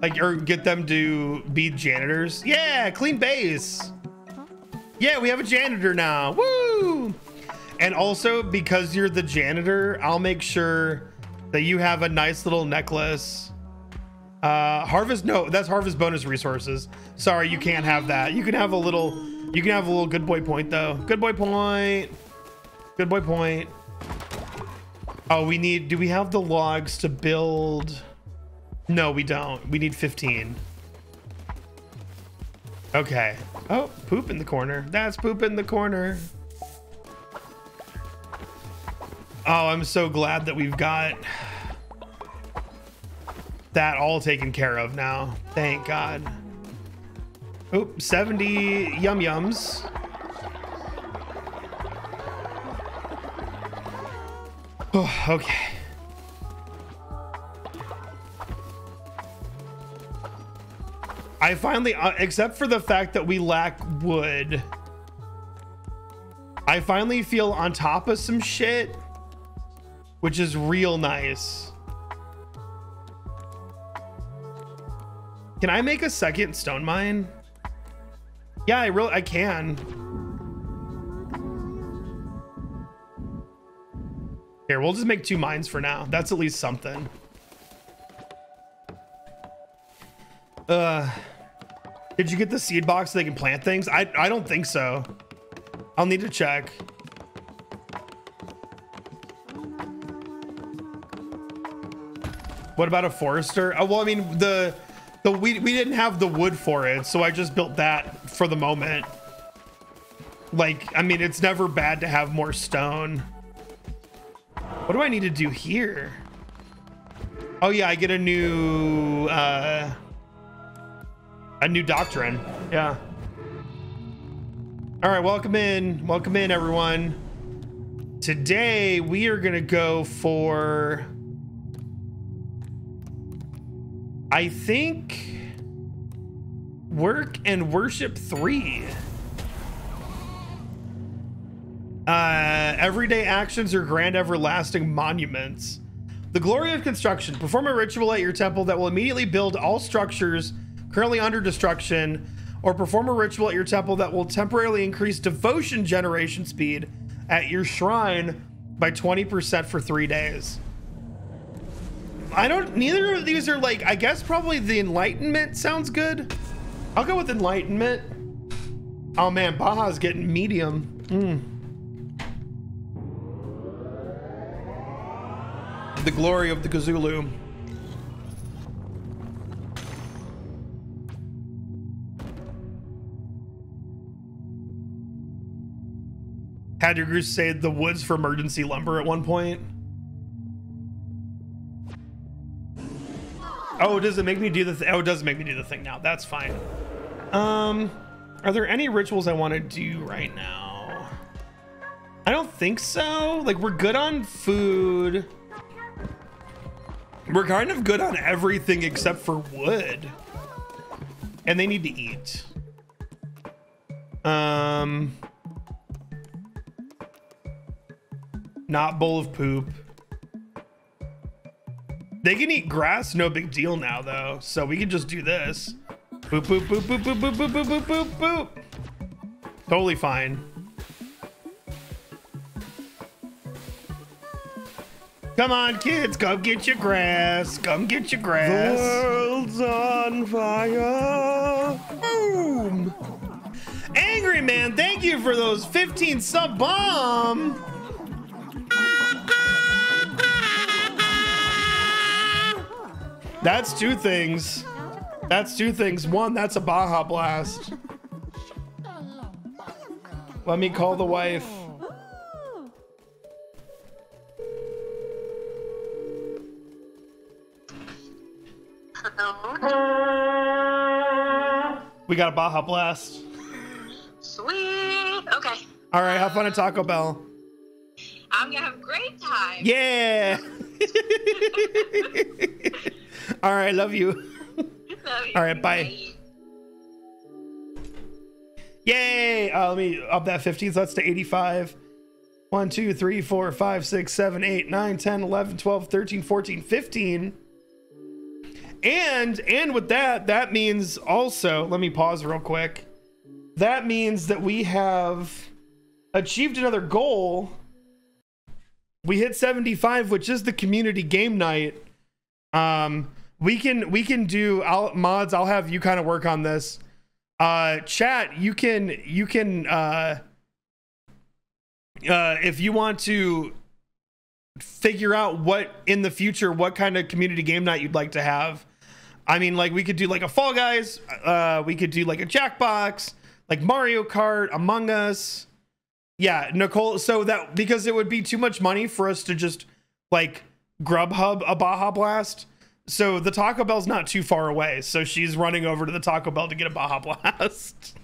Like, or get them to be janitors. Yeah, clean base. Yeah, we have a janitor now. Woo! And also, because you're the janitor, I'll make sure that you have a nice little necklace. Harvest, no, that's harvest bonus resources. Sorry, you can't have that. You can have a little, you can have a little good boy point though. Good boy point. Good boy point. Oh, we need, do we have the logs to build? No, we don't. We need 15. Okay. Oh, poop in the corner. That's poop in the corner. Oh, I'm so glad that we've got that all taken care of now. Thank God. Oh, 70 yum yums. Oh, okay. I finally, except for the fact that we lack wood, I finally feel on top of some shit, which is real nice. Can I make a second stone mine? Yeah, I can. Here, we'll just make 2 mines for now. That's at least something. Did you get the seed box so they can plant things? I don't think so. I'll need to check. What about a forester? Oh, well, I mean, we didn't have the wood for it, so I just built that for the moment. Like, I mean, it's never bad to have more stone. What do I need to do here? Oh yeah, I get a new doctrine. Yeah. All right, welcome in. Welcome in, everyone. Today, we are gonna go for, I think, work and worship 3. Everyday actions are grand everlasting monuments. The glory of construction. Perform a ritual at your temple that will immediately build all structures currently under destruction, or perform a ritual at your temple that will temporarily increase devotion generation speed at your shrine by 20% for 3 days. I don't, neither of these are like, I guess probably the Enlightenment sounds good. I'll go with Enlightenment. Oh man, Baja's getting medium. The glory of the Kazulu. Had your goose say the woods for emergency lumber at one point. Oh, does it make me do the thing? Oh, it doesn't make me do the thing now. That's fine. Are there any rituals I want to do right now? I don't think so. Like, we're good on food. We're kind of good on everything except for wood. And they need to eat. Not bowl of poop. They can eat grass, no big deal now though. So we can just do this. Boop, boop, boop, boop, boop, boop, boop, boop, boop, boop. Totally fine. Come on kids, come get your grass. Come get your grass. The world's on fire. Boom. Angry Man, thank you for those 15 sub bomb. That's two things. That's two things. One, that's a Baja Blast. Let me call the wife. We got a Baja Blast. Sweet. Okay. All right. Have fun at Taco Bell. I'm gonna have a great time. Yeah. All right, love you. All right, bye. Yay! Let me up that 50, so that's to 85. 1, 2, 3, 4, 5, 6, 7, 8, 9, 10, 11, 12, 13, 14, 15. And with that, that means also, let me pause real quick. That means that we have achieved another goal. We hit 75, which is the community game night. We can do mods. I'll have you kind of work on this. Chat, you can if you want to figure out what in the future, what kind of community game night you'd like to have. I mean, like we could do like a Fall Guys, we could do like a Jackbox, like Mario Kart, Among Us. Yeah, Nicole, so that, because it would be too much money for us to just like Grubhub a Baja Blast. So the Taco Bell's not too far away. So she's running over to the Taco Bell to get a Baja Blast.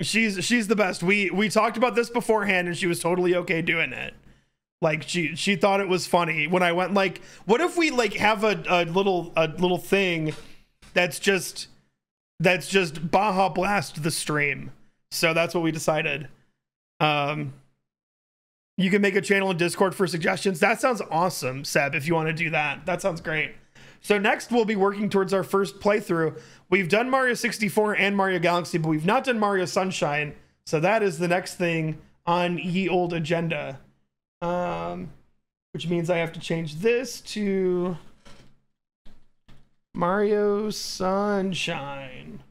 She's the best. We talked about this beforehand and she was totally okay doing it. Like she thought it was funny when I went like, what if we like have a little thing that's just Baja Blast the stream. So that's what we decided. You can make a channel in Discord for suggestions. That sounds awesome, Seb, if you want to do that. That sounds great. So next we'll be working towards our first playthrough. We've done Mario 64 and Mario Galaxy, but we've not done Mario Sunshine. So that is the next thing on ye old agenda. Which means I have to change this to Mario Sunshine.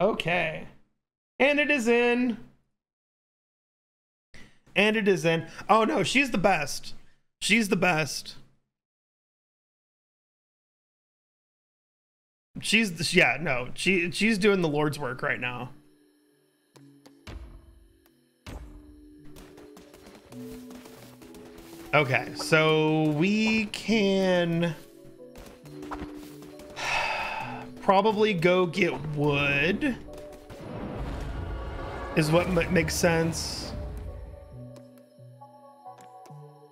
Okay. And it is in. And it is in. Oh no, she's the best. She's the best. She's the, yeah, no, she's doing the Lord's work right now. Okay, so we can probably go get wood is what makes sense.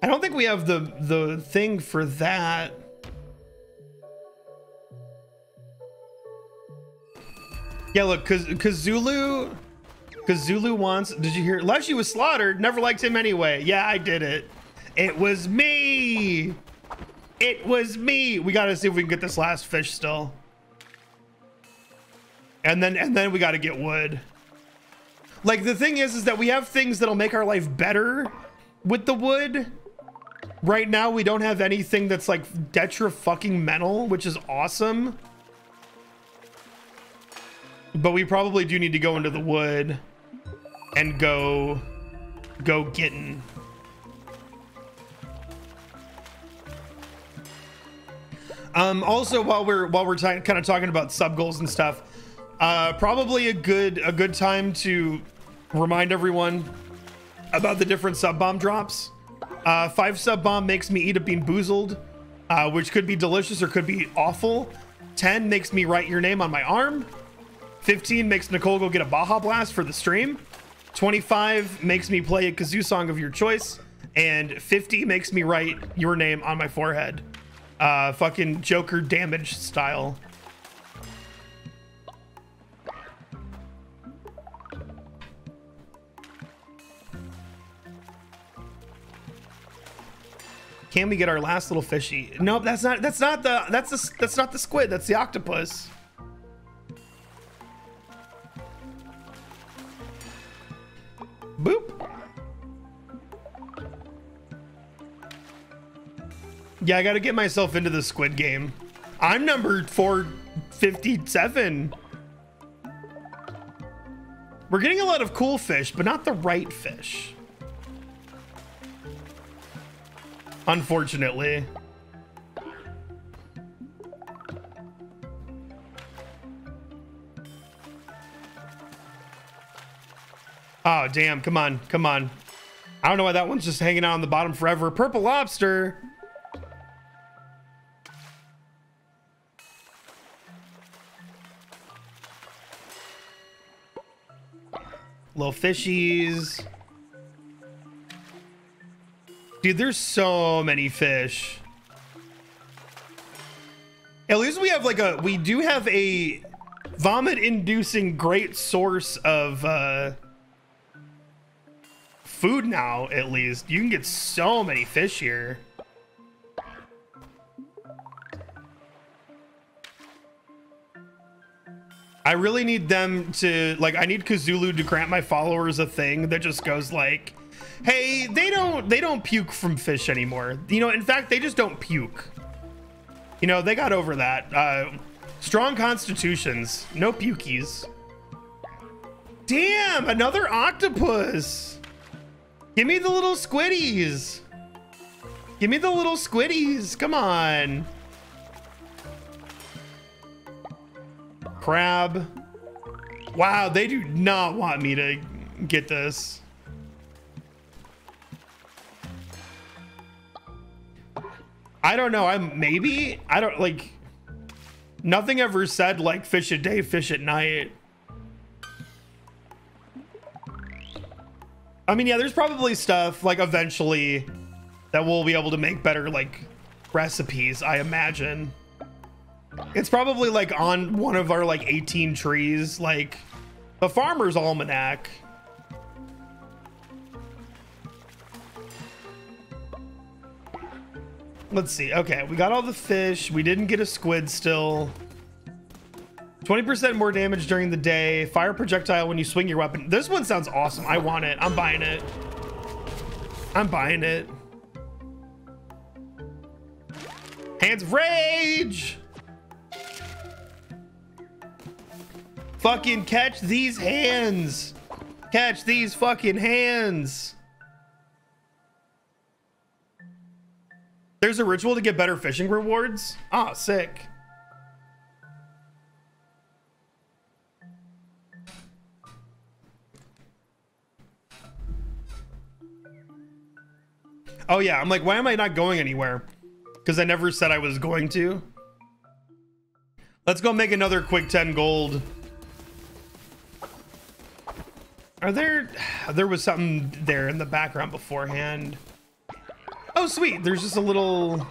I don't think we have the thing for that. Yeah, look, Kazulu Kazulu wants, did you hear? Leshy was slaughtered, never liked him anyway. Yeah, I did it. It was me. It was me. We gotta see if we can get this last fish still. And then we gotta get wood. Like the thing is that we have things that'll make our life better with the wood. Right now, we don't have anything that's like detra-fucking-mental, which is awesome. But we probably do need to go into the wood and go getting. Also, while we're kind of talking about sub goals and stuff, probably a good time to remind everyone about the different sub bomb drops. 5 sub bomb makes me eat a bean boozled, which could be delicious or could be awful. 10 makes me write your name on my arm. 15 makes Nicole go get a Baja Blast for the stream. 25 makes me play a kazoo song of your choice. And 50 makes me write your name on my forehead. Fucking Joker damage style. Can we get our last little fishy? Nope, that's not the squid, that's the octopus. Boop. Yeah, I gotta get myself into the squid game. I'm number 457. We're getting a lot of cool fish, but not the right fish. Unfortunately. Oh, damn. Come on. Come on. I don't know why that one's just hanging out on the bottom forever. Purple lobster. Little fishies. Dude, there's so many fish. At least we have we do have a vomit-inducing great source of food now, at least. You can get so many fish here. I really need them to, like, I need Kazulu to grant my followers a thing that just goes like, hey, they don't puke from fish anymore. You know, in fact, they just don't puke. You know, they got over that. Strong constitutions, no pukies. Damn, another octopus. Give me the little squiddies. Give me the little squiddies, come on. Crab. Wow, they do not want me to get this. I don't know. I don't like, nothing ever said like fish at day, fish at night. I mean, yeah, there's probably stuff like eventually that we'll be able to make better like recipes, I imagine. It's probably like on one of our like 18 trees, like the farmer's almanac. Let's see. Okay, we got all the fish. We didn't get a squid still. 20% more damage during the day. Fire projectile when you swing your weapon. This one sounds awesome. I want it. I'm buying it. I'm buying it. Hands of rage! Fucking catch these hands! Catch these fucking hands! There's a ritual to get better fishing rewards. Ah, sick. Oh yeah, I'm like, why am I not going anywhere? Because I never said I was going to. Let's go make another quick 10 gold. There was something there in the background beforehand. Oh, sweet. There's just a little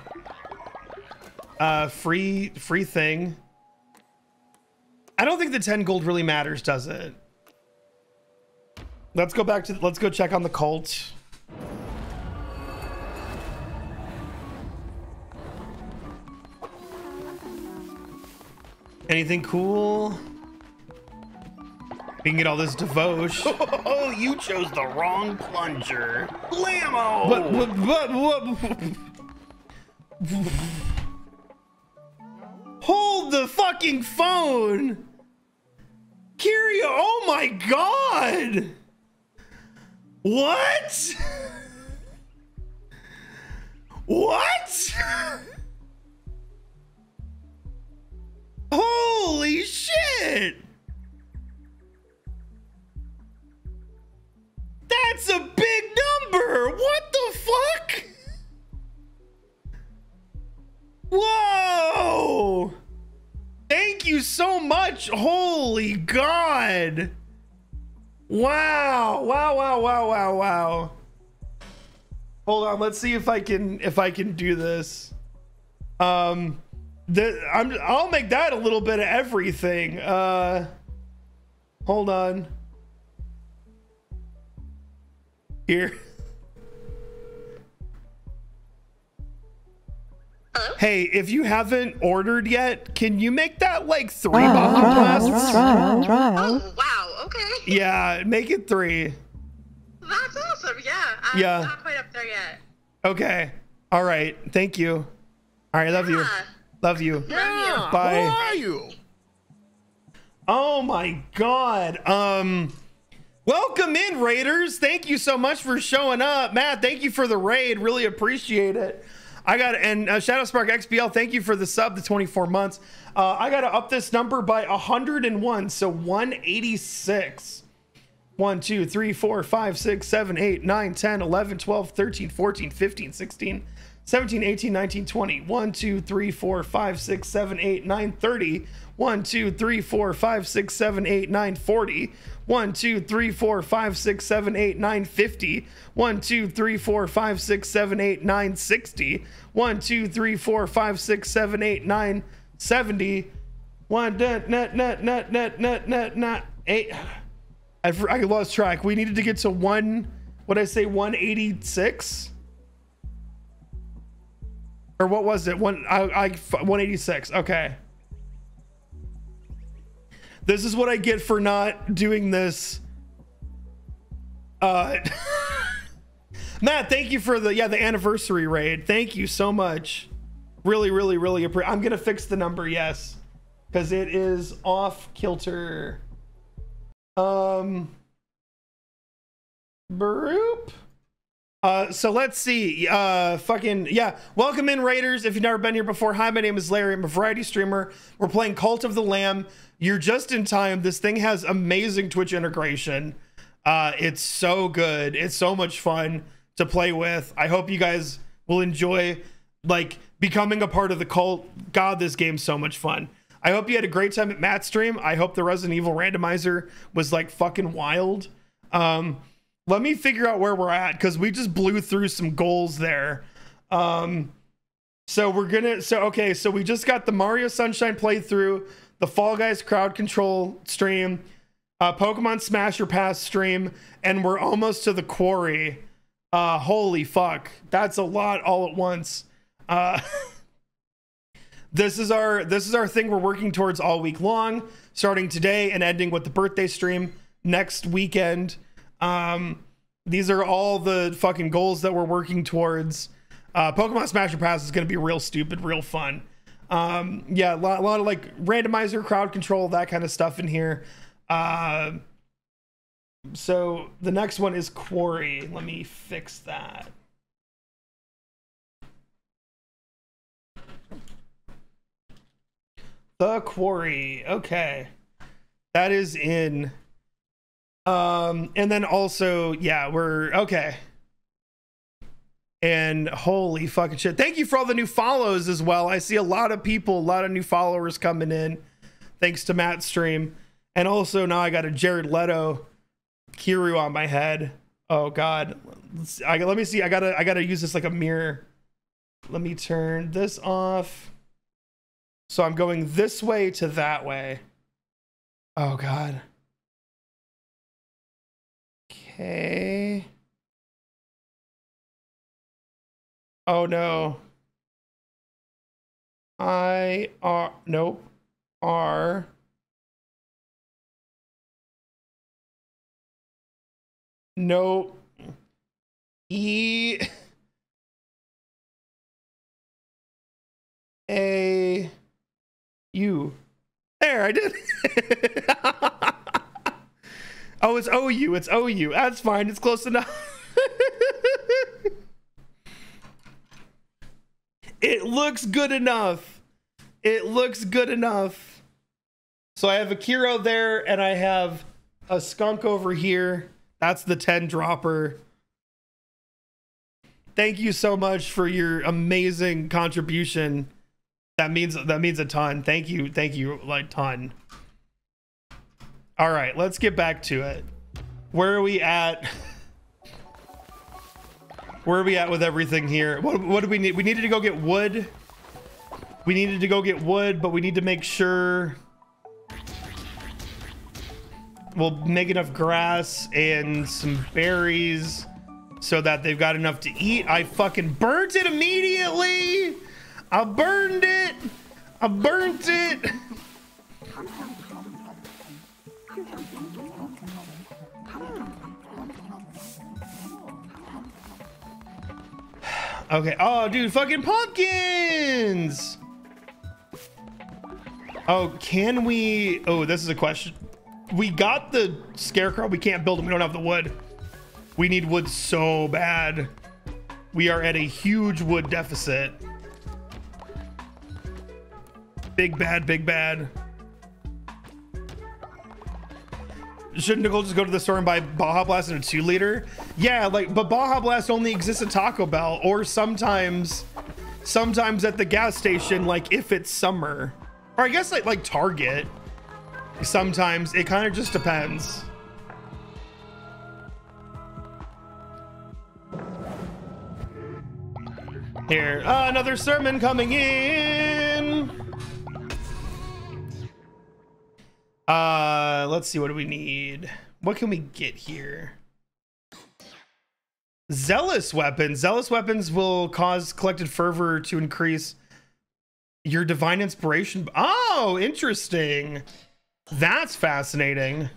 free thing. I don't think the 10 gold really matters, does it? Let's go back to, let's go check on the cult. Anything cool? We can get all this devotion. Oh, you chose the wrong plunger. Blammo! What? Hold the fucking phone! Curio, oh my god! What? What? Holy shit! That's a big number! What the fuck? Whoa! Thank you so much! Holy god! Wow! Wow, wow, wow, wow, wow. Hold on, let's see if I can do this. I'll make that a little bit of everything. Hold on. Here. Hello? Hey, if you haven't ordered yet, can you make that like 3 Baja Blasts? Oh, wow, okay. Yeah, make it 3. That's awesome, yeah. I'm not quite up there yet. Okay, all right, thank you. All right, love you. Love you. Yeah. Bye. Who are you? Oh my god. Welcome in, Raiders. Thank you so much for showing up. Matt, thank you for the raid. Really appreciate it. I got, and Shadowspark XBL, thank you for the sub, the 24 months. I got to up this number by 101, so 186. 1, 2, 3, 4, 5, 6, 7, 8, 9, 10, 11, 12, 13, 14, 15, 16. 17, 18, 19, 20, 1, 2, 3, 4, 5, 6, 7, 8, 9, 30, 1, 2, 3, 4, 5, 6, 7, 8, 9, 40, 1, 2, 3, 4, 5, 6, 7, 8, 9, 50, 1, 2, 3, 4, 5, 6, 7, 8, 9, 60, 1, 2, 3, 4, 5, 6, 7, 8, 9, 70, 1, not 8, I lost track. We needed to get to 1, what'd I say, 186? Or what was it? 186. Okay. This is what I get for not doing this. Matt, thank you for the the anniversary raid. Thank you so much. Really, really, really appreciate. I'm gonna fix the number, yes, because it is off kilter. Broop. So let's see, welcome in, Raiders. If you've never been here before, hi, my name is Larry. I'm a variety streamer. We're playing Cult of the Lamb. You're just in time. This thing has amazing Twitch integration. It's so good. It's so much fun to play with. I hope you guys will enjoy becoming a part of the cult. God, this game's so much fun. I hope you had a great time at Matt's stream. I hope the Resident Evil randomizer was fucking wild. Let me figure out where we're at, because we just blew through some goals there. So we just got the Mario Sunshine playthrough, the Fall Guys crowd control stream, Pokemon Smasher Pass stream, and we're almost to the Quarry. Holy fuck, that's a lot all at once. This is our thing we're working towards all week long, starting today and ending with the birthday stream next weekend. These are all the fucking goals that we're working towards. Pokemon Smasher Pass is going to be real stupid, real fun. A lot of randomizer, crowd control, that kind of stuff in here. So the next one is Quarry. Let me fix that. The Quarry. Okay. That is in... and then also, we're okay. And holy fucking shit, thank you for all the new follows as well. I see a lot of new followers coming in thanks to Matt's stream. And also now I got a Jared Leto Kiryu on my head. Oh god, let me see. I gotta use this like a mirror. Let me turn this off, so I'm going this way to that way. Oh god. Okay. Oh no. R. Nope. E. A. U. There, I did it. Oh, it's OU. It's OU. That's fine. It's close enough. It looks good enough. It looks good enough. So I have a Curio there, and I have a skunk over here. That's the 10 dropper. Thank you so much for your amazing contribution. That means a ton. Thank you, like ton. All right, let's get back to it. Where are we at? Where are we at with everything here? What do we need? We needed to go get wood. We needed to go get wood, but we need to make sure we'll make enough grass and some berries so that they've got enough to eat. I fucking burnt it immediately. I burnt it. Okay. Oh, dude, fucking pumpkins. Oh, can we? Oh, this is a question. We got the scarecrow. We can't build him. We don't have the wood. We need wood so bad. We are at a huge wood deficit. Big bad, big bad. Shouldn't Nicole just go to the store and buy Baja Blast in a 2-liter? Yeah, like, but Baja Blast only exists at Taco Bell or sometimes at the gas station, like if it's summer. Or I guess like Target. Sometimes it kind of just depends. Here, another sermon coming in. Let's see, what do we need? What can we get here? Zealous weapons. Zealous weapons will cause collected fervor to increase your divine inspiration. Oh, interesting. That's fascinating.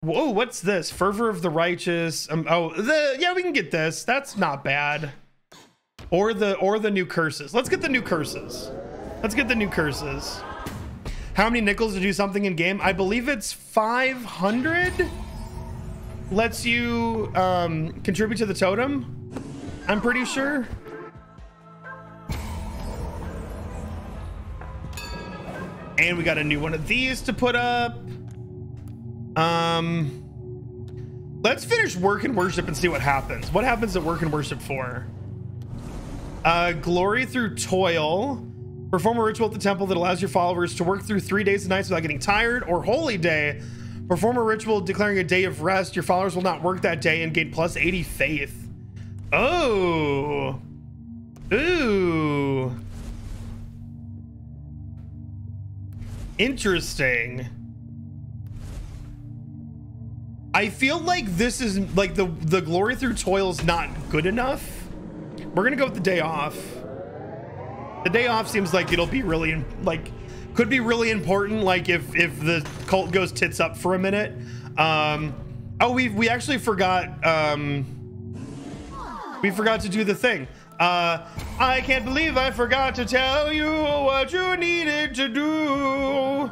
Whoa, what's this? Fervor of the righteous. Yeah, we can get this. That's not bad. Or the new curses. Let's get the new curses. Let's get the new curses. How many nickels to do something in game? I believe it's 500. Lets you contribute to the totem. I'm pretty sure. And we got a new one of these to put up. Let's finish work and worship and see what happens. What happens at work and worship for? Glory through toil. Perform a ritual at the temple that allows your followers to work through 3 days and nights without getting tired. Or holy day. Perform a ritual declaring a day of rest. Your followers will not work that day and gain plus 80 faith. Oh. Ooh. Interesting. I feel like this is like the glory through toil is not good enough. We're gonna go with the day off. The day off seems like it'll be really, like, could be really important, like if the cult goes tits up for a minute. Oh, we actually forgot, we forgot to do the thing. I can't believe I forgot to tell you what you needed to do.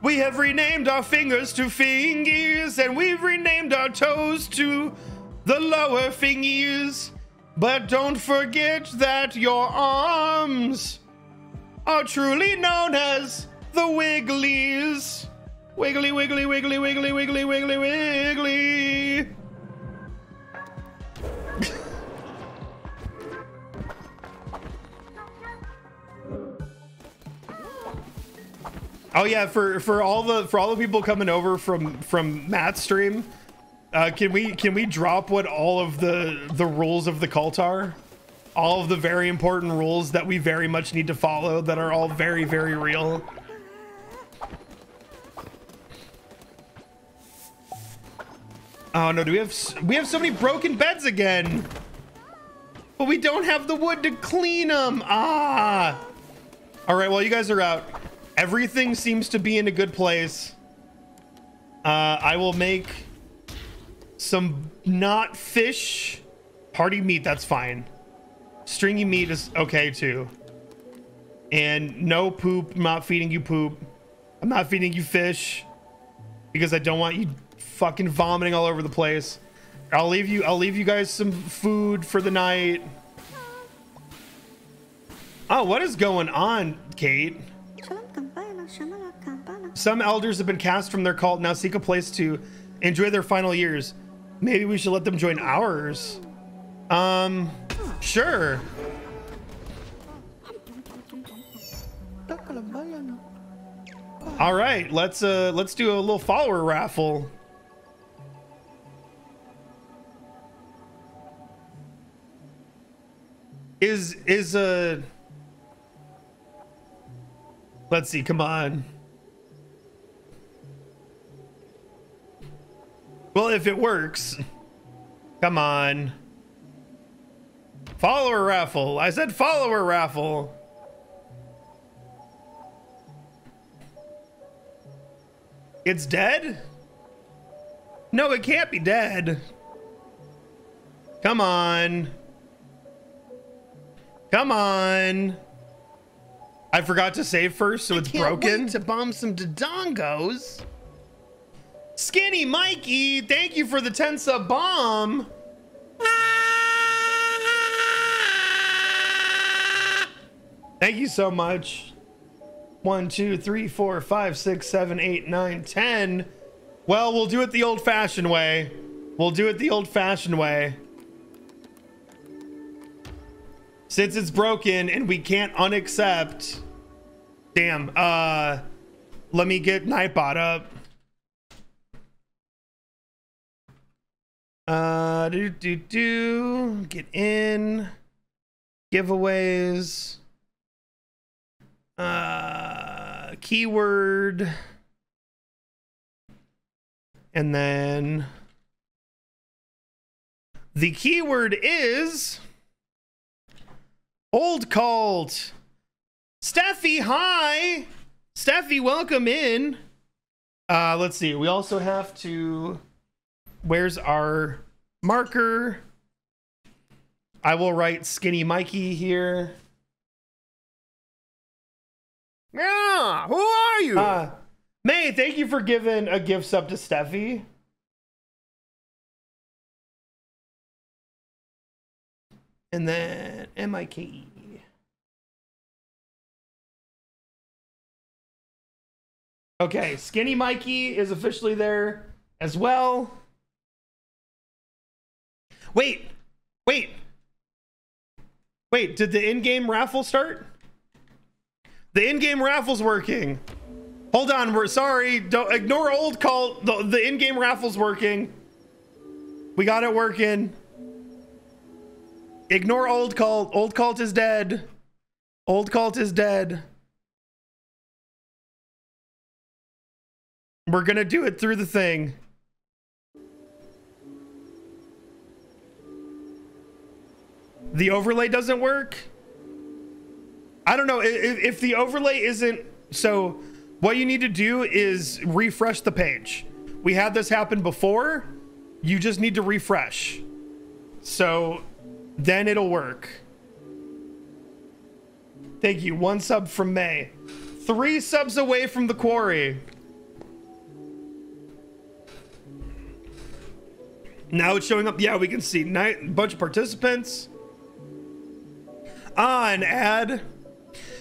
We have renamed our fingers to fingies, and we've renamed our toes to the lower fingies. But don't forget that your arms are truly known as the wigglies. Wiggly, wiggly, wiggly, wiggly, wiggly, wiggly, wiggly. Oh yeah, for all the people coming over from Matt's stream, can we drop what all of the rules of the cult are? all of the very important rules that we very much need to follow that are all very, very real. Oh no, do we have so many broken beds again? But we don't have the wood to clean them. Ah. All right, well, you guys are out. Everything seems to be in a good place. I will make some not fish. Hearty meat, that's fine. Stringy meat is okay too. And no poop, I'm not feeding you poop. I'm not feeding you fish because I don't want you fucking vomiting all over the place. I'll leave you guys some food for the night. Oh, what is going on, Kate? Some elders have been cast from their cult, now seek a place to enjoy their final years. Maybe we should let them join ours. Sure. All right, let's do a little follower raffle. Is let's see, come on. Well, if it works, come on. Follower raffle. I said follower raffle. It's dead? No, it can't be dead. Come on. Come on. I forgot to save first, so it's broken. Wait to bomb some dodongos. Skinny Mikey, thank you for the 10-sub bomb. Thank you so much. 1, 2, 3, 4, 5, 6, 7, 8, 9, 10. Well, we'll do it the old-fashioned way. We'll do it the old-fashioned way. Since it's broken and we can't unaccept. Damn. Let me get Nightbot up. Get in. Giveaways. Keyword. And then the keyword is old cult. Steffi, hi. Steffi, welcome in. Let's see. We also have to, where's our marker? I will write Skinny Mikey here. Yeah, who are you? May, thank you for giving a gift sub to Steffi. And then M-I-K-E. Okay, Skinny Mikey is officially there as well. Wait, did the in-game raffle start? The in-game raffle's working. Hold on, we're sorry. Don't ignore old cult. The in-game raffle's working. We got it working. Ignore old cult. Old cult is dead. Old cult is dead. We're gonna do it through the thing. The overlay doesn't work. I don't know if the overlay isn't, so what you need to do is refresh the page. We had this happen before. You just need to refresh. So then it'll work. Thank you. 1 sub from May. 3 subs away from the quarry. Now it's showing up. Yeah, we can see a bunch of participants. Ah, an ad.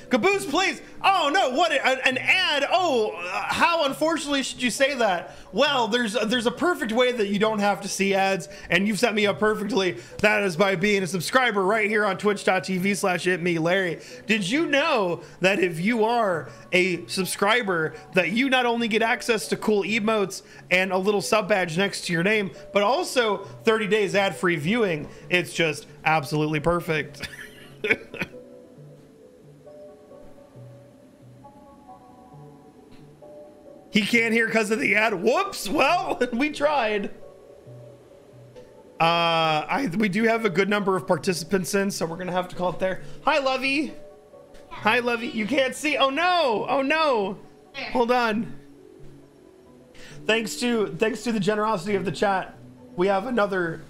Caboose, please. Oh no, what an ad. Oh, how unfortunately should you say that? Well, there's a perfect way that you don't have to see ads, and you've set me up perfectly. That is by being a subscriber right here on twitch.tv/itmelarry. Did you know that if you are a subscriber, that you not only get access to cool emotes and a little sub badge next to your name, but also 30 days ad-free viewing? It's just absolutely perfect. He can't hear because of the ad. Whoops. Well, we tried. We do have a good number of participants in, so we're going to have to call it there. Hi, Lovey. Hi, Lovey. You can't see. Oh, no. Oh, no. Hold on. Thanks to the generosity of the chat. We have another.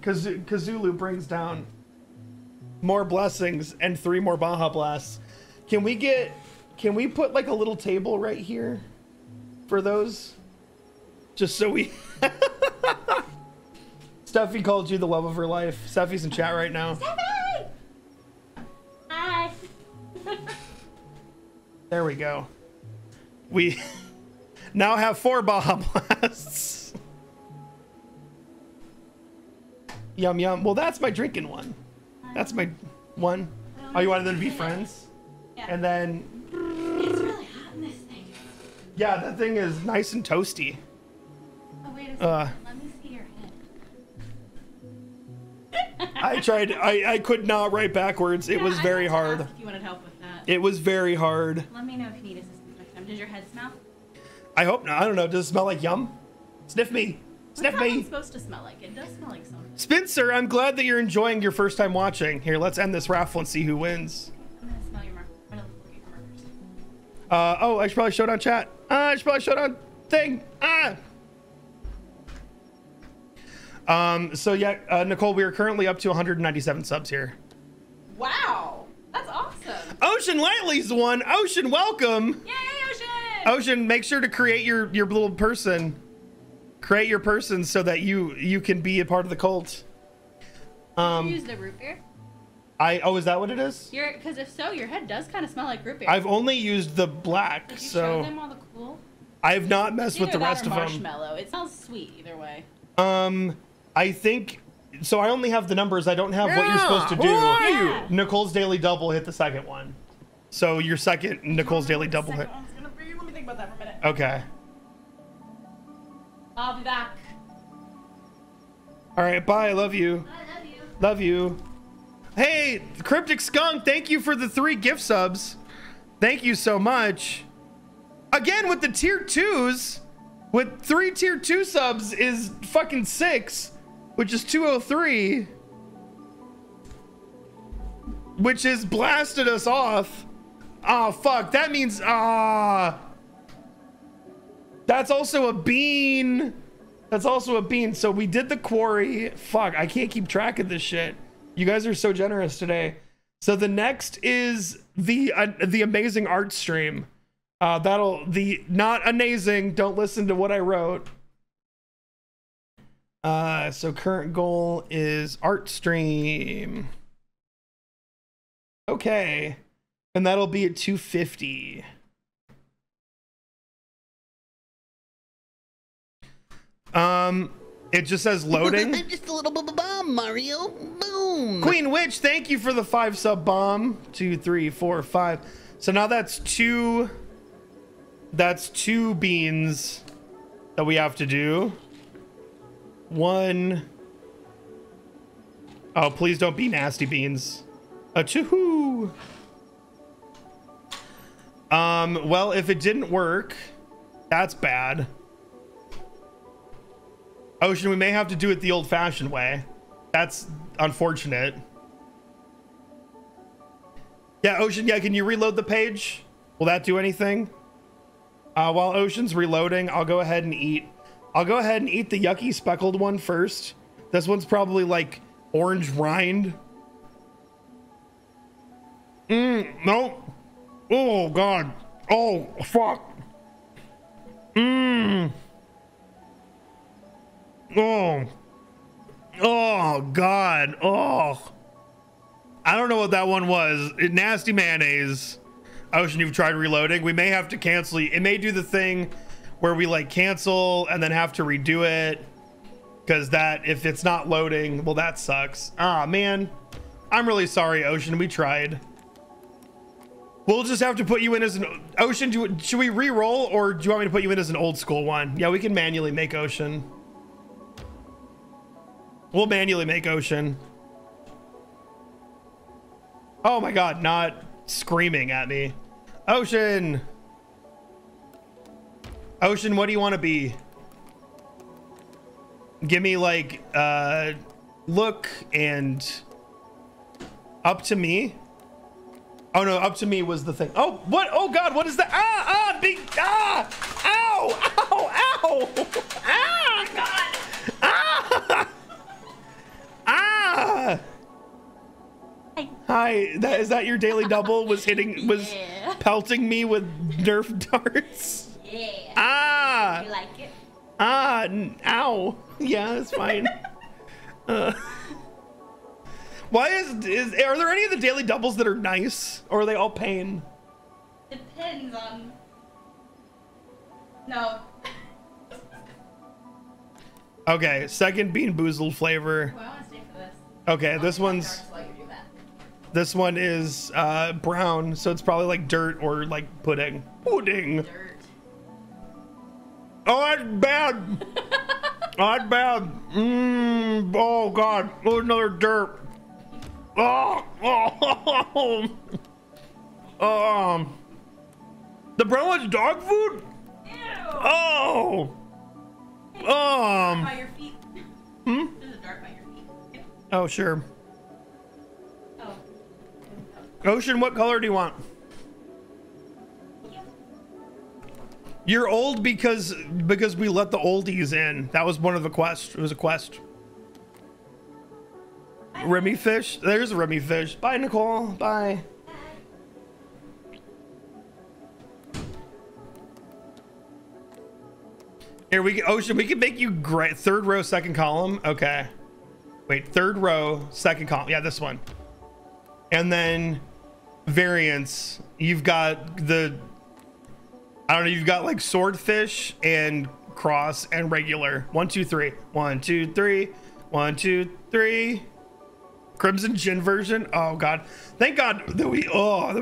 Kazulu brings down more blessings and 3 more Baja Blasts. Can we put like a little table right here for those? Just so we... Steffi called you the love of her life. Steffi's in chat right now. Steffi! Hi. There we go. We now have 4 Baja Blasts. Yum, yum. Well, that's my drinking one. That's my one. Oh, you wanted them to be friends? Yeah. And then... It's really hot in this thing. Yeah, that thing is nice and toasty. Oh, wait a second. Let me see your head. I tried. I could not write backwards. It was very hard. If you wanted help with that. It was very hard. Let me know if you need assistance next time. Does your head smell? I hope not. I don't know. Does it smell like yum? Sniff me. Sniff me. It's supposed to smell like it. Does smell like something. Spencer, I'm glad that you're enjoying your first time watching. Here, let's end this raffle and see who wins. I'm gonna smell your marker. I'm gonna look at your markers. Oh, I should probably show it on chat. I should probably show it on thing. So yeah, Nicole, we are currently up to 197 subs here. Wow, that's awesome. Ocean Lightly's one. Ocean, welcome. Yay, Ocean. Ocean, make sure to create your little person. Create your person so that you can be a part of the cult. Did you use the root beer? Oh, is that what it is? Because if so, your head does kind of smell like root beer. I've only used the black, did you show them all the cool? I've not messed with the rest of them. Marshmallow. It smells sweet either way. I think so. I only have the numbers. I don't have what you're supposed to do. Who are you? Nicole's Daily Double hit the second one. So your second Nicole's Daily Double hit. Let me think about that for a minute. Okay. I'll be back. All right, bye. I love you. I love you. Love you. Hey, Cryptic Skunk, thank you for the 3 gift subs. Thank you so much. Again with the tier 2s, with 3 tier 2 subs is fucking 6, which is 203, which has blasted us off. Oh fuck, that means that's also a bean. That's also a bean. So we did the quarry. Fuck, I can't keep track of this shit. You guys are so generous today. So the next is the amazing art stream. The not amazing. Don't listen to what I wrote. So current goal is art stream. Okay, and that'll be at 250. It just says loading. I'm just a little bomb, Mario. Boom. Queen Witch, thank you for the 5 sub bomb. 2, 3, 4, 5. So now that's 2. That's 2 beans that we have to do. 1. Oh, please don't be nasty beans. Achoo-hoo. Well, if it didn't work, that's bad. Ocean, we may have to do it the old-fashioned way. That's unfortunate. Yeah, Ocean, yeah, can you reload the page? Will that do anything? While Ocean's reloading, I'll go ahead and eat. I'll go ahead and eat the yucky speckled one first. This one's probably like orange rind. No. Oh, God. Oh, fuck. Oh God. Oh, I don't know what that one was. Nasty mayonnaise. Ocean, you've tried reloading. We may have to cancel. It may do the thing where we like cancel and then have to redo it, because that, if it's not loading, well, that sucks. Ah, man, I'm really sorry, Ocean. We tried. We'll just have to put you in as an Ocean. Should we re-roll, or do you want me to put you in as an old school one? Yeah, we can manually make Ocean. We'll manually make Ocean. Oh my god, not screaming at me. Ocean! Ocean, what do you want to be? Give me like, look and up to me. Oh no, up to me was the thing. Oh, what? Oh god, what is that? Ah, ah, big, ah, ow, ow, ow, ah, god, ah, ah. Hi, that is that your daily double was hitting, was yeah. pelting me with Nerf darts? Yeah. Ah. You like it? Ah, ow. Yeah, that's fine. Why are there any of the daily doubles that are nice, or are they all pain? Depends on. No. Okay, second Bean Boozled flavor. Well, I want to stay for this. Okay, this one's. This one is brown, so it's probably like dirt or like pudding. Pudding. Dirt. Oh, that's bad. That's bad. Mmm. Oh god. Oh, another dirt. Oh. Oh. The brown one's dog food. Ew. Oh. By your feet. Hmm. There's a dart by your feet. Oh sure. Ocean, what color do you want? Yeah. You're old because we let the oldies in. That was one of the quests. It was a quest. Bye. Remy fish. There's a Remy fish. Bye, Nicole. Bye. Bye. Here we go. Ocean, we can make you great. Third row, second column. Okay. Wait, third row, second column. Yeah, this one. And then variants, you've got the, I don't know, you've got like swordfish and cross and regular. 1 2 3 1 2 3 1 2 3 Crimson Gin version. Oh god, thank god that we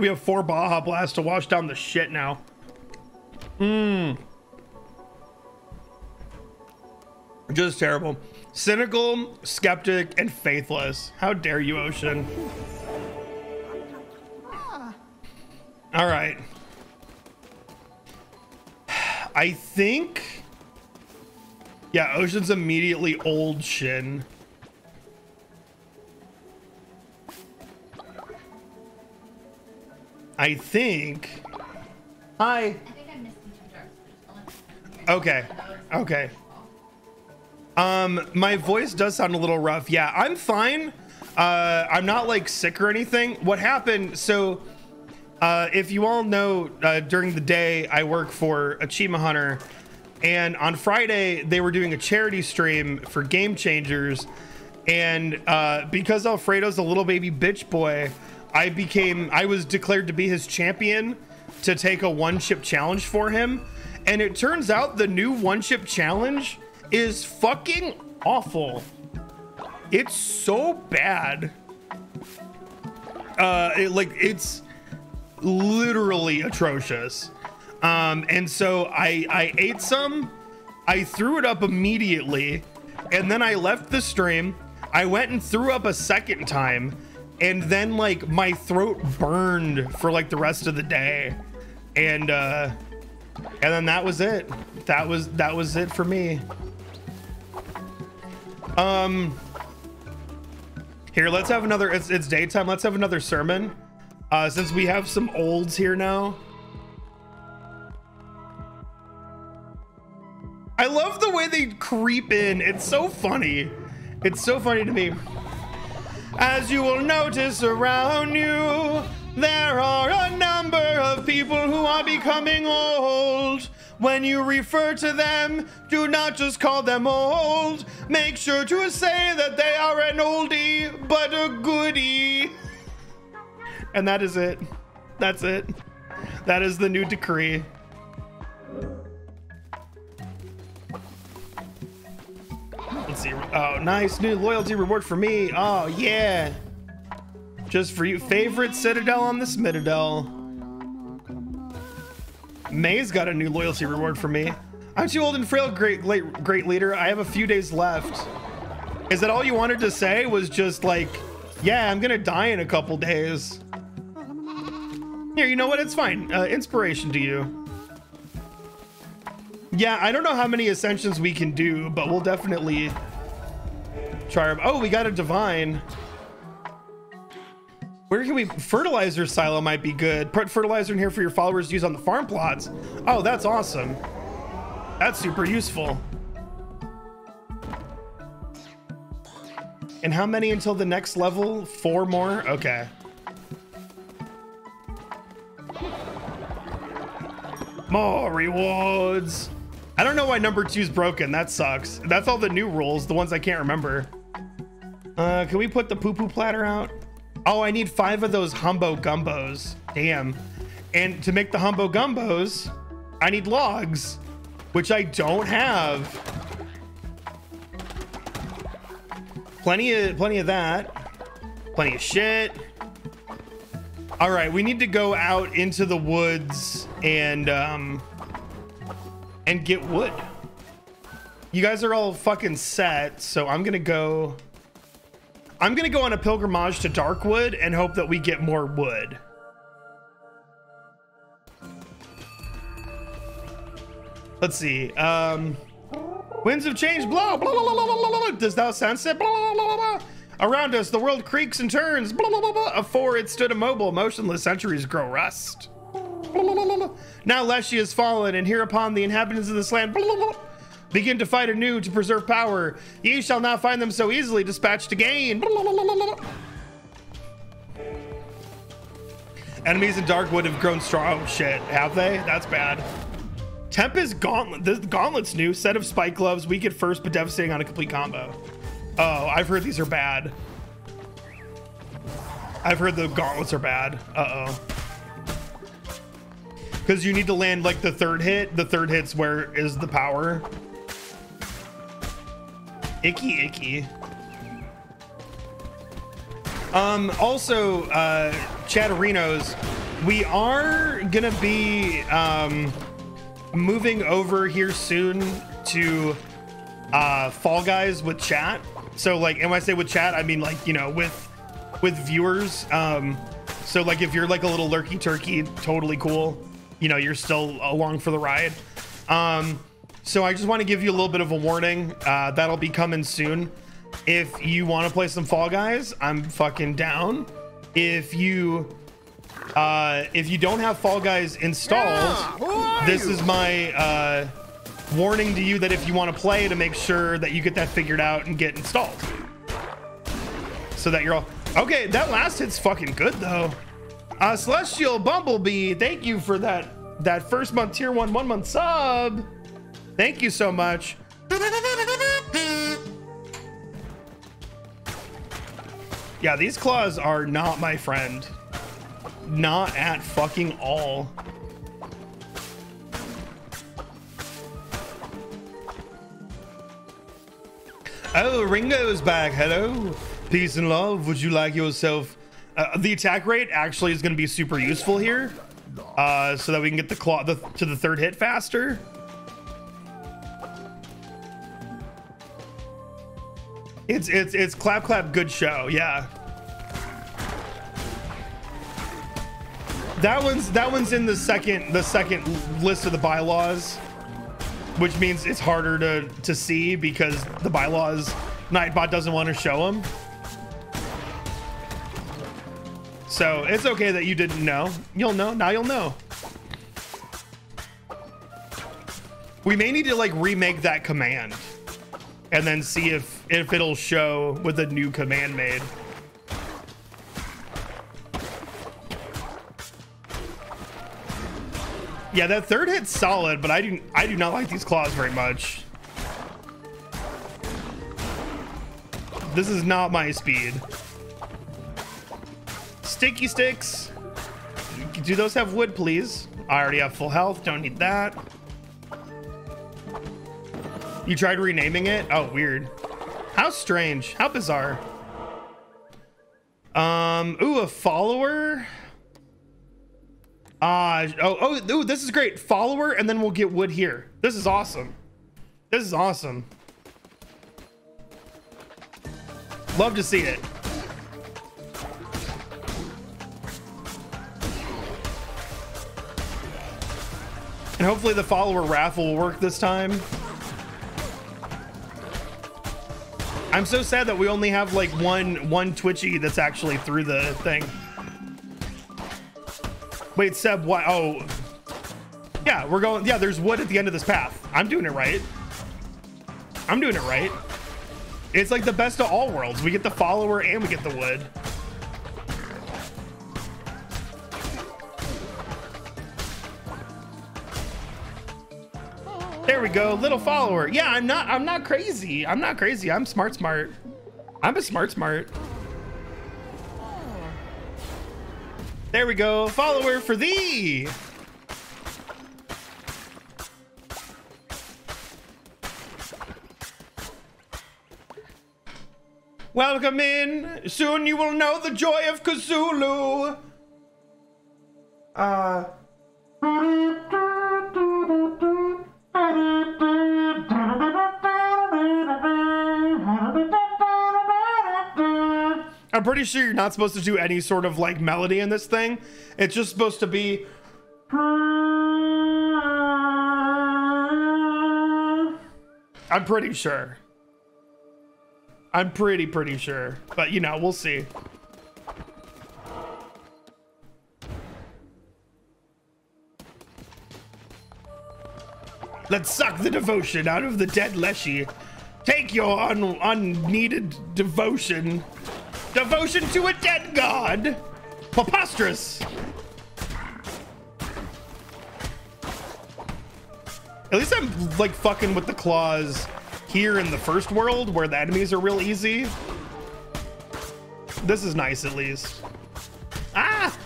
have 4 Baja Blast to wash down the shit now. Mmm, just terrible. Cynical, skeptic, and faithless. How dare you, Ocean. All right. I think. Yeah, Ocean's immediately old Shin. I think. Hi. I think I missed some jars. Okay. Okay. My voice does sound a little rough. Yeah, I'm fine. I'm not like sick or anything. What happened? So. If you all know, during the day, I work for Achievement Hunter, and on Friday, they were doing a charity stream for Game Changers, and because Alfredo's a little baby bitch boy, I was declared to be his champion to take a one-ship challenge for him, and it turns out the new one-ship challenge is fucking awful. It's so bad. It's literally atrocious. And so I ate some, I threw it up immediately, and then I left the stream. I went and threw up a second time, and then like my throat burned for like the rest of the day, and then that was it. That was it for me. Here, let's have another. It's daytime. Let's have another sermon. Since we have some olds here now. I love the way they creep in. It's so funny. It's so funny to me. As you will notice around you, there are a number of people who are becoming old. When you refer to them, do not just call them old. Make sure to say that they are an oldie, but a goodie. And that is it. That's it. That is the new decree. Let's see. Oh, nice new loyalty reward for me. Oh, yeah. Just for you. Favorite Citadel on the Smitadel. May's got a new loyalty reward for me. I'm too old and frail, great leader. I have a few days left. Is that all you wanted to say? Was just like, yeah, I'm gonna die in a couple days. Here, you know what? It's fine. Inspiration to you. Yeah, I don't know how many ascensions we can do, but we'll definitely try our... Oh, we got a divine. Where can we... Fertilizer silo might be good. Put fertilizer in here for your followers to use on the farm plots. Oh, that's awesome. That's super useful. And how many until the next level? 4 more? Okay. More rewards. I don't know why number 2's broken. That sucks. That's all the new rules, the ones I can't remember. Can we put the poo-poo platter out? Oh, I need 5 of those humbo gumbos. Damn. And to make the humbo gumbos, I need logs, which I don't have. Plenty of that. Plenty of shit. All right, we need to go out into the woods and get wood. You guys are all fucking set, so I'm gonna go on a pilgrimage to Darkwood and hope that we get more wood. Let's see. Winds of change blow. Blah, blah, blah, blah, blah, blah. Does thou sense it? Blah, blah, blah, blah. Around us, the world creaks and turns. Blah, blah, blah, blah. Afore it stood immobile, motionless centuries grow rust. Blah, blah, blah, blah. Now Leshy has fallen, and hereupon the inhabitants of this land blah, blah, blah, begin to fight anew to preserve power. Ye shall not find them so easily dispatched again. Blah, blah, blah, blah, blah. Enemies in Darkwood have grown strong. Oh, shit. Have they? That's bad. Tempest Gauntlet. This Gauntlet's new. Set of spike gloves. Weak at first, but devastating on a complete combo. Oh, I've heard these are bad. I've heard the gauntlets are bad. Uh-oh. Because you need to land, like, the third hit. The third hit's where is the power. Icky, icky. Also, Chatterinos, we are going to be moving over here soon to Fall Guys with chat. So, like, and when I say with chat, I mean, like, you know, with viewers. So, like, if you're, like, a little lurky turkey, totally cool. You know, you're still along for the ride. So I just want to give you a little bit of a warning. That'll be coming soon. If you want to play some Fall Guys, I'm fucking down. If you don't have Fall Guys installed, yeah, this is my... warning to you that if you want to play, to make sure that you get that figured out and get installed so that you're all okay. That last hit's fucking good though. Celestial Bumblebee, thank you for that first month tier 1 1 month sub. Thank you so much. Yeah, these claws are not my friend, not at fucking all. Oh, Ringo's back. Hello. Peace and love. Would you like yourself... the attack rate actually is going to be super useful here. So that we can get the claw to the third hit faster. It's clap clap good show. Yeah. That one's in the second list of the bylaws. Which means it's harder to see because the bylaws, Nightbot doesn't want to show them. So it's okay that you didn't know. You'll know, now you'll know. We may need to like remake that command and then see if it'll show with a new command made. Yeah, that third hit's solid, but I do not like these claws very much. This is not my speed. Sticky sticks. Do those have wood, please? I already have full health. Don't need that. You tried renaming it? Oh, weird. How strange. How bizarre. Ooh, a follower. Oh, this is great. Follower, and then we'll get wood here. This is awesome. This is awesome. Love to see it. And hopefully the follower raffle will work this time. I'm so sad that we only have like one Twitchy that's actually through the thing. Wait, Seb, why? Oh, yeah, we're going. Yeah, there's wood at the end of this path. I'm doing it right. I'm doing it right. It's like the best of all worlds. We get the follower and we get the wood. There we go, little follower. Yeah, I'm not crazy. I'm not crazy. I'm smart. I'm a smart. There we go, follower for thee. Welcome in. Soon you will know the joy of Kazulu. I'm pretty sure you're not supposed to do any sort of like melody in this thing. It's just supposed to be. I'm pretty sure. I'm pretty sure, but you know, we'll see. Let's suck the devotion out of the dead Leshy. Take your unneeded devotion. Devotion to a dead god. Preposterous. At least I'm like fucking with the claws here in the first world where the enemies are real easy. This is nice at least. Ah!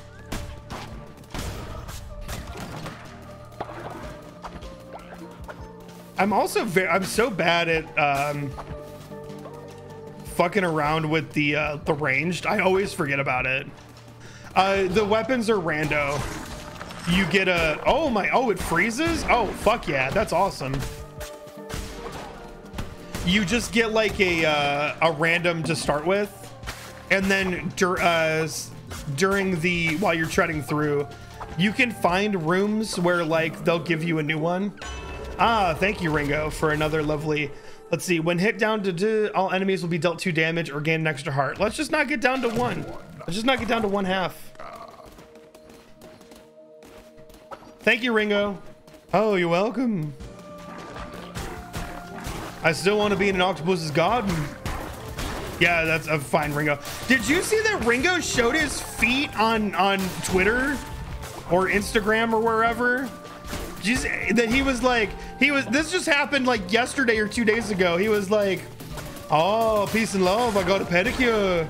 I'm also I'm so bad at fucking around with the ranged. I always forget about it. The weapons are rando. You get a, oh my, oh it freezes? Oh fuck yeah, that's awesome. You just get like a random to start with, and then during the, while you're treading through, you can find rooms where like they'll give you a new one. Ah, thank you Ringo for another lovely. Let's see, when hit down to do, all enemies will be dealt 2 damage or gain an extra heart. Let's just not get down to 1. Let's just not get down to 1/2. Thank you Ringo. Oh, you're welcome. I still want to be in an octopus's garden. Yeah, that's a fine Ringo. Did you see that Ringo showed his feet on Twitter or Instagram or wherever? Did you see that he was like, he was, this just happened like yesterday or 2 days ago. He was like, oh, peace and love, I got a pedicure.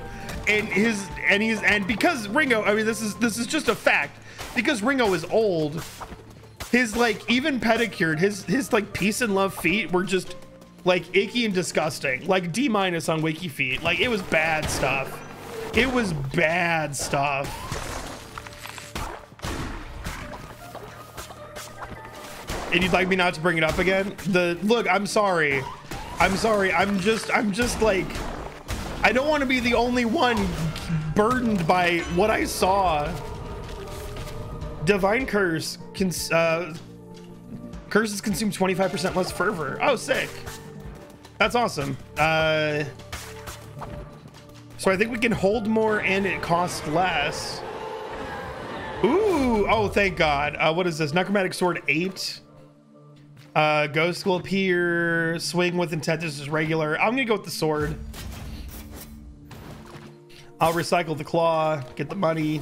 And because Ringo, I mean, this is just a fact, because Ringo is old, his like even pedicured, his like peace and love feet were just like icky and disgusting, like D- on Wiki Feet. Like it was bad stuff. It was bad stuff. And you'd like me not to bring it up again? The look, I'm sorry. I'm sorry. I'm just like, I don't want to be the only one burdened by what I saw. Divine curse can curses consume 25% less fervor. Oh, sick. That's awesome. So I think we can hold more and it costs less. Ooh, oh, thank God. What is this? Necromantic Sword 8. Ghost will appear. Swing with intent. This is regular. I'm going to go with the sword. I'll recycle the claw. Get the money.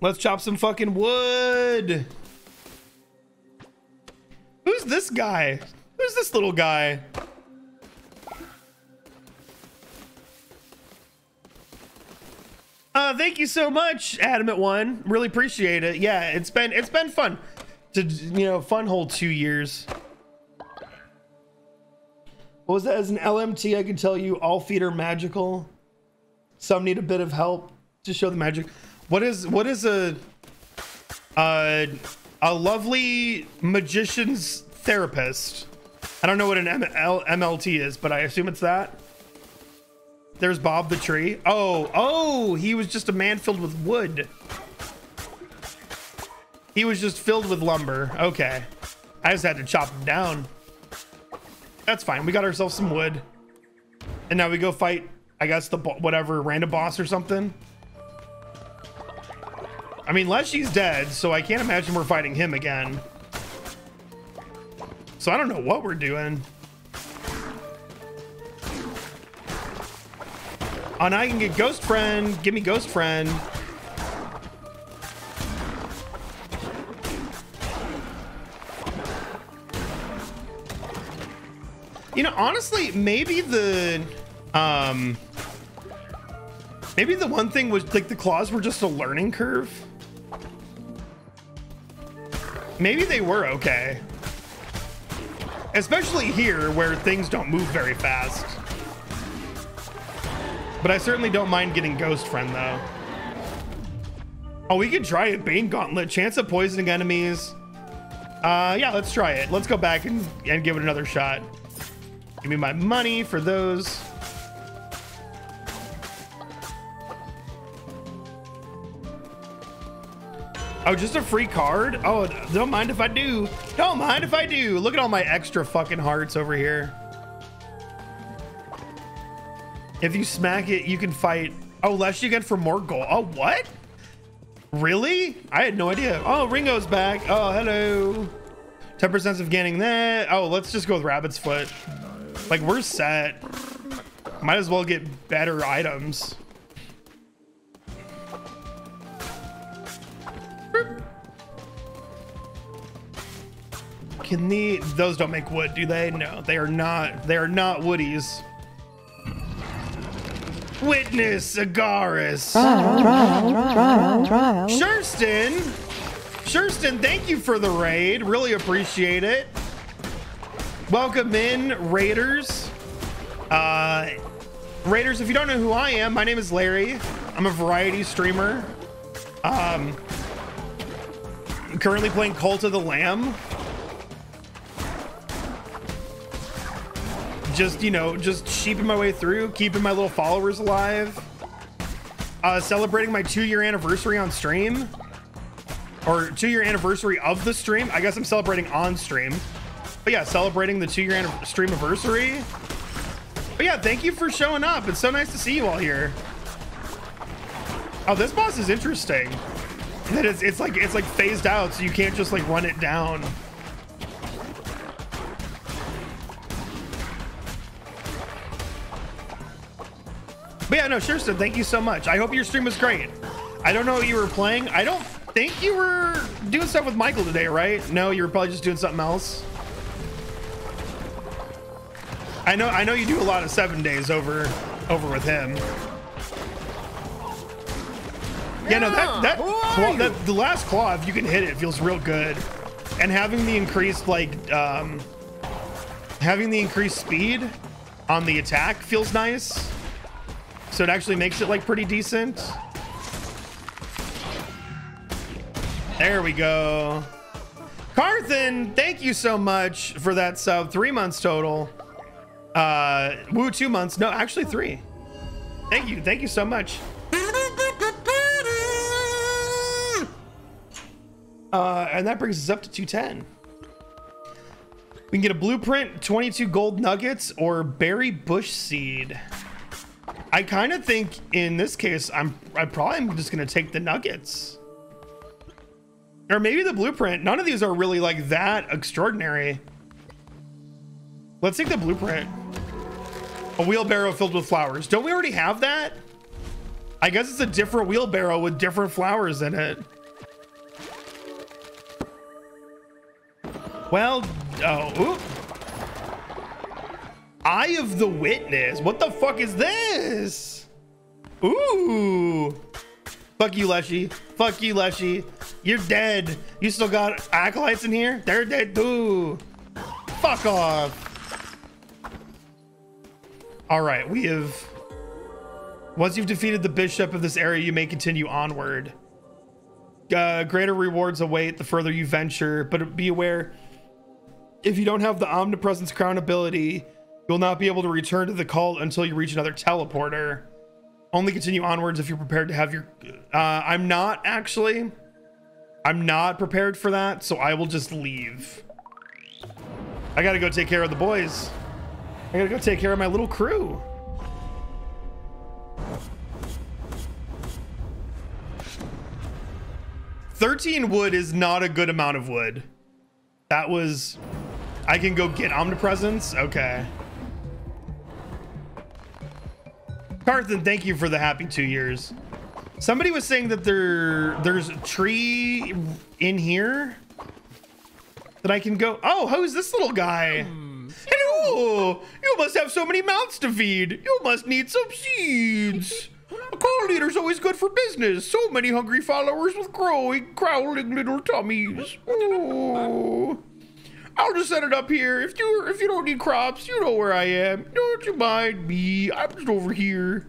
Let's chop some fucking wood. Who's this guy? Who's this little guy? Thank you so much, Adamant1. Really appreciate it. Yeah, it's been fun to, you know, fun whole 2 years. What was that? As an LMT, I can tell you all feet are magical. Some need a bit of help to show the magic. What is a lovely magician's therapist? I don't know what an MLT is, but I assume it's that. There's Bob the tree. Oh, he was just a man filled with wood. He was just filled with lumber. Okay. I just had to chop him down. That's fine. We got ourselves some wood. And now we go fight, I guess, the whatever random boss or something. I mean, Leshy's dead, so I can't imagine we're fighting him again. So I don't know what we're doing. Oh, now I can get Ghost Friend. Give me Ghost Friend. You know, honestly, maybe the one thing was like the claws were just a learning curve. Maybe they were okay. Especially here where things don't move very fast. But I certainly don't mind getting Ghost Friend, though. Oh, we could try a Bane Gauntlet. Chance of poisoning enemies. Yeah, let's try it. Let's go back and give it another shot. Give me my money for those. Oh, just a free card? Oh, don't mind if I do. Don't mind if I do. Look at all my extra fucking hearts over here. If you smack it, you can fight. Oh, Leshy again for more gold. Oh, what? Really? I had no idea. Oh, Ringo's back. Oh, hello. 10% of gaining that. Oh, let's just go with Rabbit's Foot. Like, we're set. Might as well get better items. Boop. Can those don't make wood, do they? No, they are not. They are not woodies. Witness Agaris. Shurston, thank you for the raid. Really appreciate it. Welcome in, Raiders. Raiders, if you don't know who I am, my name is Larry. I'm a variety streamer. I'm currently playing Cult of the Lamb. Just, you know, just sheeping my way through, keeping my little followers alive. Celebrating my 2-year anniversary on stream. Or 2-year anniversary of the stream. I guess I'm celebrating on stream. But yeah, celebrating the 2-year stream anniversary. But yeah, thank you for showing up. It's so nice to see you all here. Oh, this boss is interesting. That it's like phased out, so you can't just like run it down. But yeah, no, Shurston, thank you so much. I hope your stream was great. I don't know what you were playing. I don't think you were doing stuff with Michael today, right? No, you were probably just doing something else. I know you do a lot of 7 days over with him. Yeah, no, that claw, the last claw, if you can hit it, feels real good. And having the increased speed on the attack feels nice. So it actually makes it like pretty decent. There we go. Carthen, thank you so much for that sub. 3 months total. Woo, 2 months. No, actually 3. Thank you. Thank you so much. And that brings us up to 210. We can get a blueprint, 22 gold nuggets, or berry bush seed. I kind of think in this case, I probably am just going to take the nuggets. Or maybe the blueprint. None of these are really like that extraordinary. Let's take the blueprint. A wheelbarrow filled with flowers. Don't we already have that? I guess it's a different wheelbarrow with different flowers in it. Well, oh, oops. Eye of the Witness. What the fuck is this? Ooh. Fuck you, Leshy. Fuck you, Leshy. You're dead. You still got acolytes in here? They're dead too. Fuck off. All right, we have... Once you've defeated the bishop of this area, you may continue onward. Greater rewards await the further you venture, but be aware, if you don't have the Omnipresence Crown ability, you'll not be able to return to the cult until you reach another teleporter. Only continue onwards if you're prepared to have your... I'm not, actually. I'm not prepared for that, so I will just leave. I gotta go take care of the boys. I gotta go take care of my little crew. $13 wood is not a good amount of wood. That was... I can go get omnipresence? Okay. Carthen, thank you for the happy 2 years. Somebody was saying that there's a tree in here that I can go... Oh, who's this little guy? Hello! You must have so many mouths to feed. You must need some seeds. A call leader's always good for business. So many hungry followers with growing, growling little tummies. Ooh. I'll just set it up here. If you don't need crops, you know where I am. Don't you mind me? I'm just over here.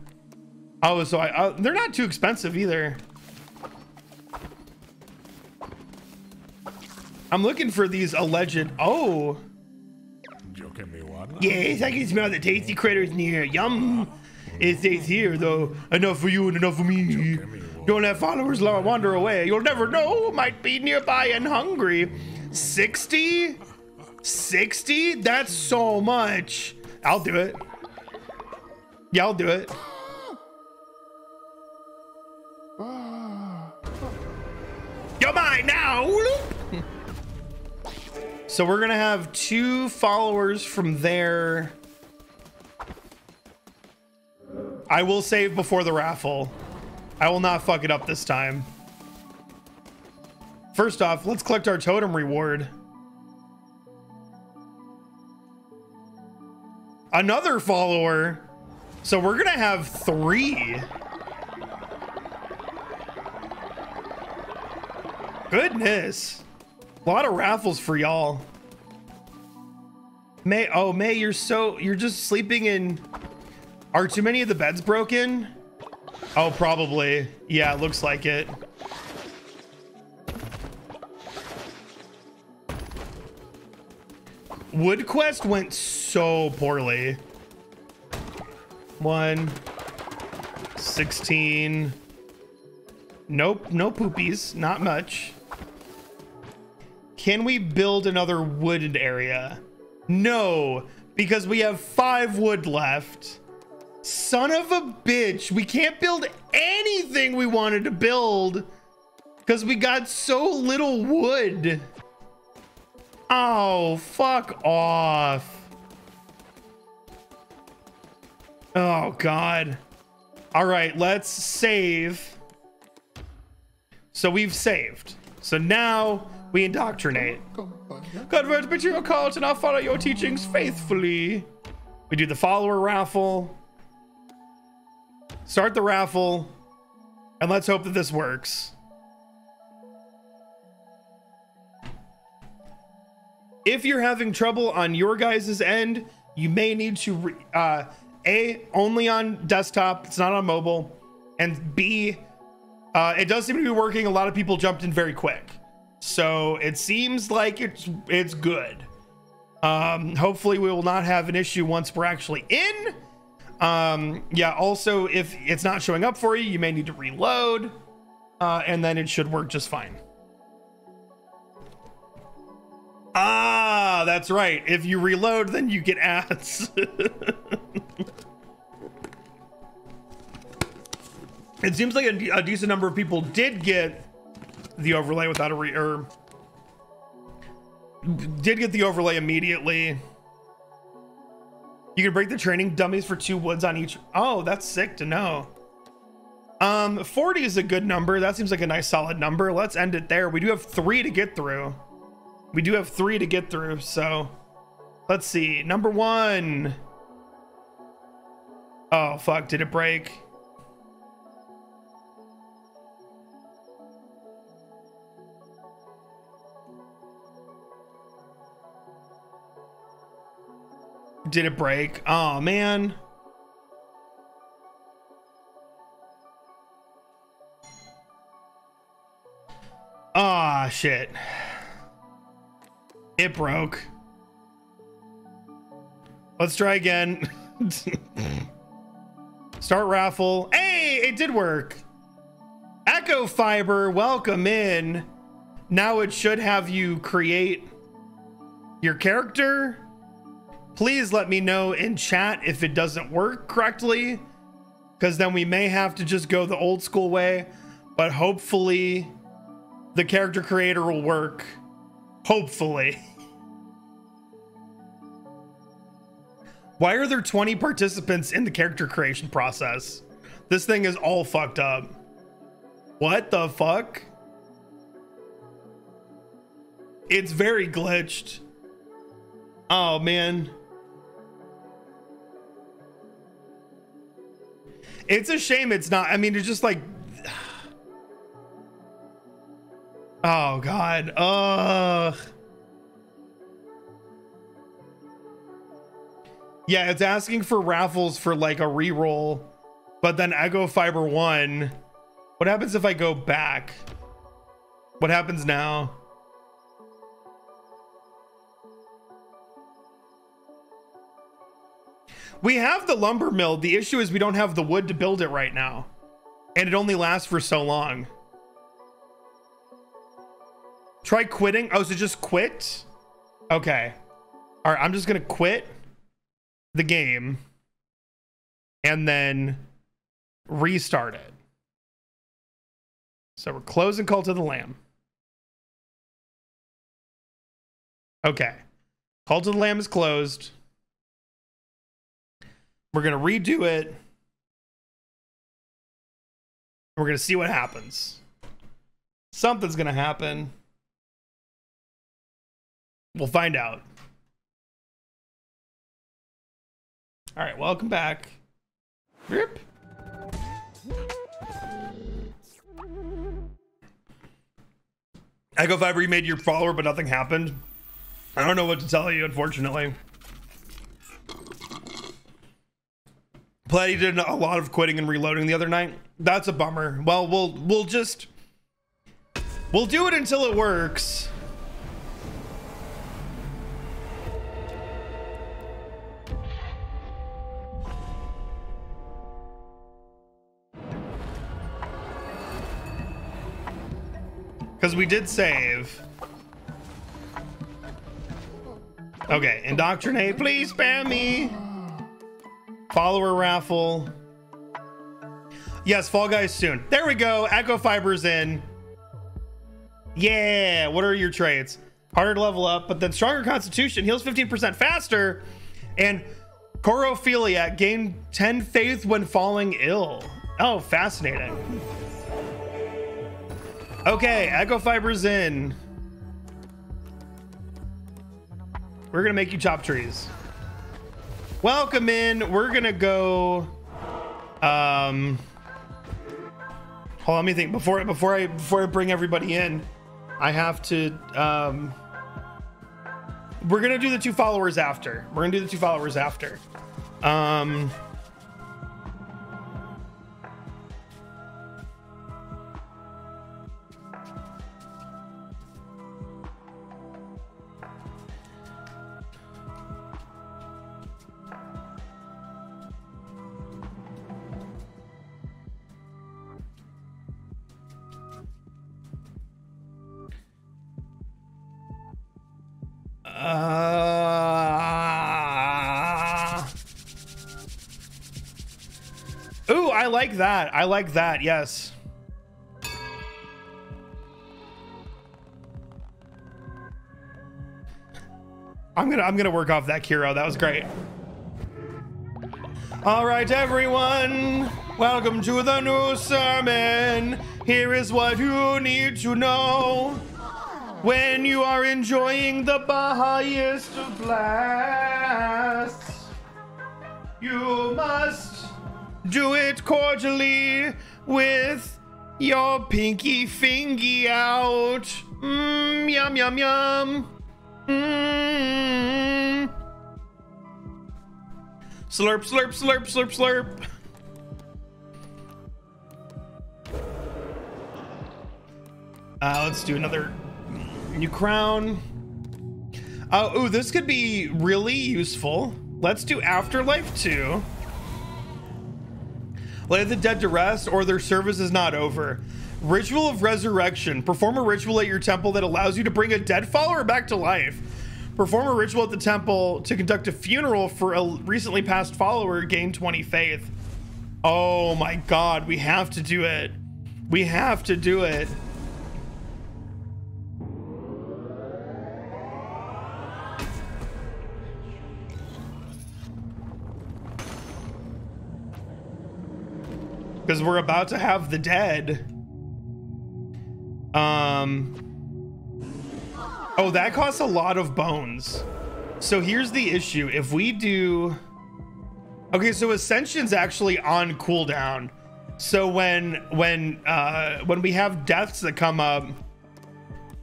Oh, so they're not too expensive either. I'm looking for these alleged. Oh. Yes, I can smell the tasty critters near. Yum. It stays here, though. Enough for you and enough for me. Don't let followers wander away. You'll never know. Might be nearby and hungry. 60? 60? That's so much. I'll do it. Yeah, I'll do it. You're mine now. So we're gonna have 2 followers from there. I will save before the raffle. I will not fuck it up this time. First off, let's collect our totem reward. Another follower. So we're gonna have 3. Goodness. A lot of raffles for y'all. May, oh May, you're just sleeping in. Are too many of the beds broken? Oh, probably. Yeah, it looks like it. Wood quest went so poorly. 1, 16. Nope, no poopies, not much. Can we build another wooded area? No, because we have 5 wood left. Son of a bitch, we can't build anything we wanted to build because we got so little wood. Oh, fuck off. Oh God. All right, let's save. So we've saved. So now we indoctrinate. Convert material cult and I'll follow your teachings faithfully. We do the follower raffle. Start the raffle, and let's hope that this works. If you're having trouble on your guys' end, you may need to, A, only on desktop, it's not on mobile, and B, it does seem to be working. A lot of people jumped in very quick, so it seems like it's good. Hopefully we will not have an issue once we're actually in. Yeah, also, if it's not showing up for you, you may need to reload, and then it should work just fine. Ah, that's right. If you reload, then you get ads. It seems like a decent number of people did get the overlay without a did get the overlay immediately. You can break the training dummies for 2 woods on each. Oh, that's sick to know. 40 is a good number. That seems like a nice solid number. Let's end it there. We do have 3 to get through. We do have 3 to get through. So let's see. Number 1. Oh, fuck. Did it break? Did it break? Oh man. Ah, shit. It broke. Let's try again. Start raffle. Hey, it did work. Echo Fiber, welcome in. Now it should have you create your character. Please let me know in chat if it doesn't work correctly, because then we may have to just go the old school way, but hopefully the character creator will work. Hopefully. Why are there 20 participants in the character creation process? This thing is all fucked up. What the fuck? It's very glitched. Oh man. It's a shame it's not. I mean, it's just like, oh God. Ugh. Yeah, it's asking for raffles for like a reroll, but then I go Fiber 1. What happens if I go back? What happens now? We have the lumber mill. The issue is we don't have the wood to build it right now, and it only lasts for so long. Try quitting. Oh, so just quit? Okay. All right, I'm just gonna quit the game and then restart it. So we're closing Cult of the Lamb. Okay. Cult of the Lamb is closed. We're gonna redo it. We're gonna see what happens. Something's gonna happen. We'll find out. All right, welcome back. Rip. Echo 5 remade your follower, but nothing happened. I don't know what to tell you, unfortunately. Platy did a lot of quitting and reloading the other night. That's a bummer. Well, we'll do it until it works. Because we did save. Okay, indoctrinate, please spam me. Follower raffle. Yes, Fall Guys soon. There we go, Echo Fiber's in. Yeah, what are your traits? Harder to level up, but then stronger constitution, heals 15% faster, and chorophilia, gain 10 faith when falling ill. Oh, fascinating. Okay, Echo Fiber's in. We're gonna make you chop trees. Welcome in. We're gonna go. Hold on, let me think. Before I bring everybody in, I have to. We're gonna do the 2 followers after. We're gonna do the 2 followers after. Ooh, I like that. I like that. Yes. I'm gonna work off that Curio. That was great. All right, everyone. Welcome to the new sermon. Here is what you need to know when you are enjoying the Baja Blast. You must do it cordially with your pinky fingy out. Mmm, yum, yum, yum. Mmm. Slurp, slurp, slurp, slurp, slurp. Let's do another new crown. Oh, this could be really useful. Let's do Afterlife 2. Lay the dead to rest or their service is not over. Ritual of Resurrection. Perform a ritual at your temple that allows you to bring a dead follower back to life. Perform a ritual at the temple to conduct a funeral for a recently passed follower. Gain 20 faith. Oh my God, we have to do it. We have to do it. Because we're about to have the dead. Oh, that costs a lot of bones. So here's the issue. If we do... Okay, so Ascension's actually on cooldown. So when we have deaths that come up,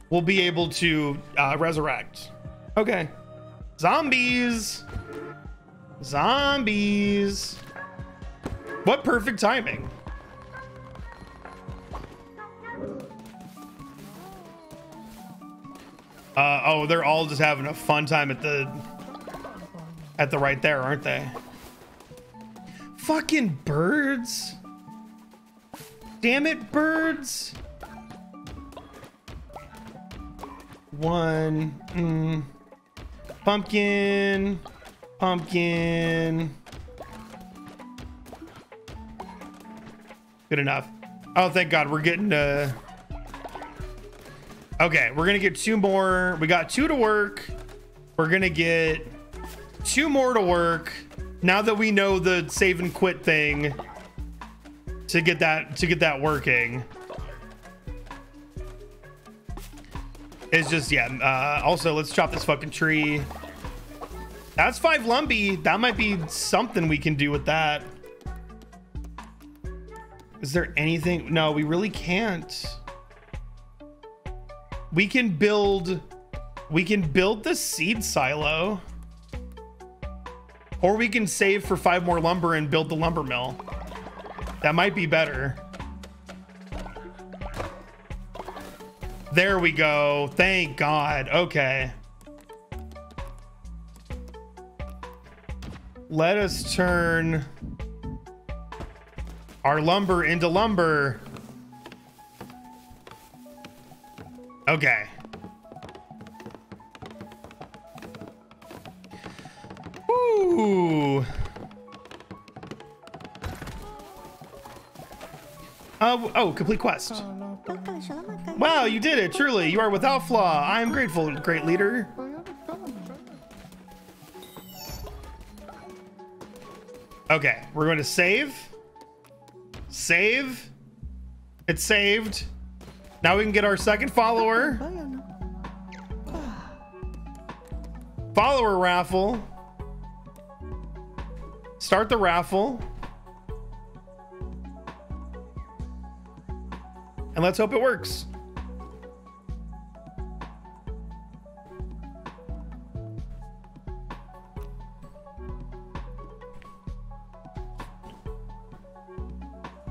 we'll be able to resurrect. Okay. Zombies. Zombies. What perfect timing. Oh, they're all just having a fun time at the right there, aren't they? Fucking birds. Damn it, birds. One. Pumpkin. Pumpkin. Good enough. Oh, thank God. We're getting okay, we're gonna get two more. We got two to work. We're gonna get two more to work now that we know the save and quit thing to get that working. It's just, yeah. Also, let's chop this fucking tree. That's 5 lumby. That might be something we can do with that. Is there anything? No, we really can't. We can build the seed silo, or we can save for 5 more lumber and build the lumber mill. That might be better. There we go. Thank God. Okay. Let us turn our lumber into lumber. Okay. Ooh. Oh, complete quest. Wow, you did it, truly. You are without flaw. I am grateful, great leader. Okay, we're going to save. Save. It's saved. Now we can get our second follower. Follower raffle. Start the raffle. And let's hope it works.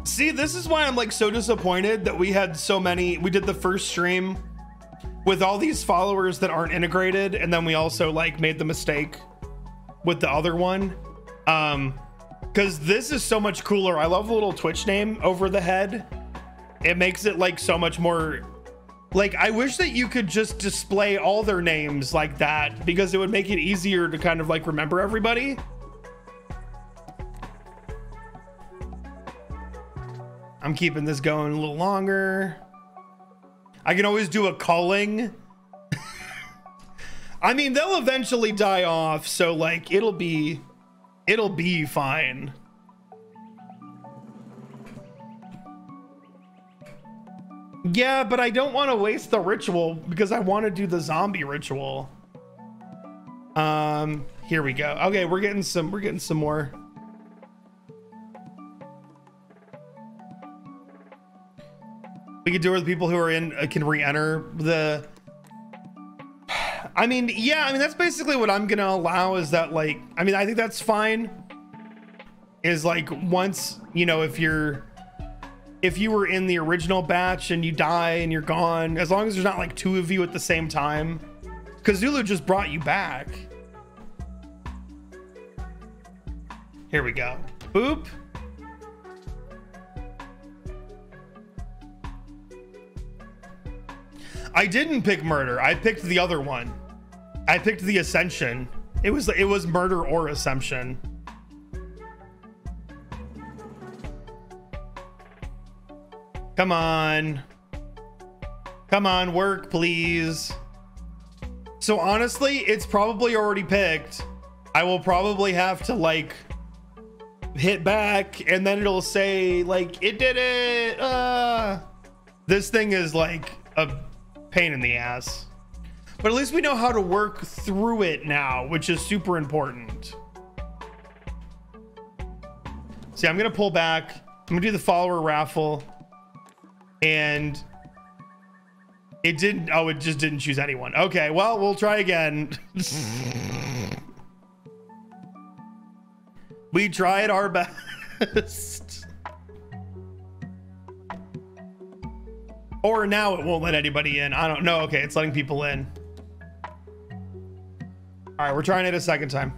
See, this is why I'm like so disappointed that we had so many. We did the first stream with all these followers that aren't integrated, and then we also like made the mistake with the other one. Because this is so much cooler. I love the little Twitch name over the head. It makes it like so much more like, I wish that you could just display all their names like that, because it would make it easier to kind of like remember everybody. I'm keeping this going a little longer. I can always do a culling. I mean, they'll eventually die off, so like it'll be fine. Yeah, but I don't want to waste the ritual because I want to do the zombie ritual. Here we go. Okay, we're getting some more. We could do it with people who are in can re-enter the. I mean, yeah, I mean, that's basically what I'm gonna allow, is that like, I mean, I think that's fine. Is like, once, you know, if you were in the original batch and you die and you're gone, as long as there's not like 2 of you at the same time, Kazulu just brought you back. Here we go. Boop. I didn't pick murder. I picked the other one. I picked the Ascension. It was murder or Ascension. Come on. Come on, work, please. So honestly, it's probably already picked. I will probably have to like hit back and then it'll say like it did it. This thing is like a pain in the ass, but at least we know how to work through it now, which is super important. See, I'm gonna pull back. I'm gonna do the follower raffle. And it didn't, oh, it just didn't choose anyone. Okay, well, we'll try again. We tried our best. Or now it won't let anybody in. I don't know. Okay, it's letting people in. All right, we're trying it a second time.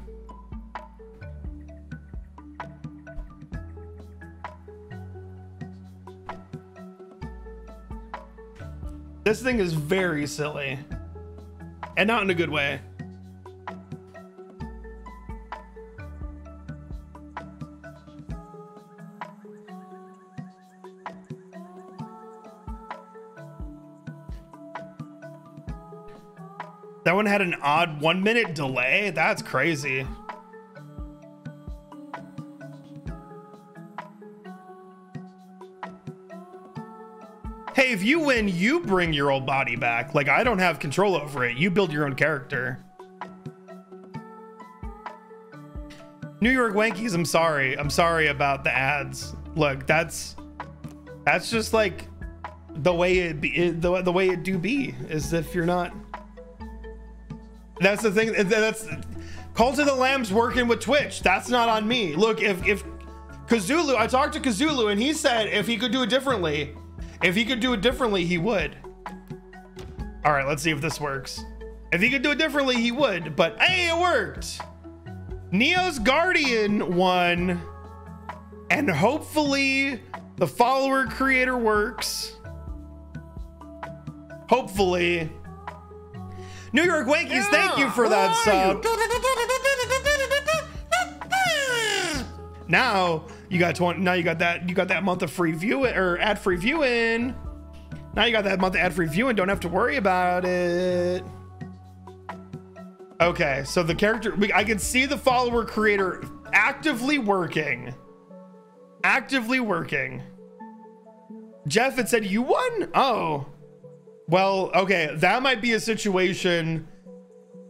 This thing is very silly, and not in a good way. That one had an odd 1 minute delay. That's crazy. Hey, if you win, you bring your old body back. Like, I don't have control over it. You build your own character. New York Yankees, I'm sorry. I'm sorry about the ads. Look, that's just like the way it be, the way it do be, is if you're not. That's the thing. That's Cult of the Lamb's working with Twitch. That's not on me. Look, if Kazulu, I talked to Kazulu and he said if he could do it differently. If he could do it differently, he would. All right, let's see if this works. If he could do it differently, he would, but hey, it worked. Neo's Guardian won, and hopefully the follower creator works. Hopefully. New York Yankees, yeah, thank you for that sub. Now, you got 20. Now you got that month of free view or ad free viewing. Now you got that month of ad free viewing. Don't have to worry about it. Okay, so the character, I can see the follower creator actively working. Jeff, it said you won. Oh, well, okay. That might be a situation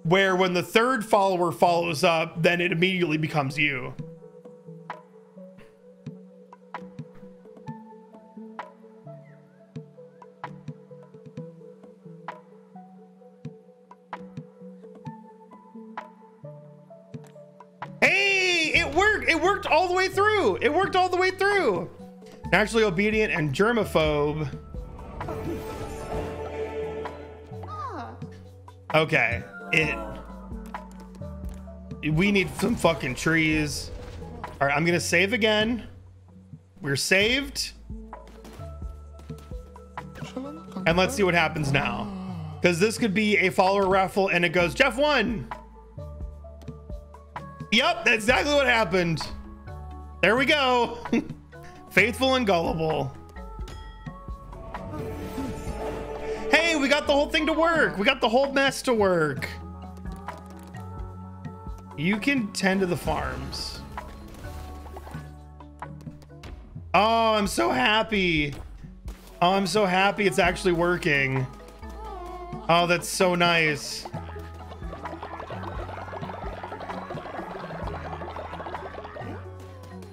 where when the third follower follows up, then it immediately becomes you. Hey, it worked. It worked all the way through. It worked all the way through. Naturally obedient and germaphobe. Okay, we need some fucking trees. All right, I'm gonna save again. We're saved. And let's see what happens now. Because this could be a follower raffle and it goes, Jeff won. Yep, that's exactly what happened. There we go. Faithful and gullible. Hey, we got the whole thing to work. We got the whole mess to work. You can tend to the farms. Oh, I'm so happy. Oh, I'm so happy it's actually working. Oh, that's so nice.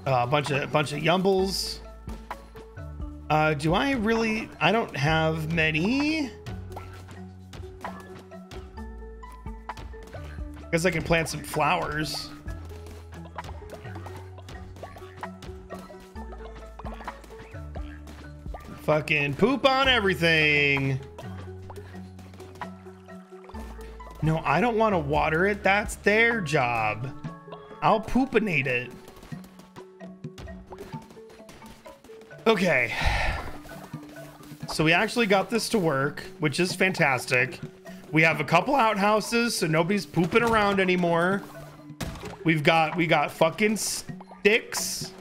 A bunch of yumbles. Do I really? I don't have many. Guess I can plant some flowers. Fucking poop on everything. No, I don't want to water it. That's their job. I'll poopinate it. Okay, So we actually got this to work, which is fantastic. We have a couple outhouses, so nobody's pooping around anymore. We got fucking sticks.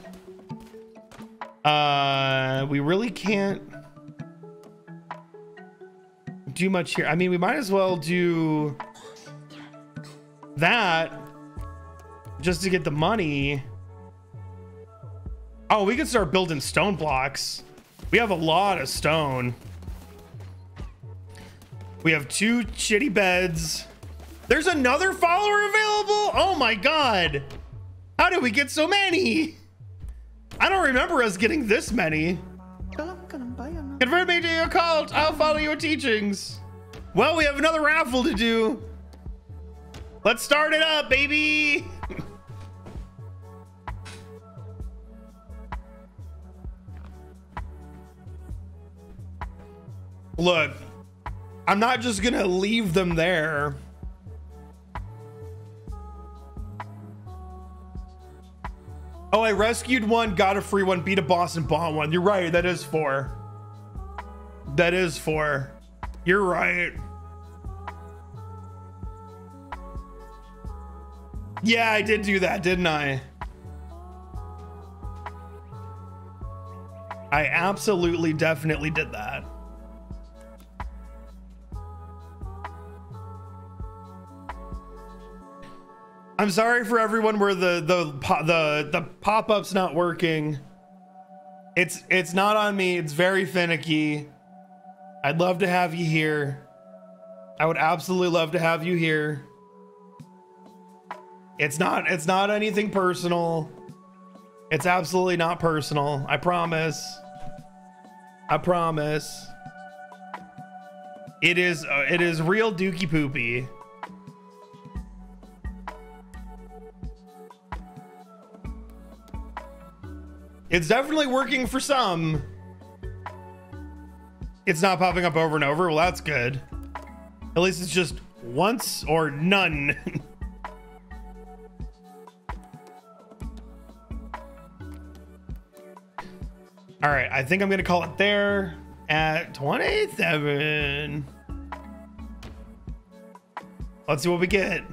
We really can't do much here. I mean, we might as well do that just to get the money. Oh, we can start building stone blocks. We have a lot of stone. We have two shitty beds. There's another follower available? Oh my God. How did we get so many? I don't remember us getting this many. Convert me to your cult. I'll follow your teachings. Well, we have another raffle to do. Let's start it up, baby. Look, I'm not just gonna leave them there. Oh, I rescued one, got a free one, beat a boss and bought one. You're right, that is four. That is four. You're right. Yeah, I did do that, didn't I? I absolutely definitely did that. I'm sorry for everyone where the pop-up's not working. It's not on me. It's very finicky. I'd love to have you here. I would absolutely love to have you here. It's not anything personal. It's absolutely not personal. I promise. I promise. It is real dookie poopy. It's definitely working for some. It's not popping up over and over. Well, that's good. At least it's just once or none. All right, I think I'm gonna call it there at 27. Let's see what we get.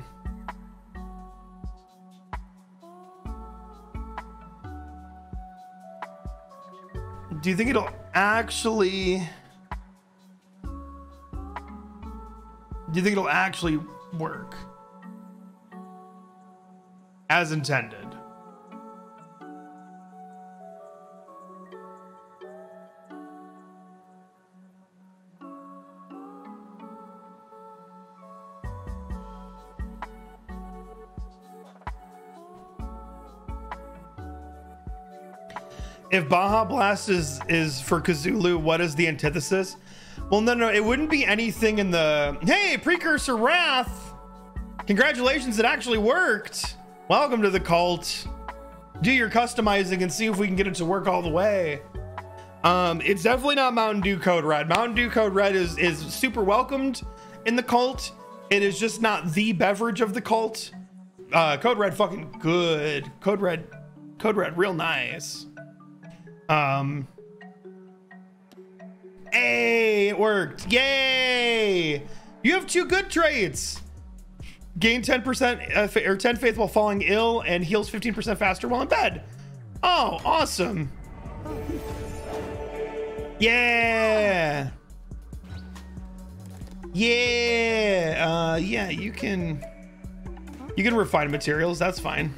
Do you think it'll actually, work as intended? If Baja Blast is for Kazulu, what is the antithesis? Well, no, it wouldn't be anything in the... Hey, Precursor Wrath! Congratulations, it actually worked! Welcome to the cult. Do your customizing and see if we can get it to work all the way. It's definitely not Mountain Dew Code Red. Mountain Dew Code Red is super welcomed in the cult. It is just not the beverage of the cult. Code Red fucking good. Code Red real nice. Hey, it worked. Yay! You have two good traits. Gain 10% or 10 faith while falling ill and heals 15% faster while in bed. Oh, awesome. Yeah. Yeah. Yeah, you can refine materials. That's fine.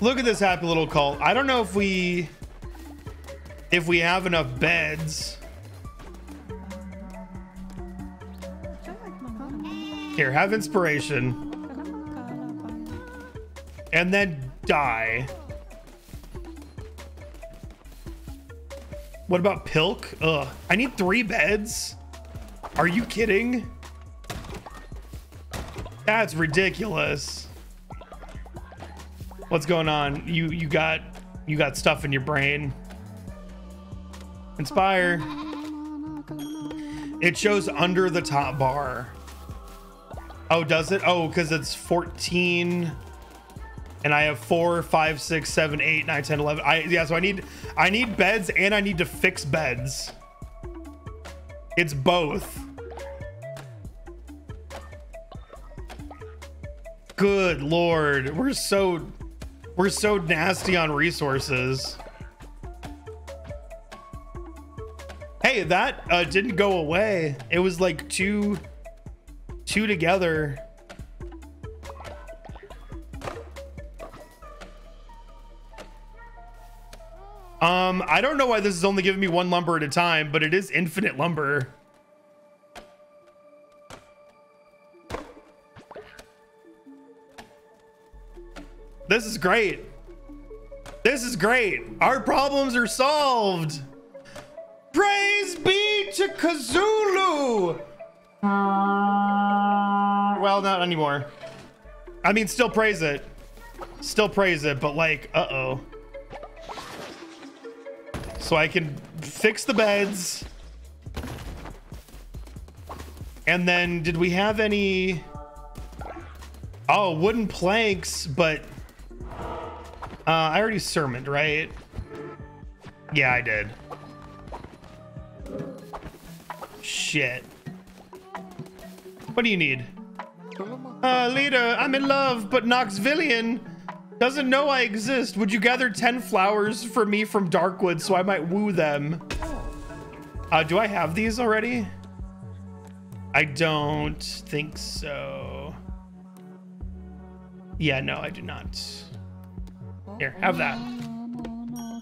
Look at this happy little cult. I don't know if we have enough beds. Here, have inspiration. And then die. What about Pilk? Ugh, I need 3 beds. Are you kidding? That's ridiculous. What's going on? You got stuff in your brain. Inspire. It shows under the top bar. Oh, does it? Oh, because it's 14 and I have 4, 5, 6, 7, 8, 9, 10, 11. Yeah, so I need beds and I need to fix beds. It's both. Good Lord, we're so nasty on resources. Hey, that didn't go away. It was like two together. I don't know why this is only giving me one lumber at a time, but it is infinite lumber. This is great. This is great. Our problems are solved. Praise be to Kazulu. Well, not anymore. I mean, still praise it. Still praise it, but like, uh-oh. So I can fix the beds. And then did we have any... Oh, wooden planks, but... I already sermoned, right? Yeah, I did. Shit. What do you need? Leader, I'm in love, but Noxvillian doesn't know I exist. Would you gather 10 flowers for me from Darkwood so I might woo them? Do I have these already? I don't think so. Yeah, no, I do not. Here, have that.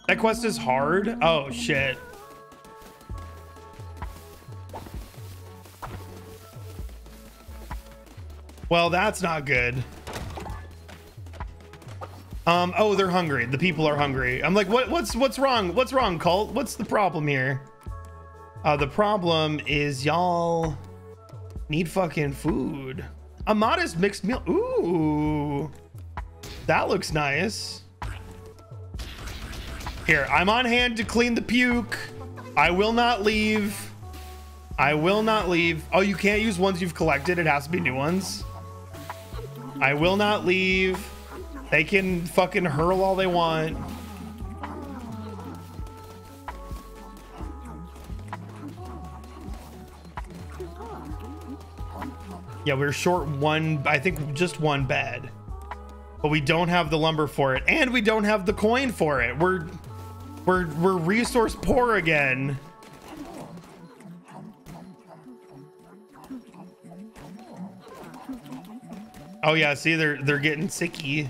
That quest is hard. Oh, shit. Well, that's not good. Oh, they're hungry. The people are hungry. I'm like, what's wrong? What's wrong, cult? What's the problem here? The problem is y'all need fucking food. A modest mixed meal. Ooh, that looks nice. Here, I'm on hand to clean the puke. I will not leave. I will not leave. Oh, you can't use ones you've collected. It has to be new ones. I will not leave. They can fucking hurl all they want. Yeah, we're short one, I think just one bed. But we don't have the lumber for it. And we don't have the coin for it. We're resource poor again. Oh yeah, see they're getting sicky.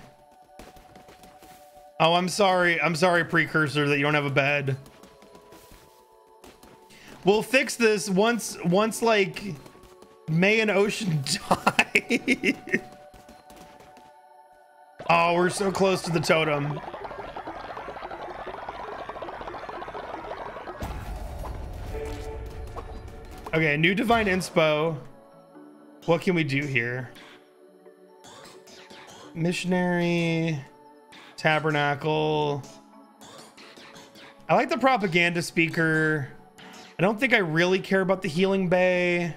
Oh, I'm sorry, Precursor, that you don't have a bed. We'll fix this once like May and Ocean die. Oh, we're so close to the totem. Okay, new divine inspo. What can we do here? Missionary, tabernacle. I like the propaganda speaker. I don't think I really care about the healing bay.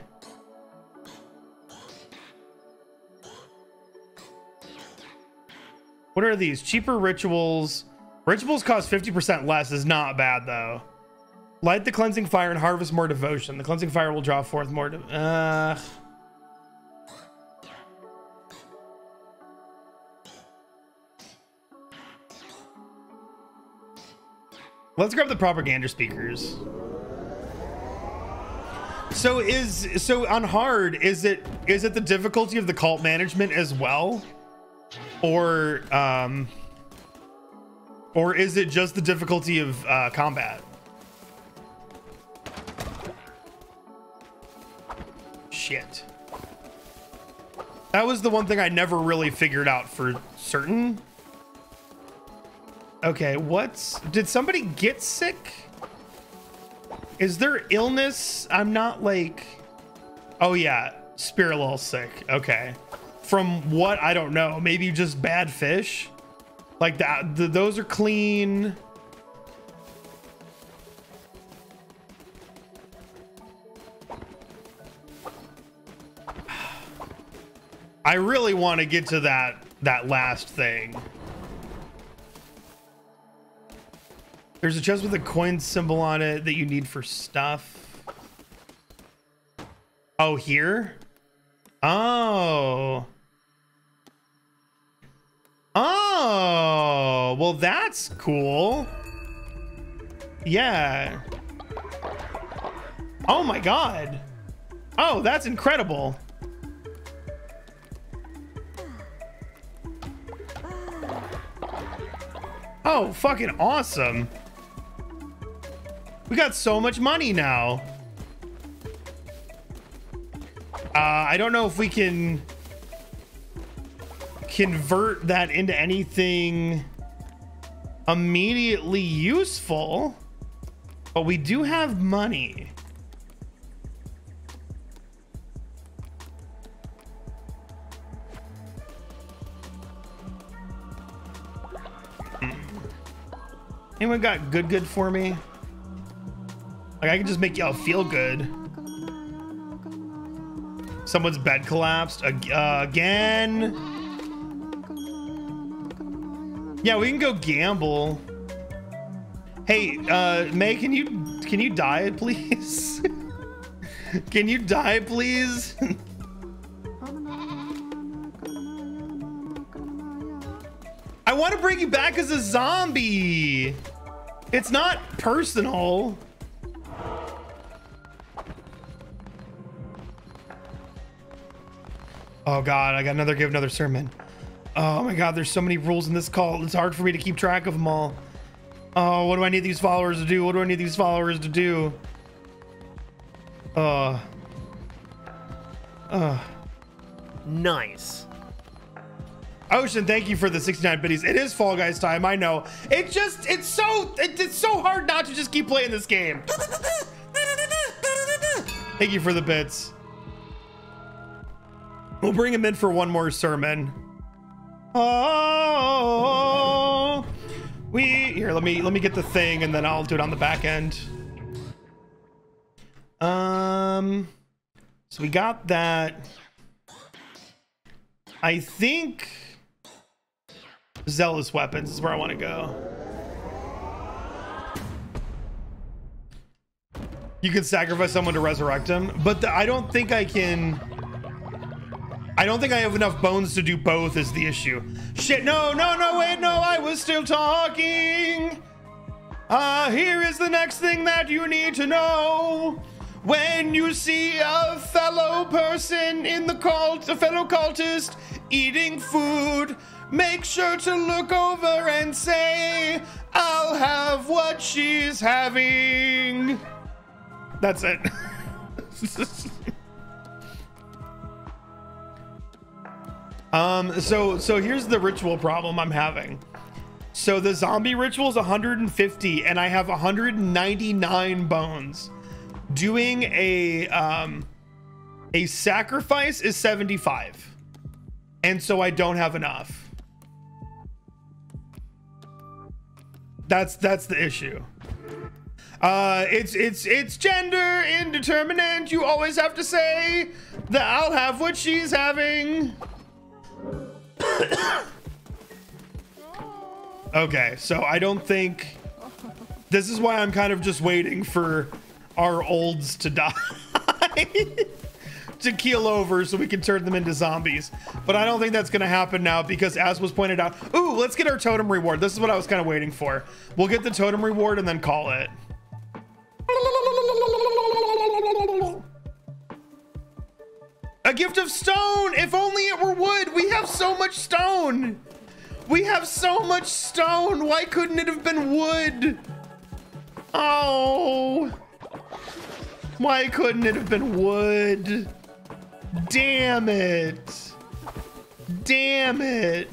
What are these? Cheaper rituals. Rituals cost 50% less is not bad though. Light the cleansing fire and harvest more devotion. The cleansing fire will draw forth more. Let's grab the propaganda speakers. So on hard, is it the difficulty of the cult management as well? Or is it just the difficulty of combat? Shit. That was the one thing I never really figured out for certain. Okay, did somebody get sick? Is there illness? I'm not like, oh yeah, Spirulal sick. Okay. From what, I don't know, maybe just bad fish? Like that, those are clean. I really want to get to that last thing. There's a chest with a coin symbol on it that you need for stuff. Oh, here? Oh. Oh, well, that's cool. Yeah. Oh my God. Oh, that's incredible. Oh, fucking awesome. We got so much money now. I don't know if we can convert that into anything immediately useful, but we do have money. Anyone got good for me? Like, I can just make y'all feel good. Someone's bed collapsed again. Yeah, we can go gamble. Hey, May, can you die, please? Can you die, please? I want to bring you back as a zombie. It's not personal. Oh God, I got give another sermon. Oh my God, there's so many rules in this call. It's hard for me to keep track of them all. Oh, what do I need these followers to do? What do I need these followers to do? Nice. Ocean, thank you for the 69 biddies. It is Fall Guys time, I know. It just, it's so hard not to just keep playing this game. Thank you for the bits. We'll bring him in for one more sermon. Oh, here, let me get the thing and then I'll do it on the back end. So we got that. I think Zealous Weapons is where I want to go. You could sacrifice someone to resurrect him, but I don't think I can. I don't think I have enough bones to do both is the issue. Shit, no, wait, no, I was still talking. Here is the next thing that you need to know. When you see a fellow person in the cult, a fellow cultist eating food, make sure to look over and say, I'll have what she's having. That's it. So here's the ritual problem I'm having. So the zombie ritual is 150 and I have 199 bones. Doing a sacrifice is 75, and so I don't have enough. That's the issue. It's gender indeterminate. You always have to say that I'll have what she's having. Okay, so I don't think this is why I'm kind of just waiting for our olds to die to keel over so we can turn them into zombies, but I don't think that's going to happen now because, as was pointed out, ooh, let's get our totem reward. This is what I was kind of waiting for. We'll get the totem reward and then call it. A gift of stone. If only it were wood. We have so much stone. We have so much stone. Why couldn't it have been wood? Oh, why couldn't it have been wood? Damn it. Damn it.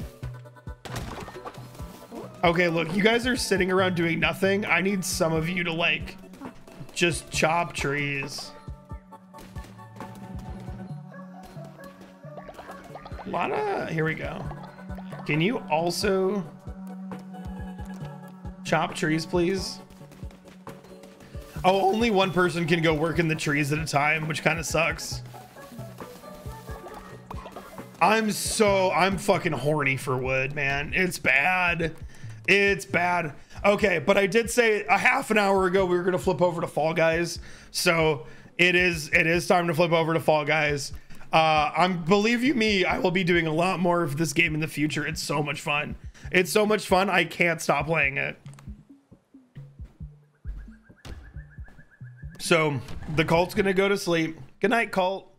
Okay, look, you guys are sitting around doing nothing. I need some of you to, like, just chop trees. Lana, here we go. Can you also chop trees, please? Oh, only one person can go work in the trees at a time, which kind of sucks. I'm fucking horny for wood, man. It's bad. Okay, but I did say a half an hour ago we were gonna flip over to Fall Guys, so it is time to flip over to Fall Guys. I'm believe you me, I will be doing a lot more of this game in the future. It's so much fun. It's so much fun. I can't stop playing it. So the Cult's gonna go to sleep. Good night, Cult.